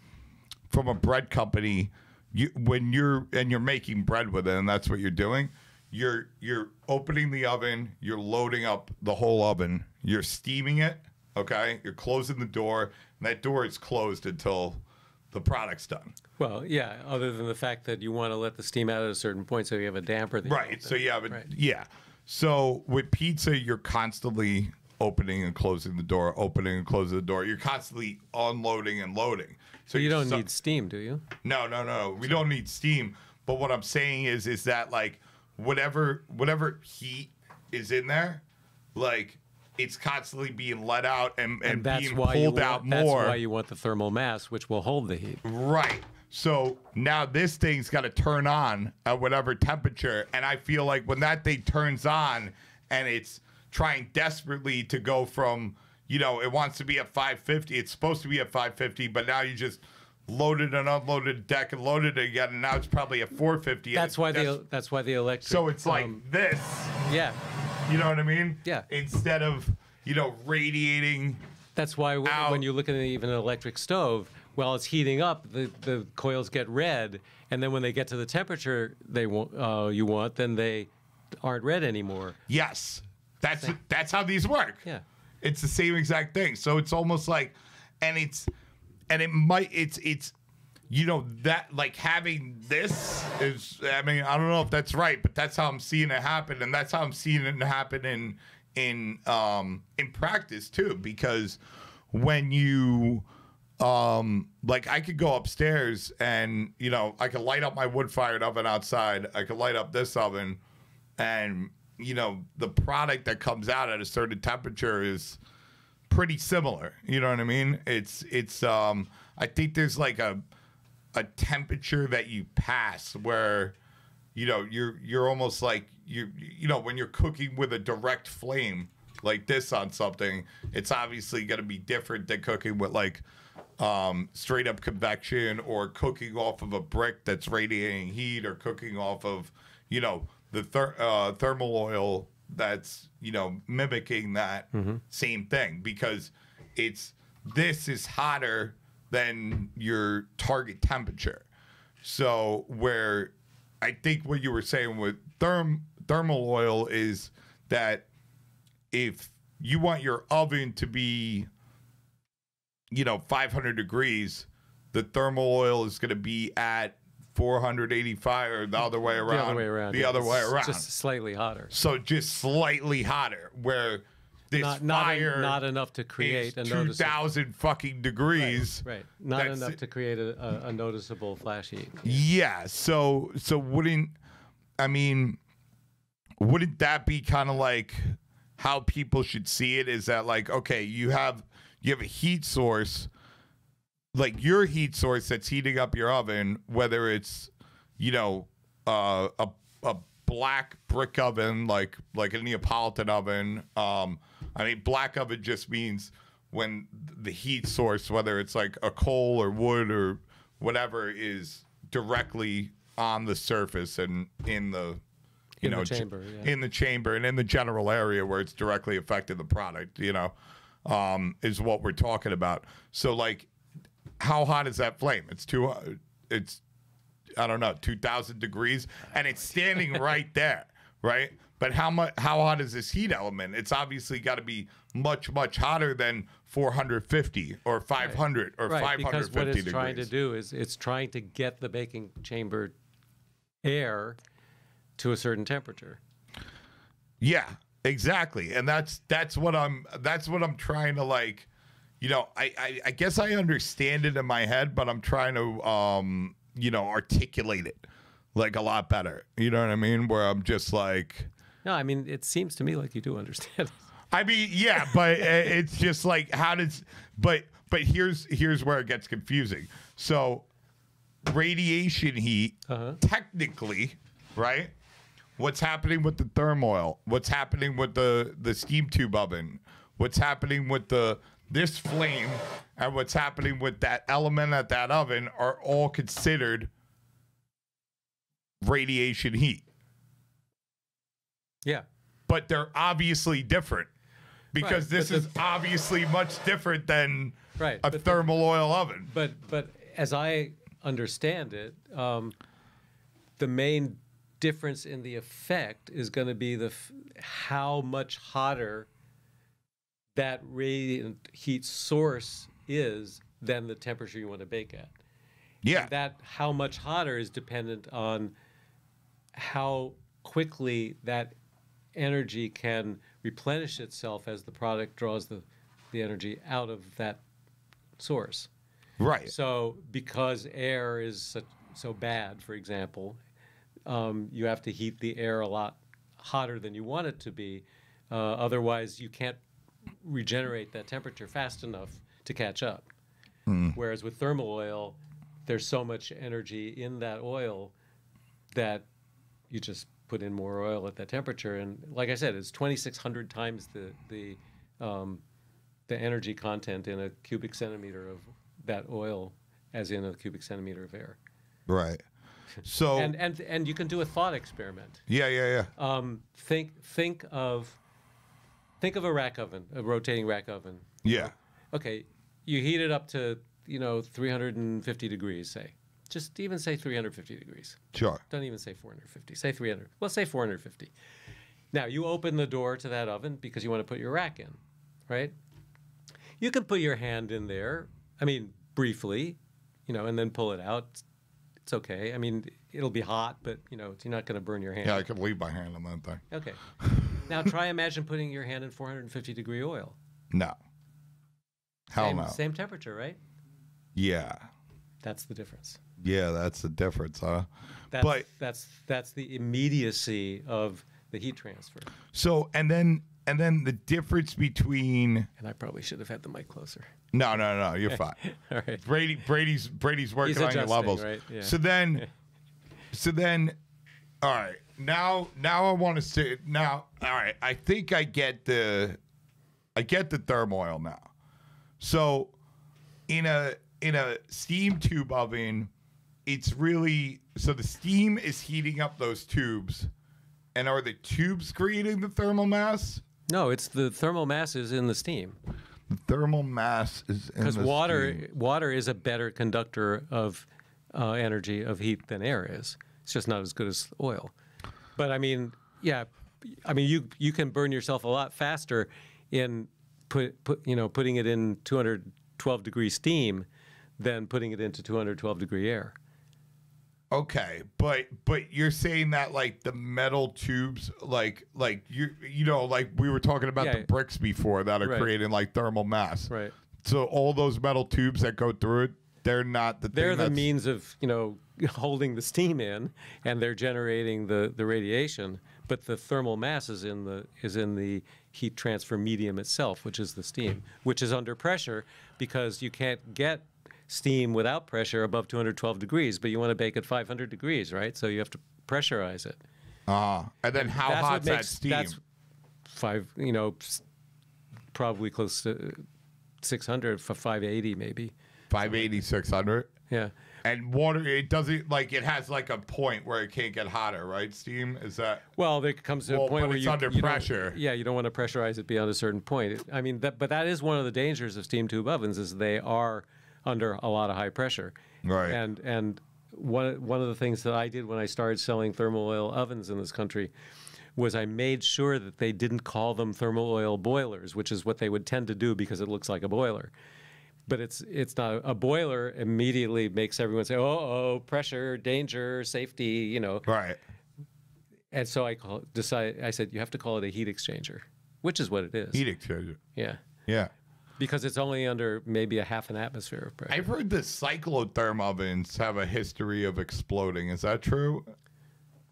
from a bread company, you, when you're, and you're making bread with it, and that's what you're doing, you're, you're opening the oven, you're loading up the whole oven, you're steaming it, okay? You're closing the door, and that door is closed until the product's done. Well, yeah, other than the fact that you want to let the steam out at a certain point, so you have a damper. That right, you so you have a, right. yeah. So with pizza, you're constantly opening and closing the door, opening and closing the door. You're constantly unloading and loading. So, so you don't need steam, do you? No, no, no, no. We don't need steam. But what I'm saying is is that, like, whatever whatever heat is in there, like, it's constantly being let out and, and, and that's being why pulled want, out more. That's why you want the thermal mass, which will hold the heat. Right. So now this thing's got to turn on at whatever temperature. And I feel like when that thing turns on and it's trying desperately to go from, you know, it wants to be at five fifty. It's supposed to be at five fifty, but now you just loaded and unloaded deck and loaded it again. And now it's probably at four fifty. That's why the, that's why the electric. So it's um, like this. Yeah. You know what I mean? Yeah. Instead of, you know, radiating. That's why when, when you look at even an electric stove, while it's heating up, the, the coils get red, and then when they get to the temperature they want, uh, you want, then they aren't red anymore. Yes, that's same. That's how these work. Yeah, it's the same exact thing. So it's almost like, and it's, and it might, it's it's, you know, that like having this is, I mean, I don't know if that's right, but that's how I'm seeing it happen. And that's how I'm seeing it happen in, in, um, in practice too, because when you, um, like I could go upstairs and, you know, I could light up my wood fired oven outside. I could light up this oven and, you know, the product that comes out at a certain temperature is pretty similar. You know what I mean? It's, it's, um, I think there's like a, a temperature that you pass where, you know, you're you're almost like you you know, when you're cooking with a direct flame like this on something, it's obviously going to be different than cooking with like um straight up convection or cooking off of a brick that's radiating heat or cooking off of, you know, the ther uh, thermal oil that's, you know, mimicking that mm-hmm. same thing, because it's, this is hotter than your target temperature. So where I think what you were saying with therm thermal oil is that if you want your oven to be, you know, five hundred degrees, the thermal oil is going to be at four hundred eighty-five, or the other way around. The other way around. The yeah, other way around. Just slightly hotter. So just slightly hotter, where this not, not, fire en not enough to create a two thousand fucking degrees. Right, right. Not enough it. to create a, a noticeable flash heat. Yeah. yeah. So, so wouldn't, I mean, wouldn't that be kind of like how people should see it? Is that like, okay, you have, you have a heat source, like your heat source that's heating up your oven, whether it's, you know, uh, a, a black brick oven, like like a Neapolitan oven. Um, I mean, black oven just means when the heat source, whether it's like a coal or wood or whatever, is directly on the surface and in the you in know the chamber, yeah. in the chamber and in the general area where it's directly affected the product, you know, um, is what we're talking about. So like, how hot is that flame? It's too. Uh, it's I don't know, two thousand degrees, and it's standing right there, right? But how much? How hot is this heat element? It's obviously got to be much, much hotter than four hundred fifty or five hundred right. or right, five hundred fifty degrees. Because what it's degrees. trying to do is it's trying to get the baking chamber air to a certain temperature. Yeah, exactly, and that's that's what I'm that's what I'm trying to like, you know, I I, I guess I understand it in my head, but I'm trying to um. you know, articulate it like a lot better. You know what I mean? Where I'm just like, no, I mean, it seems to me like you do understand. I mean, yeah, but it's just like, how does, but, but here's, here's where it gets confusing. So radiation heat, uh-huh. technically, right? What's happening with the thermoil? What's happening with the, the steam tube oven? What's happening with the, this flame and what's happening with that element at that oven are all considered radiation heat. Yeah. But they're obviously different because right, this is obviously much different than right, a thermal the, oil oven. But but as I understand it, um, the main difference in the effect is going to be the f how much hotter that radiant heat source is than the temperature you want to bake at. Yeah. And that how much hotter is dependent on how quickly that energy can replenish itself as the product draws the, the energy out of that source. Right. So because air is so, so bad, for example, um, you have to heat the air a lot hotter than you want it to be. Uh, otherwise, you can't regenerate that temperature fast enough to catch up. Mm. Whereas with thermal oil, there's so much energy in that oil that you just put in more oil at that temperature. And like I said, it's twenty-six hundred times the the um, the energy content in a cubic centimeter of that oil as in a cubic centimeter of air. Right. So and and and you can do a thought experiment. Yeah, yeah, yeah. Um, think think of. Think of a rack oven, a rotating rack oven. Yeah. Okay, you heat it up to, you know, three hundred fifty degrees, say. Just even say three hundred fifty degrees. Sure. Don't even say four hundred fifty. Say three hundred. Well, say four hundred fifty. Now, you open the door to that oven because you want to put your rack in, right? You can put your hand in there, I mean, briefly, you know, and then pull it out. It's okay. I mean, it'll be hot, but, you know, you're not going to burn your hand. Yeah, I could leave my hand on that thing. Okay. Now try imagine putting your hand in four hundred fifty degree oil. No. Hell no. Same temperature, right? Yeah. That's the difference. Yeah, that's the difference, huh? That's, but that's that's the immediacy of the heat transfer. So and then and then the difference between and I probably should have had the mic closer. No, no, no, you're fine. All right. Brady Brady's Brady's working on your levels. Right? Yeah. So then so then all right. Now, now I want to see. Now, all right. I think I get the, I get the thermoil now. So, in a in a steam tube oven, it's really so the steam is heating up those tubes, and are the tubes creating the thermal mass? No, it's the thermal mass is in the steam. The thermal mass is in the steam. Because water water is a better conductor of uh, energy of heat than air is. It's just not as good as oil. But I mean, yeah, I mean, you you can burn yourself a lot faster in put, put you know putting it in two hundred twelve degree steam than putting it into two hundred twelve degree air. Okay, but but you're saying that like the metal tubes, like like you you know like we were talking about yeah, the bricks before that are right. creating like thermal mass. Right. So all those metal tubes that go through it, they're not the. They're thing the that's... means of you know. holding the steam in, and they're generating the the radiation, but the thermal mass is in the is in the heat transfer medium itself, which is the steam, which is under pressure because you can't get steam without pressure above two hundred twelve degrees, but you want to bake at five hundred degrees, right? So you have to pressurize it. Ah, and then and how hot's that steam? That's five, you know, probably close to six hundred for five eighty maybe. five eighty, six hundred? Yeah. And water, it doesn't, like, it has, like, a point where it can't get hotter, right, steam? Is that? Well, there comes to well, a point where it's you, under you pressure. Yeah, you don't want to pressurize it beyond a certain point. It, I mean, that, but that is one of the dangers of steam tube ovens is they are under a lot of high pressure. Right. And, and one, one of the things that I did when I started selling thermal oil ovens in this country was I made sure that they didn't call them thermal oil boilers, which is what they would tend to do because it looks like a boiler. But it's it's not a boiler. Immediately makes everyone say, "Oh, oh, pressure, danger, safety," you know. Right. And so I call, decide. I said you have to call it a heat exchanger, which is what it is. Heat exchanger. Yeah. Yeah. Because it's only under maybe a half an atmosphere of pressure. I've heard the cyclotherm ovens have a history of exploding. Is that true?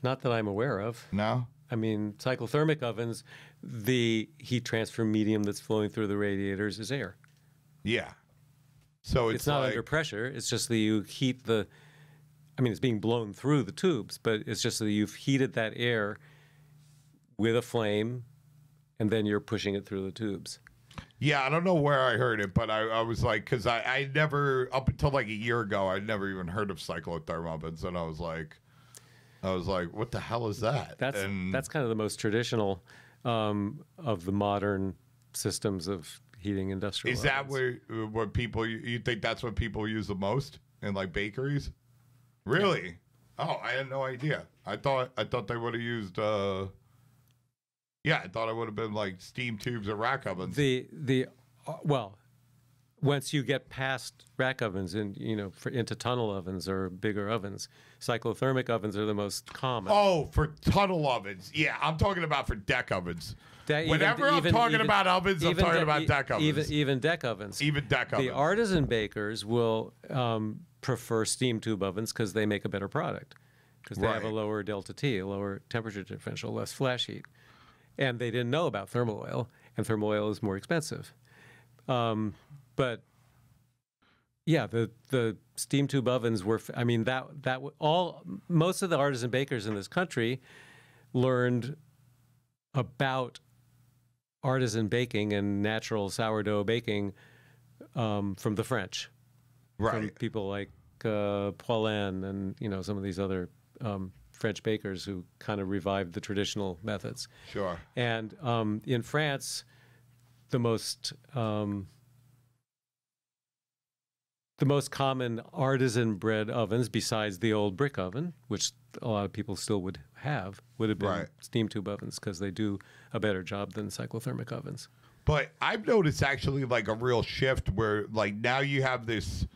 Not that I'm aware of. No. I mean, cyclothermic ovens, the heat transfer medium that's flowing through the radiators is air. Yeah. So it's, it's not like, under pressure. It's just that you heat the, I mean, it's being blown through the tubes, but it's just that you've heated that air with a flame, and then you're pushing it through the tubes. Yeah, I don't know where I heard it, but I, I was like, because I, I never, up until like a year ago, I'd never even heard of cyclotherm ovens, and I was like, I was like, what the hell is that? That's and, that's kind of the most traditional um, of the modern systems of heating industrial. Is that where what people you think that's what people use the most in like bakeries? Really? Yeah. Oh, I had no idea. I thought I thought they would have used. Uh, yeah, I thought it would have been like steam tubes or rack ovens. The the uh, well, once you get past rack ovens and you know for, into tunnel ovens or bigger ovens, cyclothermic ovens are the most common. Oh, for tunnel ovens, yeah, I'm talking about for deck ovens. That Whenever even, I'm even, talking even, about ovens, I'm talking de about deck ovens. Even, even deck ovens. Even deck ovens. The artisan bakers will um, prefer steam tube ovens because they make a better product. Because they right. have a lower delta T, a lower temperature differential, less flash heat. And they didn't know about thermal oil, and thermal oil is more expensive. Um, but, yeah, the, the steam tube ovens were, I mean, that, that all, most of the artisan bakers in this country learned about artisan baking and natural sourdough baking um, from the French, right? From people like uh, Poulin and you know some of these other um, French bakers who kind of revived the traditional methods. Sure. And um, in France, the most um, the most common artisan bread ovens, besides the old brick oven, which a lot of people still would have, would have been right. steam tube ovens because they do a better job than cyclothermic ovens. But I've noticed actually like a real shift where like now you have this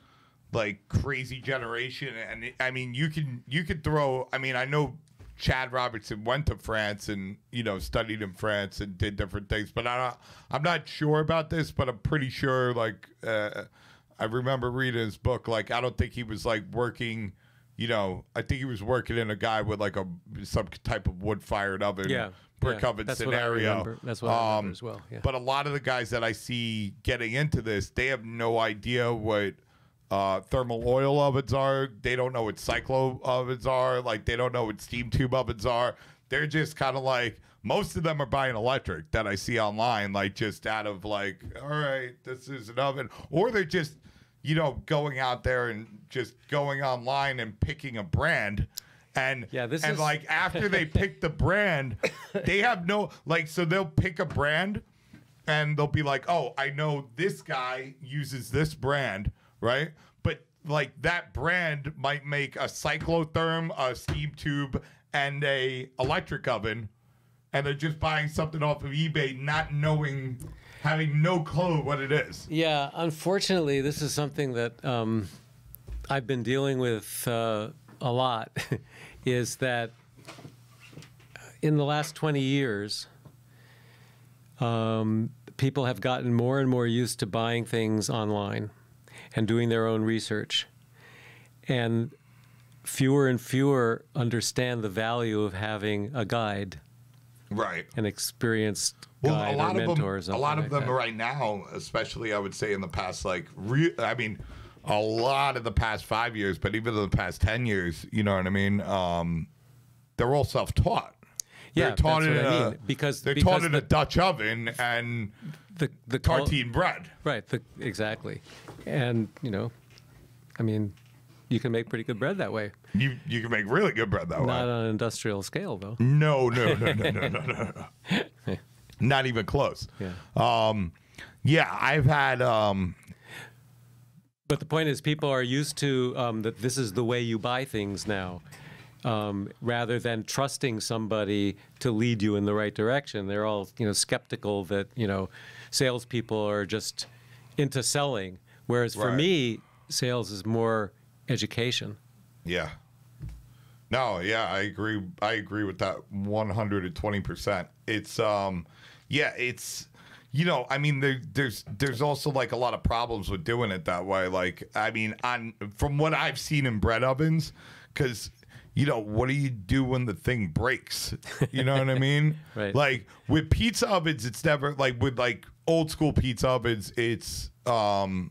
like crazy generation, and it, I mean you can you could throw. I mean I know Chad Robertson went to France and you know studied in France and did different things, but I don't, I'm not sure about this, but I'm pretty sure like uh, I remember reading his book. Like I don't think he was like working. You know, I think he was working in a guy with like a some type of wood-fired oven, yeah, brick yeah, oven that's scenario. What I remember. That's what um, I remember as well. Yeah. But a lot of the guys that I see getting into this, they have no idea what uh, thermal oil ovens are. They don't know what cyclo ovens are. Like they don't know what steam tube ovens are. They're just kind of like most of them are buying electric that I see online, like just out of like, all right, this is an oven, or they're just. You know, going out there and just going online and picking a brand. And, yeah, this and is... like, after they pick the brand, they have no, like, so they'll pick a brand and they'll be like, oh, I know this guy uses this brand, right? But, like, that brand might make a cyclotherm, a steam tube, and a electric oven. And they're just buying something off of eBay, not knowing... having no clue what it is. Yeah, unfortunately, this is something that um, I've been dealing with uh, a lot, is that in the last twenty years, um, people have gotten more and more used to buying things online and doing their own research. And fewer and fewer understand the value of having a guide. Right. An experienced well, guide a lot or mentor of them, or a lot of like them that. Right now, especially I would say in the past, like, re I mean, a lot of the past five years, but even in the past ten years, you know what I mean? Um, they're all self-taught, Yeah, that's what I mean. A, because they're because taught in the, a Dutch oven and the the tartine bread. Right. The, exactly. And you know, I mean, you can make pretty good bread that way. You you can make really good bread that way. Not on an industrial scale, though. No, no, no, no, no, no, no, no. Not even close. Yeah. Um, yeah, I've had. Um, But the point is, people are used to um, that this is the way you buy things now, um, rather than trusting somebody to lead you in the right direction. They're all, you know, skeptical that, you know, salespeople are just into selling. Whereas for right. me, sales is more education. Yeah. No, yeah, I agree. I agree with that one hundred twenty percent. It's, um, yeah, it's. You know, I mean, there, there's there's also like a lot of problems with doing it that way. Like, I mean, on from what I've seen in bread ovens, because, you know, what do you do when the thing breaks? You know what I mean? Right. Like with pizza ovens, it's never like with like old school pizza ovens. It's um,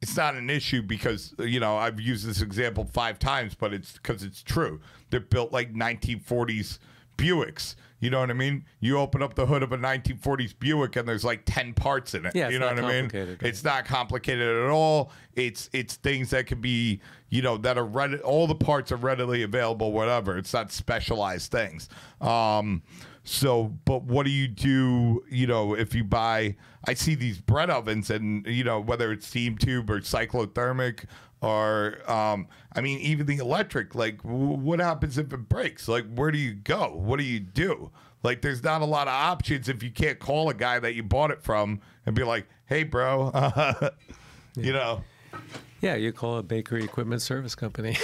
it's not an issue because, you know, I've used this example five times, but it's because it's true. They're built like nineteen forties Buicks. You know what I mean? You open up the hood of a nineteen forties Buick and there's like ten parts in it. Yeah, you know what I mean? It's not complicated at all. It's it's things that could be, you know, that are ready, all the parts are readily available, whatever. It's not specialized things. Um, so, but what do you do, you know, if you buy, I see these bread ovens and, you know, whether it's steam tube or cyclothermic or, um, I mean, even the electric, like, w what happens if it breaks? Like, where do you go? What do you do? Like, there's not a lot of options if you can't call a guy that you bought it from and be like, hey, bro, uh, yeah. you know. Yeah, you call a bakery equipment service company.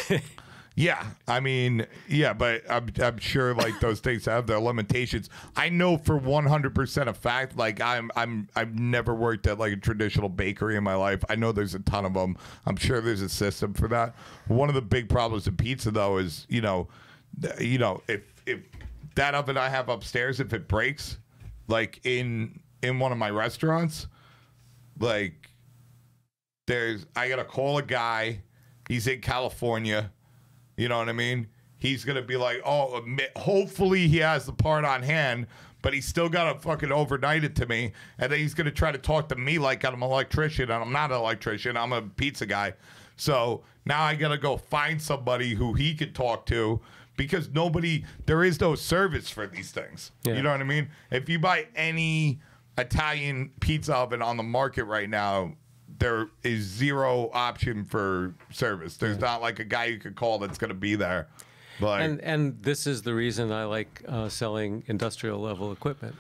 Yeah, I mean, yeah, but I'm, I'm sure, like, those things have their limitations. I know for one hundred percent of fact, like, I'm, I'm, I've never worked at, like, a traditional bakery in my life. I know there's a ton of them. I'm sure there's a system for that. One of the big problems with pizza, though, is, you know, you know, if, if that oven I have upstairs, if it breaks, like, in, in one of my restaurants, like, there's, I gotta call a guy. He's in California. You know what I mean? He's going to be like, oh, hopefully he has the part on hand, but he's still got to fucking overnight it to me. And then he's going to try to talk to me like I'm an electrician, and I'm not an electrician. I'm a pizza guy. So now I got to go find somebody who he could talk to because nobody, there is no service for these things. Yeah. You know what I mean? If you buy any Italian pizza oven on the market right now, there is zero option for service. There's not like a guy you could call that's going to be there. But and and this is the reason I like uh, selling industrial level equipment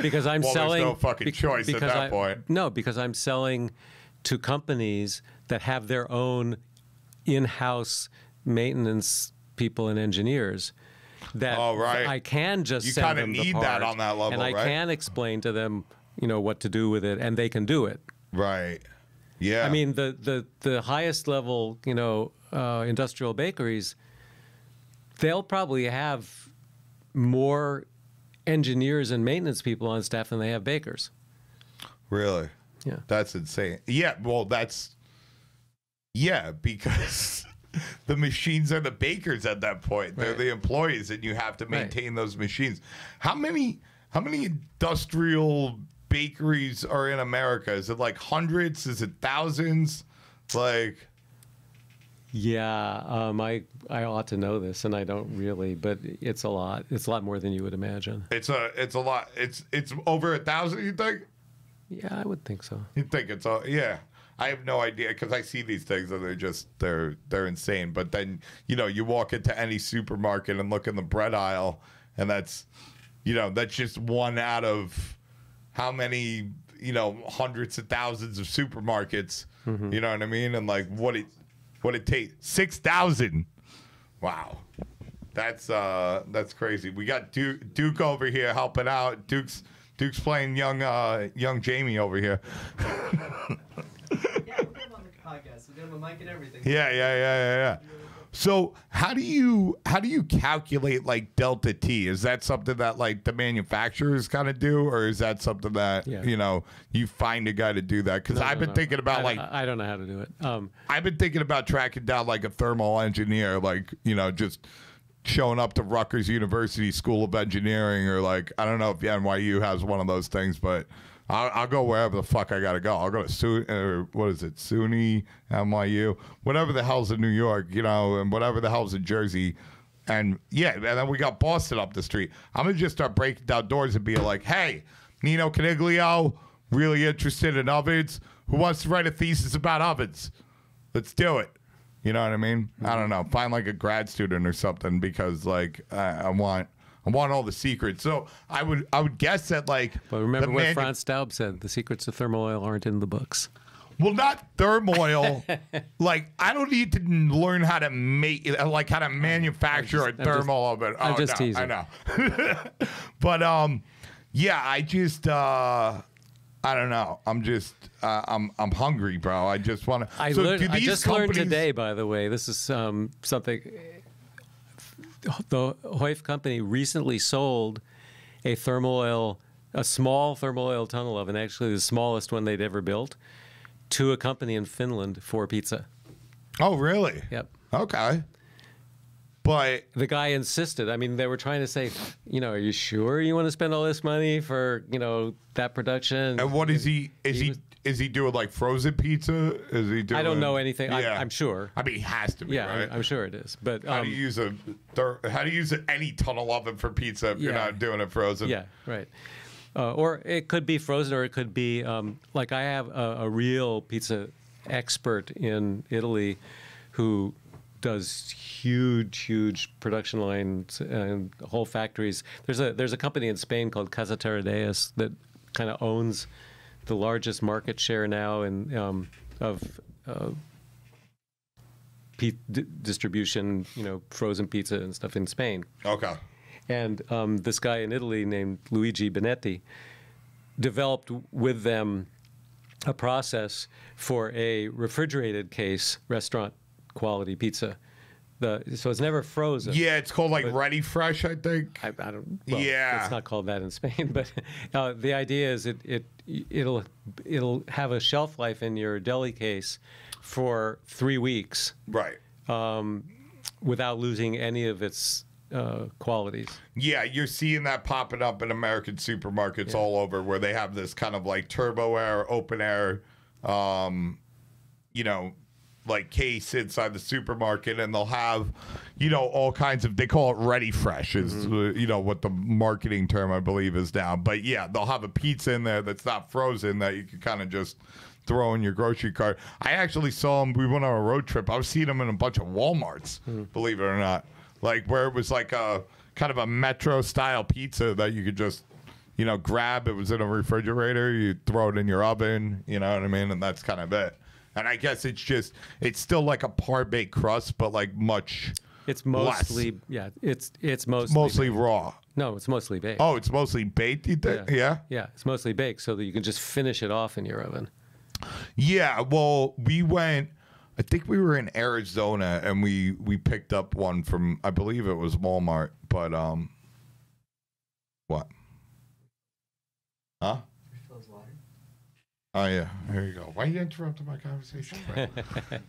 because I'm well, selling. There's no fucking choice at that I, point. No, because I'm selling to companies that have their own in-house maintenance people and engineers. That oh, right. I can just you send them the part. You kind of need that on that level, and I right? can explain to them, you know, what to do with it, and they can do it. Right. Yeah. I mean, the, the, the highest level, you know, uh, industrial bakeries, they'll probably have more engineers and maintenance people on staff than they have bakers. Really? Yeah. That's insane. Yeah. Well, that's, yeah, because the machines are the bakers at that point. They're right. the employees, and you have to maintain right. those machines. How many, how many industrial bakeries are in America? Is it like hundreds? Is it thousands? Like, yeah, um, I I ought to know this, and I don't really, but it's a lot. It's a lot more than you would imagine. It's a it's a lot. It's it's over a thousand. You think? Yeah, I would think so. You think it's all? Yeah, I have no idea because I see these things and they're just they're they're insane. But then, you know, you walk into any supermarket and look in the bread aisle, and that's, you know, that's just one out of how many, you know, hundreds of thousands of supermarkets, mm-hmm. you know what I mean? And like what it, what it takes, six thousand. Wow. That's, uh, that's crazy. We got Duke, Duke over here helping out. Duke's, Duke's playing young, uh, young Jamie over here. Yeah, we'll get him on the podcast. We'll get him a mic and everything. Yeah, yeah, yeah, yeah, yeah. So how do you how do you calculate like delta T? Is that something that like the manufacturers kind of do, or is that something that yeah. you know you find a guy to do that? Because no, I've no, been no. thinking about I like I don't know how to do it. Um, I've been thinking about tracking down like a thermal engineer, like, you know, just showing up to Rutgers University School of Engineering, or like, I don't know if N Y U has one of those things, but I'll, I'll go wherever the fuck I gotta go. I'll go to Su- or what is it, SUNY, N Y U, whatever the hell's in New York, you know, and whatever the hell's in Jersey. And yeah, and then we got Boston up the street. I'm gonna just start breaking down doors and be like, hey, Nino Caniglio, really interested in ovens. Who wants to write a thesis about ovens? Let's do it. You know what I mean? I don't know. Find like a grad student or something, because like I, I want, I want all the secrets. So I would, I would guess that like. But remember what Franz Daub said: the secrets of thermal oil aren't in the books. Well, not thermal oil. Like I don't need to learn how to make, like how to manufacture I'm just, a thermal oven. Oh, I'm just no, teasing. I know. But um, yeah, I just. Uh, I don't know. I'm just, uh, I'm, I'm hungry, bro. I just want to. I, so learned, I just learned today, by the way. This is um, something. The Höft company recently sold a thermal oil, a small thermal oil tunnel oven, actually the smallest one they'd ever built, to a company in Finland for pizza. Oh, really? Yep. Okay. But the guy insisted. I mean, they were trying to say, you know, are you sure you want to spend all this money for, you know, that production? And what is he? Is he, he was, is he doing like frozen pizza? Is he doing? I don't know anything. Yeah. I, I'm sure. I mean, he has to be. Yeah, right? I'm sure it is. But um, how do you use a how do you use any tunnel oven for pizza if yeah. you're not doing it frozen? Yeah, right. Uh, or it could be frozen, or it could be um, like I have a, a real pizza expert in Italy who does huge, huge production lines and whole factories. There's a there's a company in Spain called Casa Taradeus that kind of owns the largest market share now in um, of uh, p distribution, you know, frozen pizza and stuff in Spain. Okay. And um, this guy in Italy named Luigi Benetti developed with them a process for a refrigerated case restaurant quality pizza. The so it's never frozen. Yeah, it's called like Ready Fresh, I think. I, I don't. Well, yeah, it's not called that in Spain, but uh, the idea is it it it'll it'll have a shelf life in your deli case for three weeks, right? Um, without losing any of its uh, qualities. Yeah, you're seeing that popping up in American supermarkets yeah. all over, where they have this kind of like turbo air, open air, um, you know. like case inside the supermarket, and they'll have, you know, all kinds of, they call it Ready Fresh is, mm-hmm. you know, what the marketing term I believe is now. But yeah, they'll have a pizza in there that's not frozen that you can kind of just throw in your grocery cart. I actually saw them, we went on a road trip. I was seeing them in a bunch of Walmarts, mm-hmm. believe it or not, like where it was like a kind of a metro style pizza that you could just, you know, grab. It was in a refrigerator, you throw it in your oven, you know what I mean? And that's kind of it. And I guess it's just, it's still like a par baked crust, but like much. It's mostly, less. yeah, it's it's mostly. It's mostly baked. raw. No, it's mostly baked. Oh, it's mostly baked, you think? Yeah. yeah. Yeah, it's mostly baked so that you can just finish it off in your oven. Yeah, well, we went, I think we were in Arizona, and we, we picked up one from, I believe it was Walmart, but, um, what? Huh? Oh, yeah. There you go. Why are you interrupting my conversation?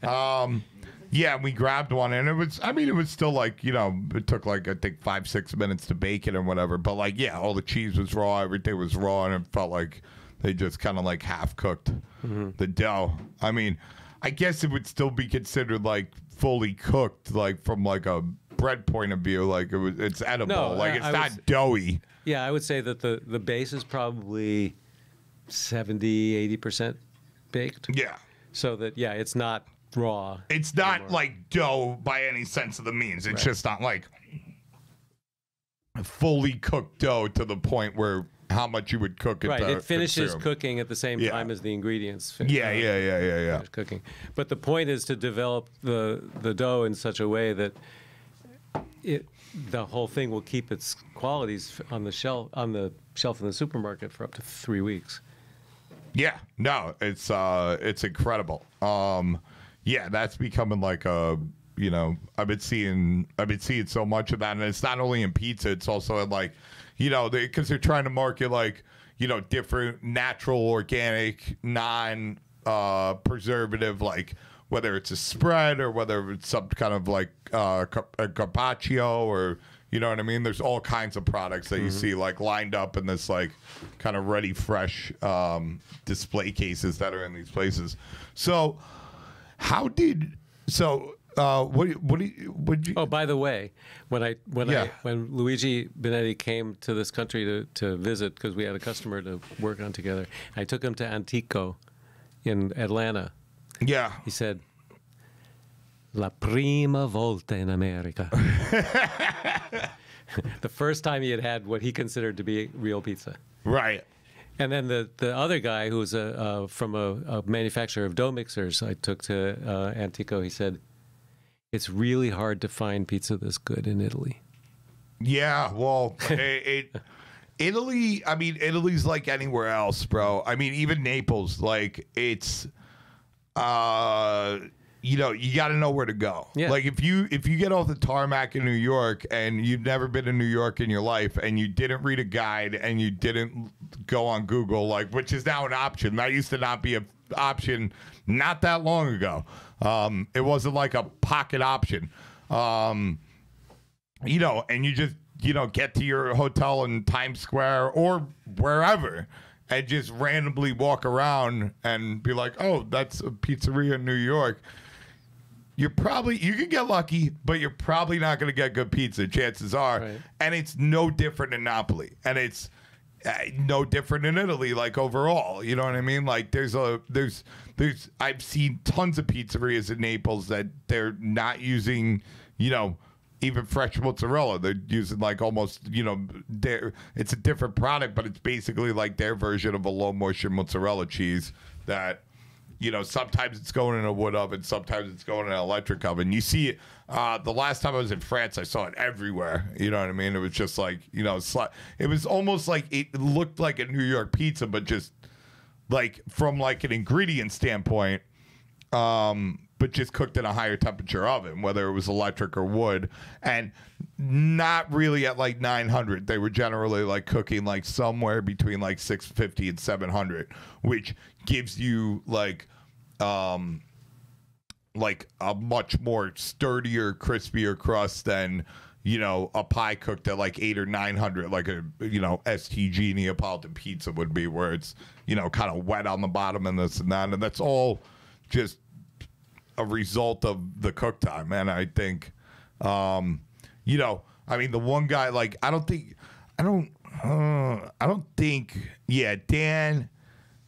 um, yeah, we grabbed one, and it was, I mean, it was still like, you know, it took like, I think, five, six minutes to bake it or whatever. But, like, yeah, all the cheese was raw. Everything was raw, and it felt like they just kind of, like, half-cooked mm-hmm. the dough. I mean, I guess it would still be considered, like, fully cooked, like, from, like, a bread point of view. Like, it was, it's edible. No, like, I, it's I not would, doughy. Yeah, I would say that the, the base is probably seventy, eighty percent baked. Yeah. So that, yeah, it's not raw. It's not anymore. Like dough by any sense of the means. It's right. just not like fully cooked dough to the point where how much you would cook it. Right. It finishes consume. cooking at the same yeah. time as the ingredients. Finish, yeah, yeah, yeah, yeah, yeah. Finish cooking. But the point is to develop the, the dough in such a way that it, the whole thing will keep its qualities on the shelf, on the shelf in the supermarket for up to three weeks. Yeah, no, it's uh, it's incredible. Um, yeah, that's becoming like a, you know, I've been seeing, I've been seeing so much of that, and it's not only in pizza, it's also in like, you know, because they, they're trying to market like, you know, different natural, organic, non uh, preservative, like whether it's a spread or whether it's some kind of like uh, a carpaccio or, you know what I mean? There's all kinds of products that mm-hmm. you see like lined up in this like kind of ready fresh um, display cases that are in these places. So how did so uh, what what do you, what did you? Oh, by the way, when I when yeah. I when Luigi Benetti came to this country to to visit because we had a customer to work on together, I took him to Antico in Atlanta. Yeah, he said, "La prima volta in America." The first time he had had what he considered to be real pizza. Right. And then the, the other guy who was a, uh, from a, a manufacturer of dough mixers I took to uh, Antico, he said, "It's really hard to find pizza this good in Italy." Yeah, well, it, it, Italy, I mean, Italy's like anywhere else, bro. I mean, even Naples, like, it's... Uh, you know, you got to know where to go. Yeah. Like if you if you get off the tarmac in New York and you've never been to New York in your life and you didn't read a guide and you didn't go on Google, like, which is now an option. That used to not be an option not that long ago. Um, it wasn't like a pocket option. Um, you know, and you just, you know, get to your hotel in Times Square or wherever and just randomly walk around and be like, oh, that's a pizzeria in New York. You're probably, you can get lucky, but you're probably not going to get good pizza, chances are. Right. And it's no different in Napoli. And it's uh, no different in Italy, like overall. You know what I mean? Like there's a, there's, there's, I've seen tons of pizzerias in Naples that they're not using, you know, even fresh mozzarella. They're using like almost, you know, it's a different product, but it's basically like their version of a low moisture mozzarella cheese that, you know, sometimes it's going in a wood oven, sometimes it's going in an electric oven. You see it, uh, the last time I was in France, I saw it everywhere. You know what I mean? It was just like, you know, it was almost like it looked like a New York pizza, but just like from like an ingredient standpoint, um, but just cooked in a higher temperature oven, whether it was electric or wood, and not really at like nine hundred. They were generally like cooking like somewhere between like six fifty and seven hundred, which gives you like um like a much more sturdier, crispier crust than, you know, a pie cooked at like eight or nine hundred, like a, you know, S T G Neapolitan pizza would be, where it's, you know, kind of wet on the bottom and this and that, and that's all just a result of the cook time. And I think um you know, I mean, the one guy, like, I don't think, I don't, uh, I don't think, yeah, Dan,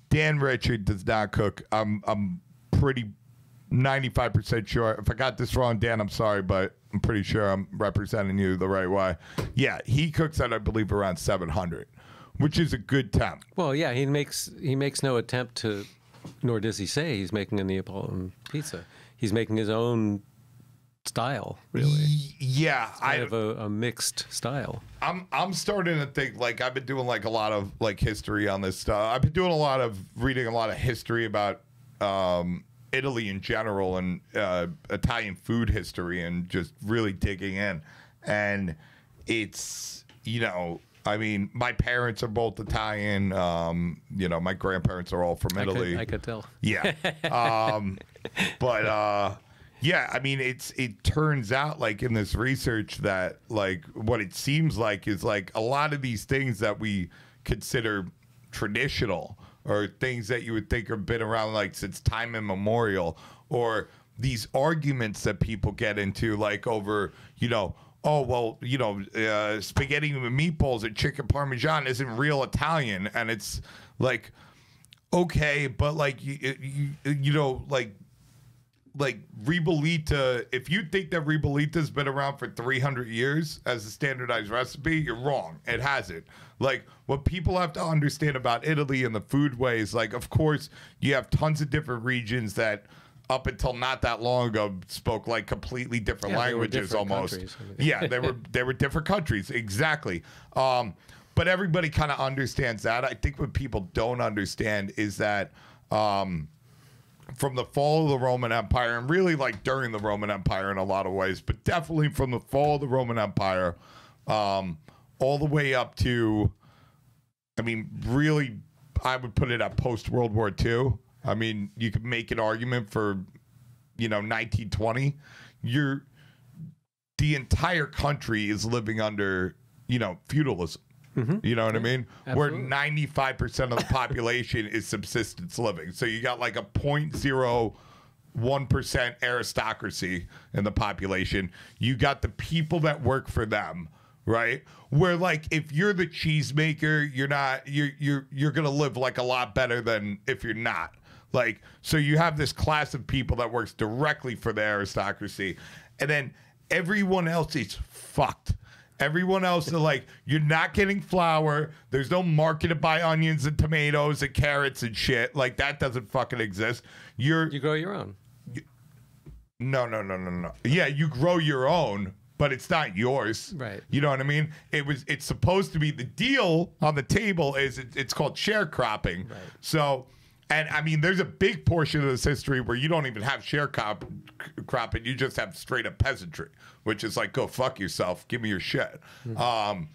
Dan Richard does not cook. I'm, I'm pretty ninety-five percent sure. If I got this wrong, Dan, I'm sorry, but I'm pretty sure I'm representing you the right way. Yeah, he cooks at, I believe, around seven hundred, which is a good temp. Well, yeah, he makes, he makes no attempt to, nor does he say he's making a Neapolitan pizza. He's making his own style, really. Yeah, I have a, a mixed style. I'm I'm starting to think, like, I've been doing like a lot of like history on this stuff. I've been doing a lot of reading, a lot of history about um, Italy in general and uh, Italian food history, and just really digging in. And it's, you know, I mean, my parents are both Italian. Um, you know, my grandparents are all from Italy. I could, I could tell. Yeah, um, but. Uh, Yeah, I mean, it's it turns out, like, in this research that, like, what it seems like is, like, a lot of these things that we consider traditional or things that you would think have been around, like, since time immemorial, or these arguments that people get into, like, over, you know, oh, well, you know, uh, spaghetti with meatballs and chicken parmesan isn't real Italian. And it's, like, okay, but, like, you, you, you know, like, like ribollita, if you think that ribollita's been around for three hundred years as a standardized recipe, you're wrong. It hasn't. Like, what people have to understand about Italy and the food ways, like, of course, you have tons of different regions that up until not that long ago spoke like completely different yeah, languages different almost. Yeah, they were they were different countries. Exactly. Um, but everybody kind of understands that. I think what people don't understand is that um from the fall of the Roman Empire, and really like during the Roman Empire in a lot of ways, but definitely from the fall of the Roman Empire um, all the way up to, I mean, really, I would put it at post-World War Two. I mean, you could make an argument for you know, nineteen twenty, you're the entire country is living under, you know, feudalism. Mm-hmm. You know what yeah, I mean? Absolutely. Where ninety-five percent of the population is subsistence living. So you got like a zero point zero one percent aristocracy in the population. You got the people that work for them, right? Where like if you're the cheesemaker, you're not you're you're you're gonna live like a lot better than if you're not. Like, so you have this class of people that works directly for the aristocracy, and then everyone else is fucked. Everyone else is like, you're not getting flour. There's no market to buy onions and tomatoes and carrots and shit. Like, that doesn't fucking exist. You're you grow your own. You, no, no, no, no, no. Yeah, you grow your own, but it's not yours. Right. You know what I mean? It was. It's supposed to be the deal on the table is it, it's called sharecropping. Right. So. And, I mean, there's a big portion of this history where you don't even have sharecropping. You just have straight-up peasantry, which is like, go fuck yourself. Give me your shit. Mm-hmm. um,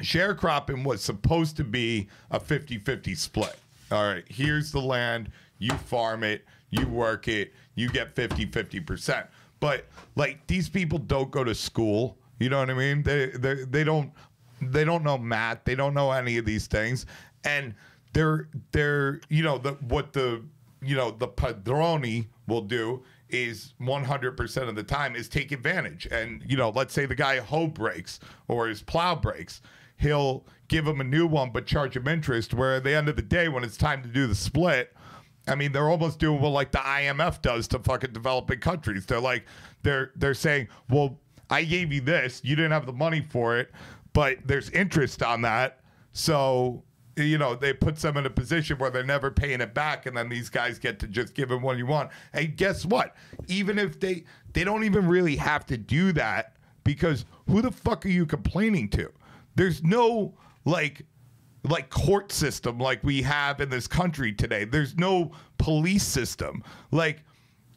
sharecropping was supposed to be a fifty fifty split. All right, here's the land. You farm it. You work it. You get fifty fifty percent. But, like, these people don't go to school. You know what I mean? They, they, they, don't, they don't know math. They don't know any of these things. And... They're, they're, you know, the, what the, you know, the padroni will do is one hundred percent of the time is take advantage. And, you know, let's say the guy hoe breaks or his plow breaks, he'll give him a new one, but charge him interest, where at the end of the day, when it's time to do the split, I mean, they're almost doing what like the I M F does to fucking developing countries. They're like, they're, they're saying, well, I gave you this, you didn't have the money for it, but there's interest on that. So, you know, they put them in a position where they're never paying it back, and then these guys get to just give them what you want. And guess what? Even if they they don't even really have to do that, because who the fuck are you complaining to? There's no like like court system like we have in this country today. There's no police system. Like,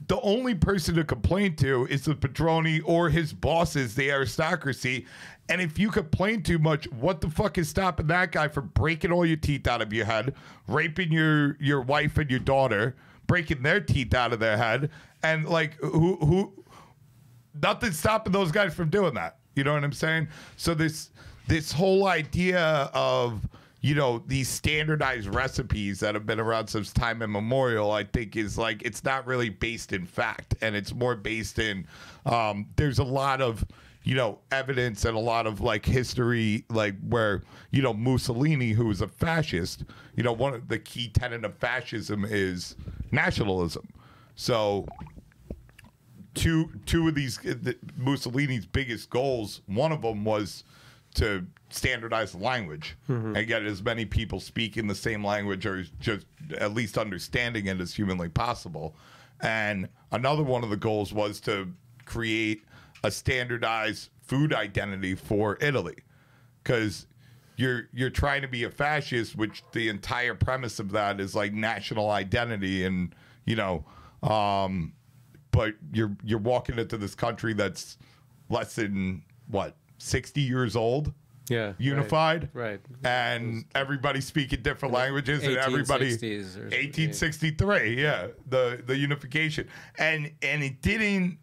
the only person to complain to is the Padroni or his bosses, the aristocracy. And if you complain too much, what the fuck is stopping that guy from breaking all your teeth out of your head, raping your, your wife and your daughter, breaking their teeth out of their head, and, like, who, who, nothing's stopping those guys from doing that. You know what I'm saying? So this, this whole idea of, you know, these standardized recipes that have been around since time immemorial, I think is, like, it's not really based in fact, and it's more based in, um, there's a lot of, you know, evidence and a lot of like history, like where, you know, Mussolini, who was a fascist, you know, one of the key tenet of fascism is nationalism. So two two of these, the, Mussolini's biggest goals, one of them was to standardize the language mm-hmm. and get as many people speaking the same language or just at least understanding it as humanly possible. And another one of the goals was to create a standardized food identity for Italy, because you're you're trying to be a fascist, which the entire premise of that is like national identity, and you know, um, but you're you're walking into this country that's less than what sixty years old, yeah, unified, right, right. And everybody's speaking different languages, and everybody eighteen sixty-three, yeah, the the unification, and and it didn't.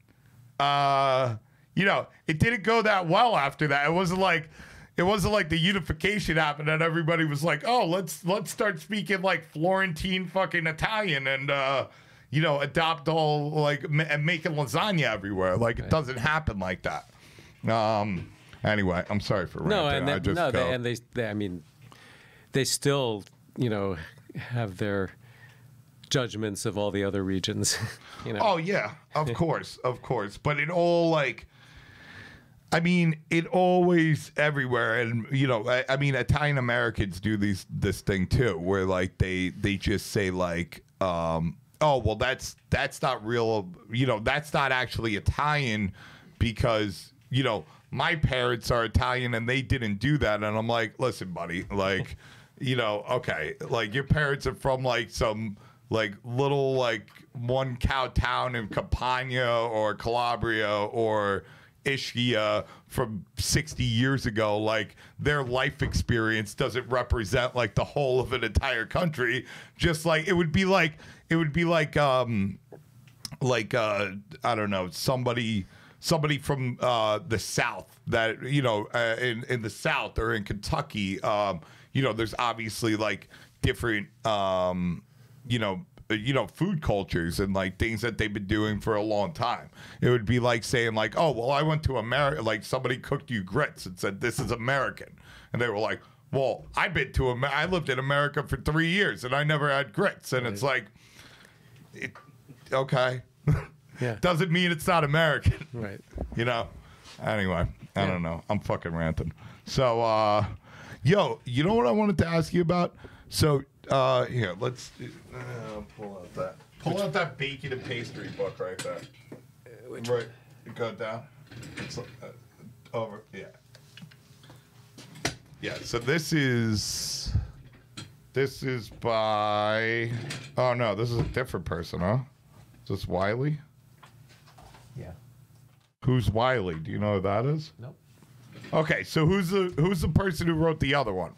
Uh, You know, it didn't go that well after that. It wasn't like, it wasn't like the unification happened and everybody was like, "Oh, let's let's start speaking like Florentine fucking Italian and uh, you know, adopt all like ma and making lasagna everywhere." Like right. It doesn't happen like that. Um. Anyway, I'm sorry for ranting. No, and they, I just no, they, and they, they, I mean, they still, you know, have their judgments of all the other regions. You know? Oh yeah, of course, of course. But it all like. I mean, it always everywhere, and you know, I, I mean, Italian Americans do these this thing too, where like they they just say like, um, oh well, that's that's not real, you know, that's not actually Italian, because you know my parents are Italian and they didn't do that, and I'm like, listen, buddy, like, you know, okay, like your parents are from like some like little like one cow town in Campania or Calabria or Ischia from sixty years ago. Like their life experience doesn't represent like the whole of an entire country. Just like it would be like it would be like um like uh, I don't know, somebody somebody from uh, the South that, you know, uh, in in the South or in Kentucky, um, you know, there's obviously like different, um, you know, you know, food cultures and like things that they've been doing for a long time. It would be like saying like, oh, well, I went to America, like somebody cooked you grits and said, this is American. And they were like, well, I've been to Amer- I lived in America for three years and I never had grits. And right. It's like, it, okay. Yeah. Doesn't mean it's not American. Right. You know, anyway, I yeah. don't know. I'm fucking ranting. So, uh, yo, you know what I wanted to ask you about? So, Uh, here, let's do, uh, pull out that. Pull which, out that baking and pastry book right there. Which right, go down. It's, uh, over, yeah. Yeah, so this is, this is by, oh no, this is a different person, huh? Is this Wiley? Yeah. Who's Wiley? Do you know who that is? Nope. Okay, so who's the, who's the person who wrote the other one?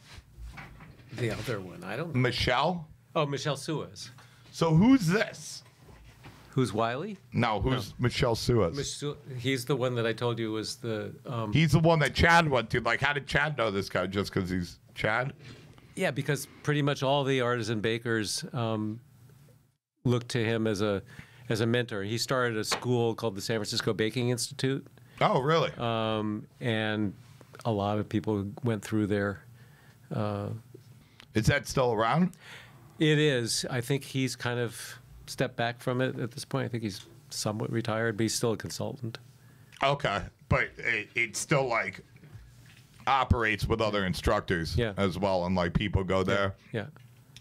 The other one, I don't know. Michel? Oh, Michel Suas. So who's this? Who's Wiley? No, who's no. Michel Suas? Michel, he's the one that I told you was the... Um, he's the one that Chad went to. Like, how did Chad know this guy? Just because he's Chad? Yeah, because pretty much all the artisan bakers um, looked to him as a as a mentor. He started a school called the San Francisco Baking Institute. Oh, really? Um, and a lot of people went through there... Uh, Is that still around? It is. I think he's kind of stepped back from it at this point. I think he's somewhat retired, but he's still a consultant. Okay. But it, it still, like, operates with other instructors yeah. as well, and, like, people go there. Yeah.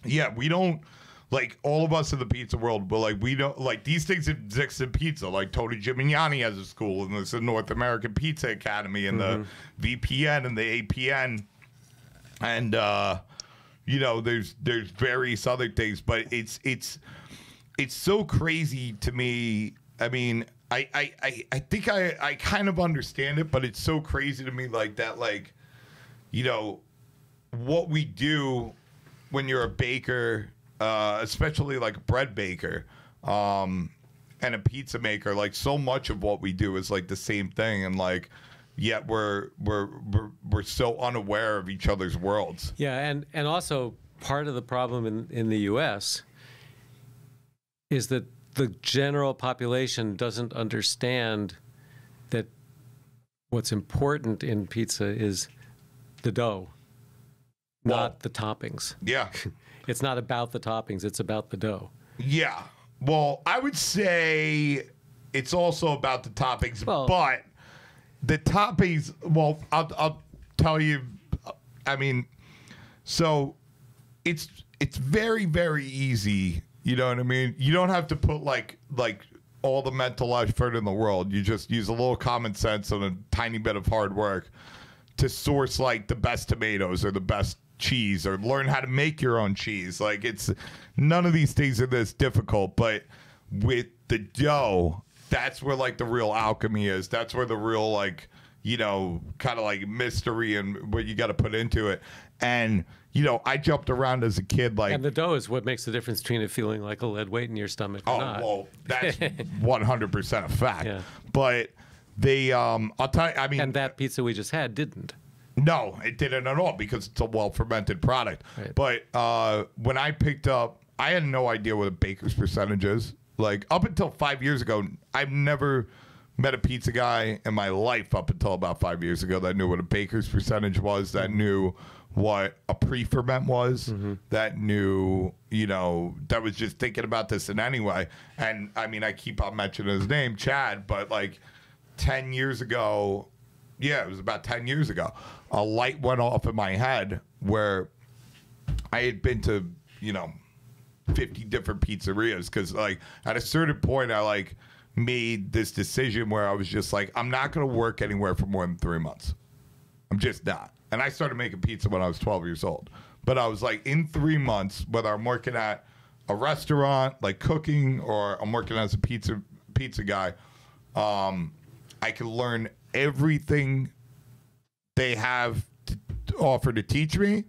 Yeah, yeah we don't... Like, all of us in the pizza world, but, like, we don't... Like, these things exist in pizza. Like, Tony Gimignani has a school, and there's the North American Pizza Academy, and mm-hmm. the V P N, and the A P N, and, uh... you know, there's there's various other things, but it's it's it's so crazy to me. I mean, I I, I, I think I, I kind of understand it, but it's so crazy to me like that, like, you know, what we do when you're a baker, uh, especially like a bread baker um, and a pizza maker, like so much of what we do is like the same thing. And like, yet we're, we're we're we're so unaware of each other's worlds. Yeah, and and also part of the problem in in the U S is that the general population doesn't understand that what's important in pizza is the dough, well, not the toppings. Yeah. It's not about the toppings, it's about the dough. Yeah. Well, I would say it's also about the toppings, well, but the toppings, well, I'll, I'll tell you, I mean, so it's it's very, very easy, you know what I mean? You don't have to put, like, like all the mental effort in the world. You just use a little common sense and a tiny bit of hard work to source, like, the best tomatoes or the best cheese or learn how to make your own cheese. Like, it's none of these things are this difficult, but with the dough... That's where, like, the real alchemy is. That's where the real, like, you know, kind of, like, mystery and what you got to put into it. And, you know, I jumped around as a kid, like... And the dough is what makes the difference between it feeling like a lead weight in your stomach or oh, not. Well, that's one hundred percent a fact. Yeah. But they, um, I'll tell you, I mean... And that pizza we just had didn't. No, it didn't at all because it's a well-fermented product. Right. But uh, when I picked up... I had no idea what a baker's percentage is. Like, up until five years ago, I've never met a pizza guy in my life up until about five years ago that knew what a baker's percentage was, that knew what a pre-ferment was, mm-hmm. that knew, you know, that was just thinking about this in any way. And, I mean, I keep on mentioning his name, Chad, but, like, ten years ago, yeah, it was about ten years ago, a light went off in my head where I had been to, you know, fifty different pizzerias because, like, at a certain point, I like made this decision where I was just like, I'm not going to work anywhere for more than three months. I'm just not. And I started making pizza when I was twelve years old. But I was like, in three months, whether I'm working at a restaurant, like cooking, or I'm working as a pizza pizza guy, um, I can learn everything they have to offer to teach me.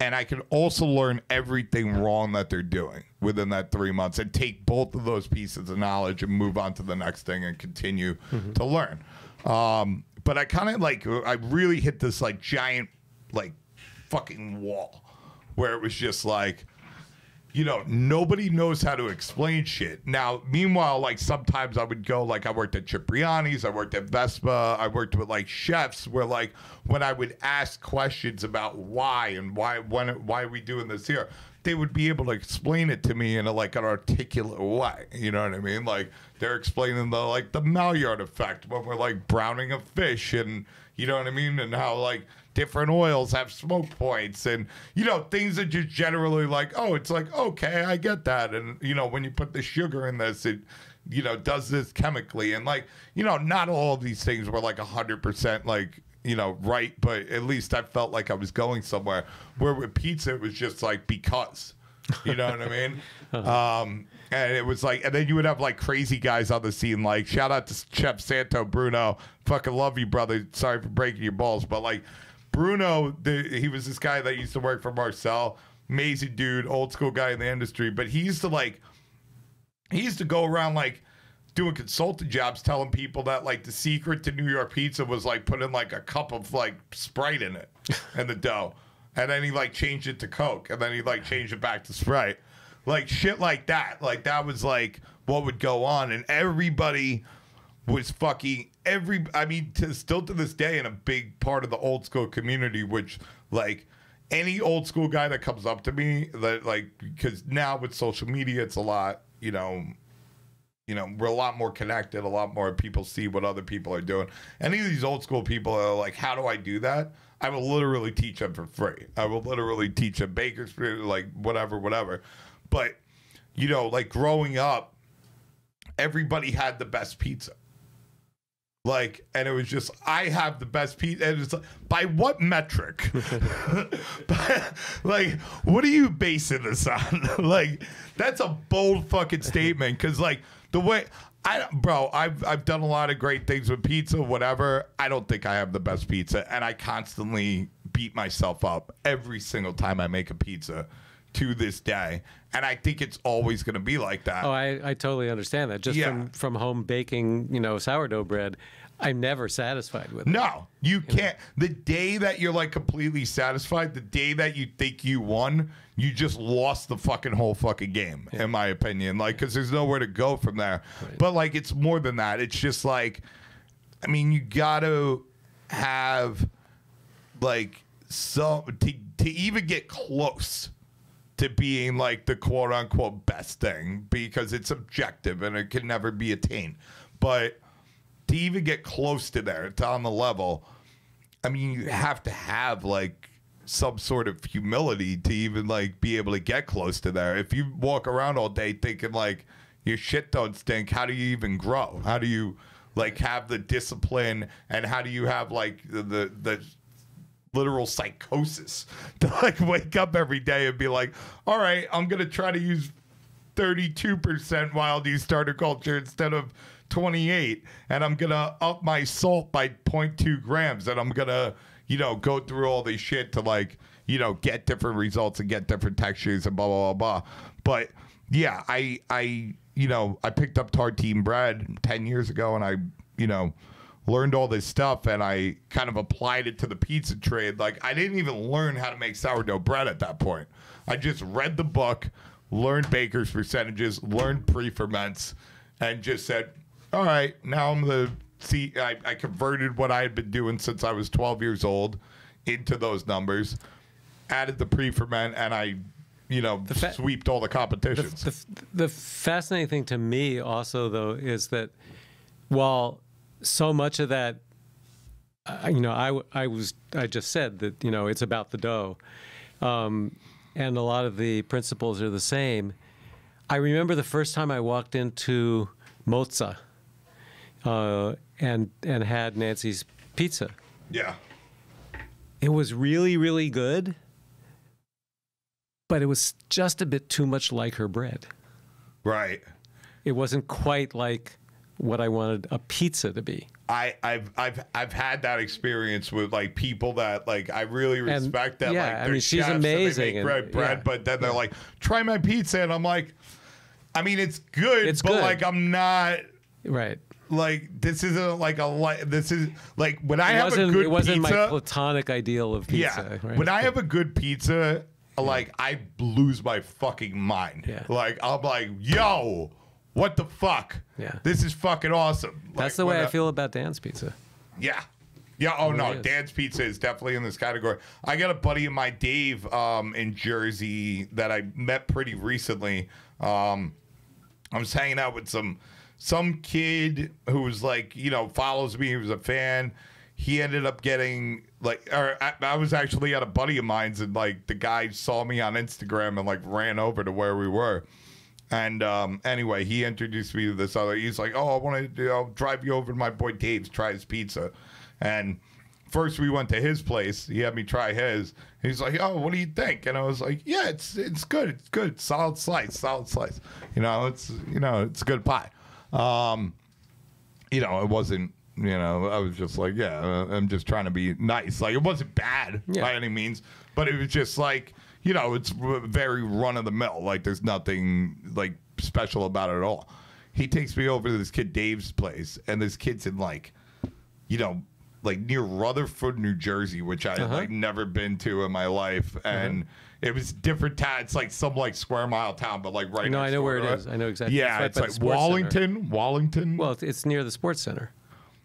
And I can also learn everything wrong that they're doing. within that three months and take both of those pieces of knowledge and move on to the next thing and continue mm-hmm. to learn. Um, but I kind of like, I really hit this like giant, like fucking wall where it was just like, you know, nobody knows how to explain shit. Now, meanwhile, like sometimes I would go, like I worked at Cipriani's, I worked at Vespa, I worked with like chefs where like when I would ask questions about why and why when why are we doing this here, they would be able to explain it to me in a, like an articulate way. You know what I mean? Like they're explaining the like the Maillard effect when we're like browning a fish and you know what I mean, and how like different oils have smoke points and, you know, things that just generally like, oh, it's like, okay, I get that. And, you know, when you put the sugar in this, it, you know, does this chemically. And like, you know, not all of these things were like one hundred percent like, you know, right. But at least I felt like I was going somewhere where with pizza, it was just like, because, you know what I mean? Uh-huh. Um, and it was like, and then you would have like crazy guys on the scene, like shout out to Chef Santo Bruno. Fucking love you, brother. Sorry for breaking your balls. But like, Bruno, the, he was this guy that used to work for Marcel, amazing dude, old school guy in the industry. But he used to like, he used to go around like doing consultant jobs, telling people that like the secret to New York pizza was like putting like a cup of like Sprite in it and the dough, and then he like changed it to Coke, and then he like changed it back to Sprite, like shit like that. Like that was like what would go on, and everybody was fucking every, I mean, to, still to this day in a big part of the old school community, which like any old school guy that comes up to me that like, because now with social media, it's a lot, you know, you know, we're a lot more connected, a lot more people see what other people are doing. Any of these old school people are like, how do I do that? I will literally teach them for free. I will literally teach them baker's, like whatever, whatever. But, you know, like growing up, everybody had the best pizza. Like, and it was just, I have the best pizza. And it's like, by what metric? Like, what are you basing this on? Like, that's a bold fucking statement. Cause like the way I, bro, I've, I've done a lot of great things with pizza, whatever. I don't think I have the best pizza. And I constantly beat myself up every single time I make a pizza to this day. And I think it's always going to be like that. Oh, I, I totally understand that. Just yeah. from, from home baking, you know, sourdough bread, I'm never satisfied with no, it. No, you, you can't. Know? The day that you're, like, completely satisfied, the day that you think you won, you just lost the fucking whole fucking game, yeah. in my opinion. Like, because there's nowhere to go from there. Right. But, like, it's more than that. It's just, like, I mean, you got to have, like, some, to, to even get close to being like the quote unquote best thing, because it's subjective and it can never be attained. But to even get close to there, to on the level, I mean, you have to have like some sort of humility to even like be able to get close to there. If you walk around all day thinking like your shit don't stink, how do you even grow? How do you like have the discipline, and how do you have like the, the, the literal psychosis to like wake up every day and be like, all right, I'm gonna try to use thirty-two percent wild yeast starter culture instead of twenty-eight, and I'm gonna up my salt by zero point two grams, and I'm gonna, you know, go through all this shit to like, you know, get different results and get different textures and blah blah blah, blah. But yeah, I I you know, I picked up Tartine bread ten years ago, and I, you know, learned all this stuff, and I kind of applied it to the pizza trade. Like, I didn't even learn how to make sourdough bread at that point. I just read the book, learned baker's percentages, learned pre-ferments, and just said, all right, now I'm the see I, I converted what I had been doing since I was twelve years old into those numbers, added the pre-ferment, and I, you know, swept all the competitions. The, the, the fascinating thing to me also, though, is that while so much of that, uh, you know, I, I was, I just said that, you know, it's about the dough. Um, and a lot of the principles are the same. I remember the first time I walked into Mozza uh, and, and had Nancy's pizza. Yeah. It was really, really good, but it was just a bit too much like her bread. Right. It wasn't quite like what I wanted a pizza to be. I, I've I've I've had that experience with like people that like I really respect and, that yeah, like they're I mean, she's chefs amazing and they make bread, and, bread yeah, but then they're yeah. like, try my pizza, and I'm like, I mean it's good, it's but good. like I'm not right. Like this isn't like a like this is like when I it have a good it wasn't pizza, my platonic ideal of pizza. Yeah, right? When I have a good pizza, like I lose my fucking mind. Yeah. Like I'm like, yo, what the fuck? Yeah. This is fucking awesome. Like, that's the way I, I feel about Dan's pizza. Yeah. Yeah. Oh no, is. Dan's pizza is definitely in this category. I got a buddy of mine, Dave, um, in Jersey that I met pretty recently. Um, I was hanging out with some. Some kid who was like, you know, follows me. He was a fan. He ended up getting like, or I, I was actually at a buddy of mine's, and like the guy saw me on Instagram and like ran over to where we were. And um, anyway, he introduced me to this other. He's like, oh, I want to, I'll drive you over to my boy Dave's, try his pizza. And first we went to his place. He had me try his. He's like, oh, what do you think? And I was like, yeah, it's it's good, it's good, solid slice, solid slice. You know, it's you know, it's good pie. Um, you know, it wasn't, you know, I was just like, yeah, I'm just trying to be nice. Like, it wasn't bad yeah. by any means, but it was just like, you know, it's very run of the mill. Like, there's nothing like special about it at all. He takes me over to this kid Dave's place, and this kid's in like, you know, like near Rutherford, New Jersey, which I uh-huh. like never been to in my life, and. Mm-hmm. It was different town. It's like some like square mile town, but like right. No, I know where it is. I know exactly. Yeah, it's like Wallington, Wallington. Well, it's near the sports center.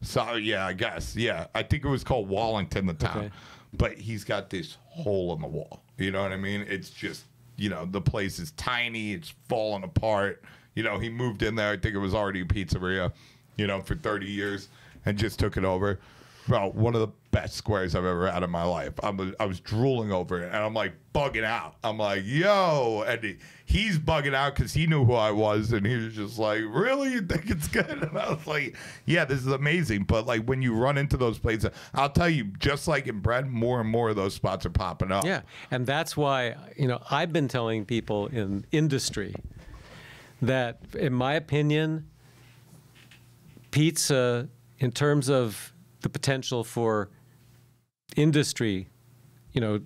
So yeah, I guess yeah. I think it was called Wallington, the town. Okay. But he's got this hole in the wall. You know what I mean? It's just you know the place is tiny. It's falling apart. You know he moved in there. I think it was already a pizzeria. You know for thirty years and just took it over. Bro, one of the best squares I've ever had in my life. I'm, I was drooling over it, and I'm like bugging out. I'm like, yo, and he, he's bugging out because he knew who I was, and he was just like, really? You think it's good? And I was like, yeah, this is amazing. But like when you run into those places, I'll tell you, just like in bread, more and more of those spots are popping up. Yeah, and that's why you know I've been telling people in industry that, in my opinion, pizza, in terms of the potential for industry, you know,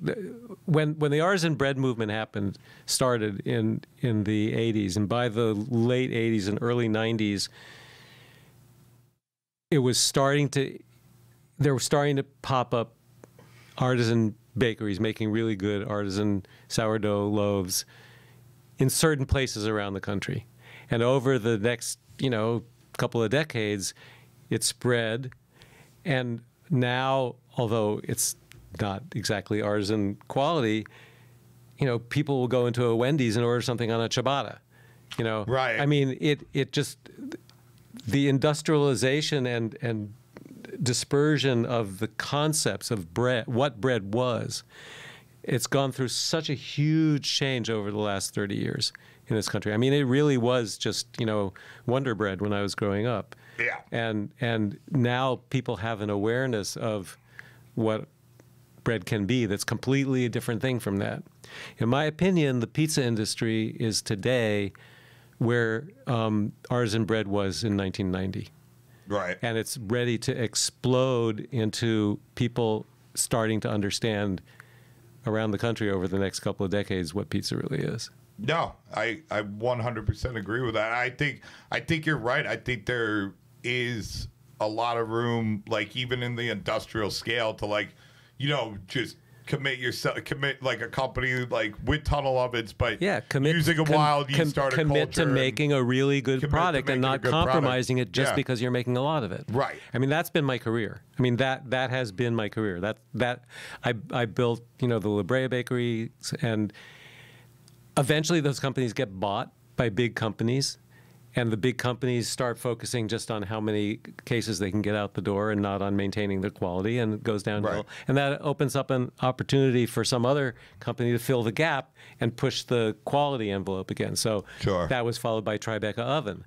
when when the artisan bread movement happened, started in in the eighties, and by the late eighties and early nineties, it was starting to, there were starting to pop up artisan bakeries making really good artisan sourdough loaves in certain places around the country, and over the next you know couple of decades, it spread. And now, although it's not exactly artisan quality, you know, people will go into a Wendy's and order something on a ciabatta, you know. Right. I mean, it it just the industrialization and and dispersion of the concepts of bread, what bread was, it's gone through such a huge change over the last thirty years in this country. I mean, it really was just you know Wonder Bread when I was growing up. Yeah. And and now people have an awareness of what bread can be that's completely a different thing from that. In my opinion, the pizza industry is today where um, artisan bread was in nineteen ninety. Right. And it's ready to explode into people starting to understand around the country over the next couple of decades what pizza really is. No, I, I one hundred percent agree with that. I think I think you're right. I think there is a lot of room, like even in the industrial scale, to like, you know, just commit yourself, commit like a company like with tunnel ovens, but yeah, commit, using a com, wild yeast starter culture. Commit to making a really good product and not compromising product. it just yeah. because you're making a lot of it. Right. I mean, that's been my career. I mean, that that has been my career. That that I I built, you know, the La Brea Bakery, and eventually those companies get bought by big companies, and the big companies start focusing just on how many cases they can get out the door and not on maintaining their quality, and it goes downhill. Right. And that opens up an opportunity for some other company to fill the gap and push the quality envelope again. So sure. that was followed by Tribeca Oven.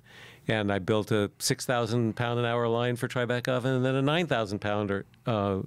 And I built a six thousand pound an hour line for Tribeca Oven, and then a nine thousand pounder uh,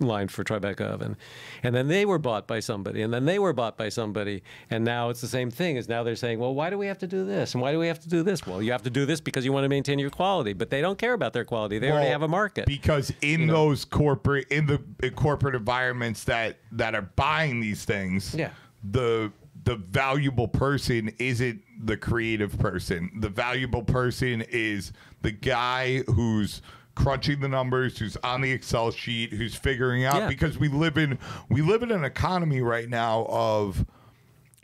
line for Tribeca Oven. And then they were bought by somebody, and then they were bought by somebody, and now it's the same thing. Is now they're saying, well, why do we have to do this? And why do we have to do this? Well, you have to do this because you want to maintain your quality, but they don't care about their quality. They well, already have a market. Because in you those know? corporate, in the in corporate environments that, that are buying these things, yeah. the the valuable person isn't the creative person. The valuable person is the guy who's crunching the numbers, who's on the Excel sheet, who's figuring out, yeah. because we live in we live in an economy right now of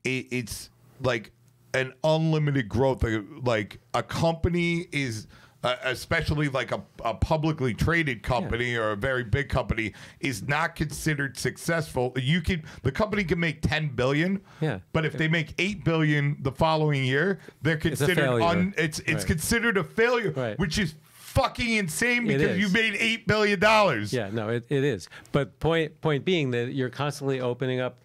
it, it's like an unlimited growth. Like a company is uh, especially like a, a publicly traded company yeah. or a very big company is not considered successful. You can the company can make ten billion, yeah, but if they make eight billion the following year, they're considered it's un, it's it's right. considered a failure, right. which is fucking insane because you made eight billion dollars. Yeah, no, it, it is. But point point being that you're constantly opening up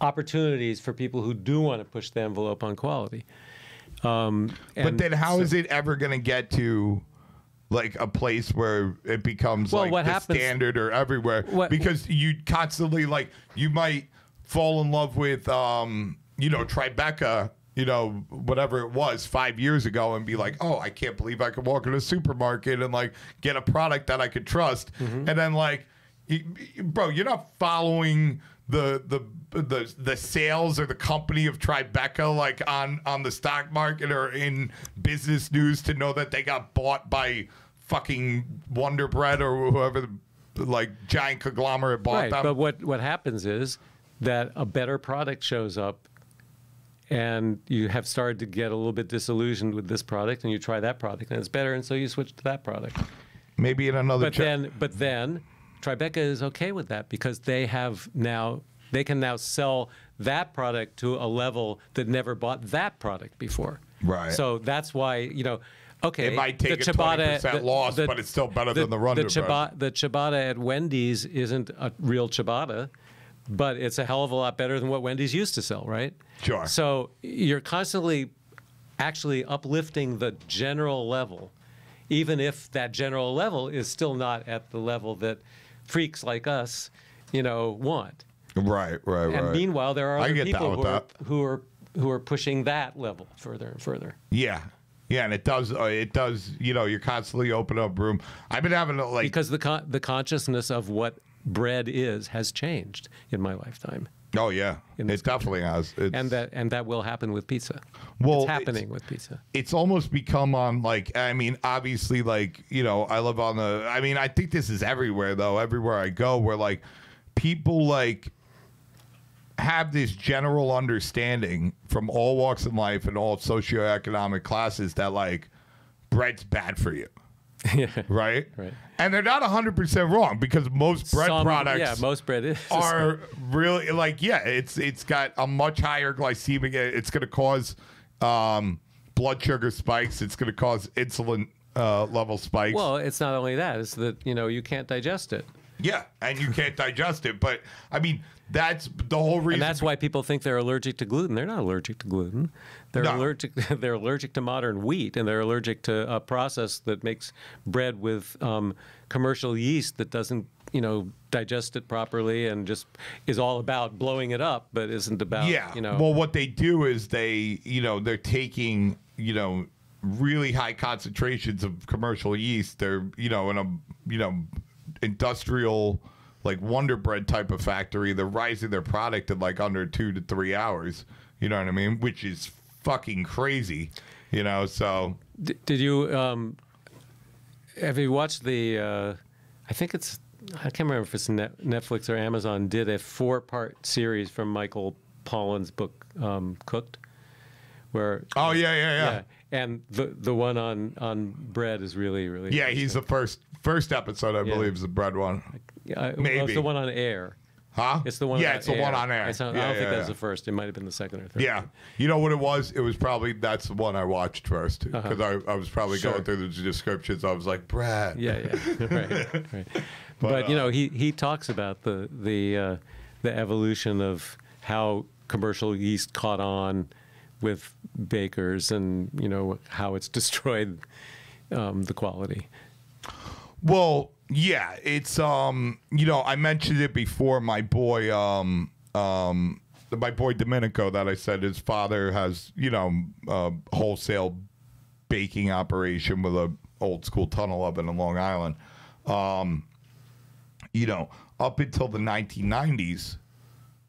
opportunities for people who do want to push the envelope on quality. Um, but then, how so, is it ever going to get to like a place where it becomes well, like what the happens, standard or everywhere? What, because you constantly like you might fall in love with um, you know Tribeca. You know, whatever it was five years ago and be like, oh, I can't believe I could walk in a supermarket and like get a product that I could trust. Mm-hmm. And then like, you, bro, you're not following the, the, the, the sales or the company of Tribeca, like on, on the stock market or in business news to know that they got bought by fucking Wonder Bread or whoever the like giant conglomerate bought right, them. But what, what happens is that a better product shows up and you have started to get a little bit disillusioned with this product, and you try that product, and it's better, and so you switch to that product. Maybe in another. But then, but then, Tribeca is okay with that because they have now they can now sell that product to a level that never bought that product before. Right. So that's why you know, okay, it might take the a twenty percent loss, the, but it's still better the, than the run. The ciabatta, the ciabatta at Wendy's isn't a real ciabatta. But it's a hell of a lot better than what Wendy's used to sell, right? Sure. So you're constantly actually uplifting the general level, even if that general level is still not at the level that freaks like us, you know, want. Right, right, right. And meanwhile, there are other people who are, who are who are pushing that level further and further. Yeah. Yeah, and it does. Uh, it does. You know, you're constantly opening up room. I've been having a, like because the con the consciousness of what bread is has changed in my lifetime. Oh yeah, it country. definitely has. It's, and that and that will happen with pizza. Well, it's happening it's, with pizza. It's almost become on like I mean, obviously, like you know, I live on the. I mean, I think this is everywhere though. Everywhere I go, where like people like have this general understanding from all walks of life and all socioeconomic classes that like bread's bad for you. Yeah. Right? Right. And they're not one hundred percent wrong because most bread Some, products yeah, most bread is. are really like yeah, it's it's got a much higher glycemic, it's going to cause um blood sugar spikes, it's going to cause insulin uh level spikes. Well, it's not only that, it's that you know, you can't digest it. Yeah, and you can't digest it, but I mean that's the whole reason. And that's why people think they're allergic to gluten. They're not allergic to gluten. They're no. allergic. They're allergic to modern wheat, and they're allergic to a process that makes bread with um, commercial yeast that doesn't, you know, digest it properly, and just is all about blowing it up, but isn't about. Yeah. You know. Well, what they do is they, you know, they're taking, you know, really high concentrations of commercial yeast. They're, you know, in a, you know. industrial like Wonder Bread type of factory. They're rising their product in like under two to three hours. You know what I mean? Which is fucking crazy. You know, so D did you um have you watched the uh I think it's I can't remember if it's Net Netflix or Amazon did a four part series from Michael Pollan's book um Cooked where Oh uh, yeah, yeah, yeah. yeah. And the the one on on bread is really really yeah he's the first first episode I yeah. believe is the bread one I, maybe well, it's the one on air huh it's the one yeah on it's the air. one on air not, yeah, I don't yeah, think yeah. that's the first it might have been the second or third yeah one. You know what it was it was probably that's the one I watched first because uh -huh. I, I was probably sure. going through the descriptions I was like bread yeah yeah right right but, but uh, you know he he talks about the the uh, the evolution of how commercial yeast caught on with bakers and you know how it's destroyed um, the quality. Well, Yeah, it's, um, you know, I mentioned it before. My boy, um, um, my boy Domenico, that I said his father has, you know, a wholesale baking operation with a old school tunnel oven in Long Island. Um, you know, up until the nineteen nineties,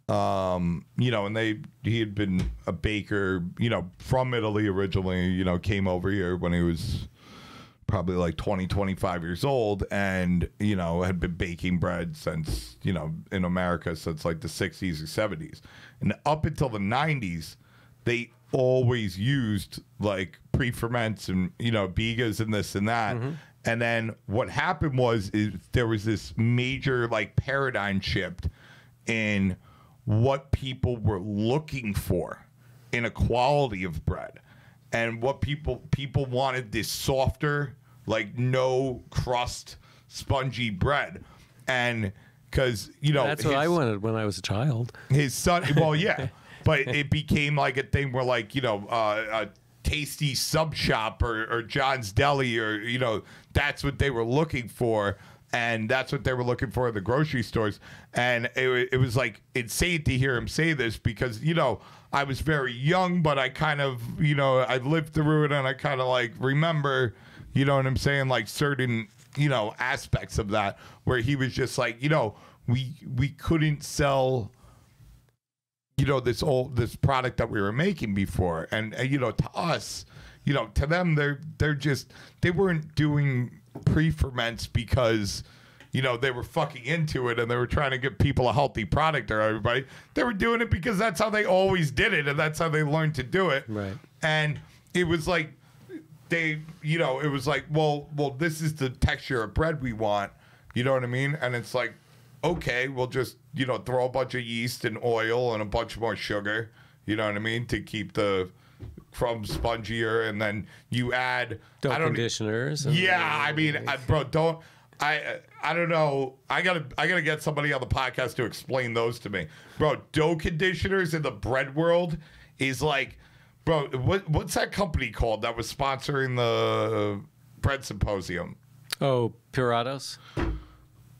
um, you know, and they, he had been a baker, you know, from Italy originally, you know, came over here when he was probably like twenty, twenty-five years old, and, you know, had been baking bread since, you know, in America since like the sixties or seventies. And up until the nineties, they always used like pre-ferments and, you know, bigas and this and that. Mm-hmm. And then what happened was is there was this major like paradigm shift in what people were looking for in a quality of bread. And what people people wanted, this softer, like no crust, spongy bread. And because, you know, that's what his, I wanted when I was a child. His son, well, yeah, but it became like a thing where, like, you know, uh, a Tasty Sub Shop or, or John's Deli or, you know, that's what they were looking for. And that's what they were looking for in the grocery stores. And it, it was like insane to hear him say this because, you know, I was very young, but I kind of, you know, I lived through it and I kind of like remember, you know what I'm saying, like certain, you know, aspects of that where he was just like, you know, we we couldn't sell, you know, this old this product that we were making before. And, and you know, to us, you know, to them, they're they're just they weren't doing pre-ferments because, you know, they were fucking into it and they were trying to give people a healthy product or everybody. They were doing it because that's how they always did it and that's how they learned to do it. Right. And it was like they, you know, it was like, well, well, this is the texture of bread we want. You know what I mean? And it's like, okay, we'll just, you know, throw a bunch of yeast and oil and a bunch more sugar. You know what I mean? To keep the crumb spongier, and then you add dough conditioners. Yeah, I mean, I, bro, don't I? I don't know. I gotta, I gotta get somebody on the podcast to explain those to me, bro. Dough conditioners in the bread world is like, bro, what what's that company called that was sponsoring the Bread Symposium? Oh, Puratos.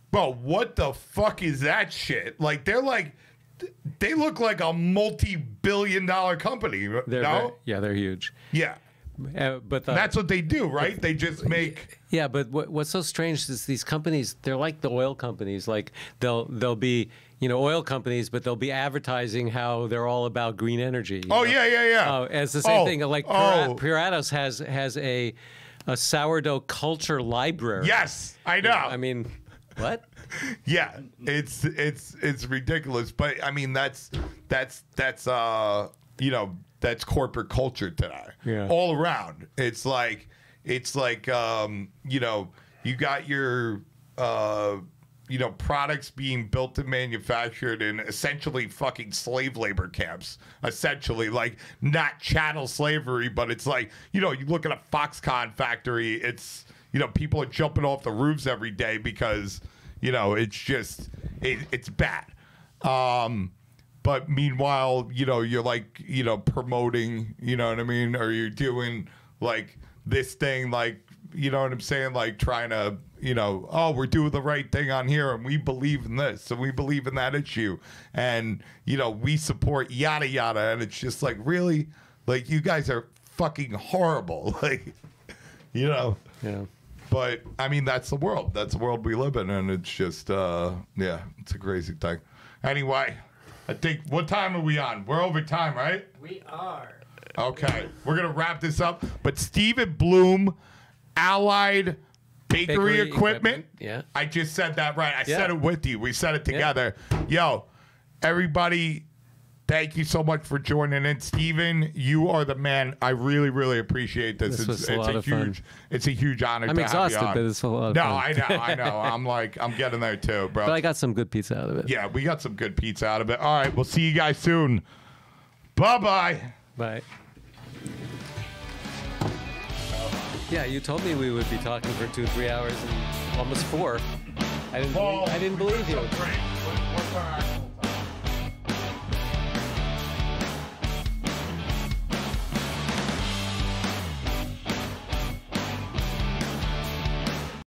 Bro, what the fuck is that shit? Like, they're like. They look like a multi-billion dollar company. They're no? Very, yeah, they're huge. Yeah. Uh, but the, that's what they do, right? They just make... Yeah, but what, what's so strange is these companies, they're like the oil companies. Like, they'll they'll be, you know, oil companies, but they'll be advertising how they're all about green energy. Oh, know? yeah, yeah, yeah. Uh, it's the same oh, thing. Like, oh. Puratos has, has a, a sourdough culture library. Yes, I know. You know I mean... What? Yeah, it's it's it's ridiculous, but I mean that's that's that's uh you know that's corporate culture today. Yeah. All around. It's like it's like um you know you got your uh you know products being built and manufactured in essentially fucking slave labor camps. Essentially, like not chattel slavery, but it's like you know you look at a Foxconn factory, it's. You know, people are jumping off the roofs every day because, you know, it's just, it, it's bad. Um, but meanwhile, you know, you're like, you know, promoting, you know what I mean? Or you're doing like this thing, like, you know what I'm saying? Like trying to, you know, oh, we're doing the right thing on here and we believe in this and we believe in that issue. And, you know, we support yada, yada. And it's just like, really? Like, you guys are fucking horrible. Like, you know. Yeah. But, I mean, that's the world. That's the world we live in, and it's just, uh, yeah, it's a crazy thing. Anyway, I think, what time are we on? We're over time, right? We are. Okay. We're going to wrap this up. But Stephen Bloom, Allied Bakery, Bakery Equipment. Equipment. Yeah. I just said that right. I yeah. said it with you. We said it together. Yeah. Yo, everybody, thank you so much for joining in. Stephen, you are the man. I really, really appreciate this. This was it's a, lot it's a of huge fun. It's a huge honor I'm to exhausted, have you on. But it's a lot of no, fun. No, I know, I know. I'm like, I'm getting there too, bro. But I got some good pizza out of it. Yeah, we got some good pizza out of it. All right, we'll see you guys soon. Bye-bye. Bye. Yeah, you told me we would be talking for two, three hours and almost four. I didn't, oh, believe, I didn't believe you. So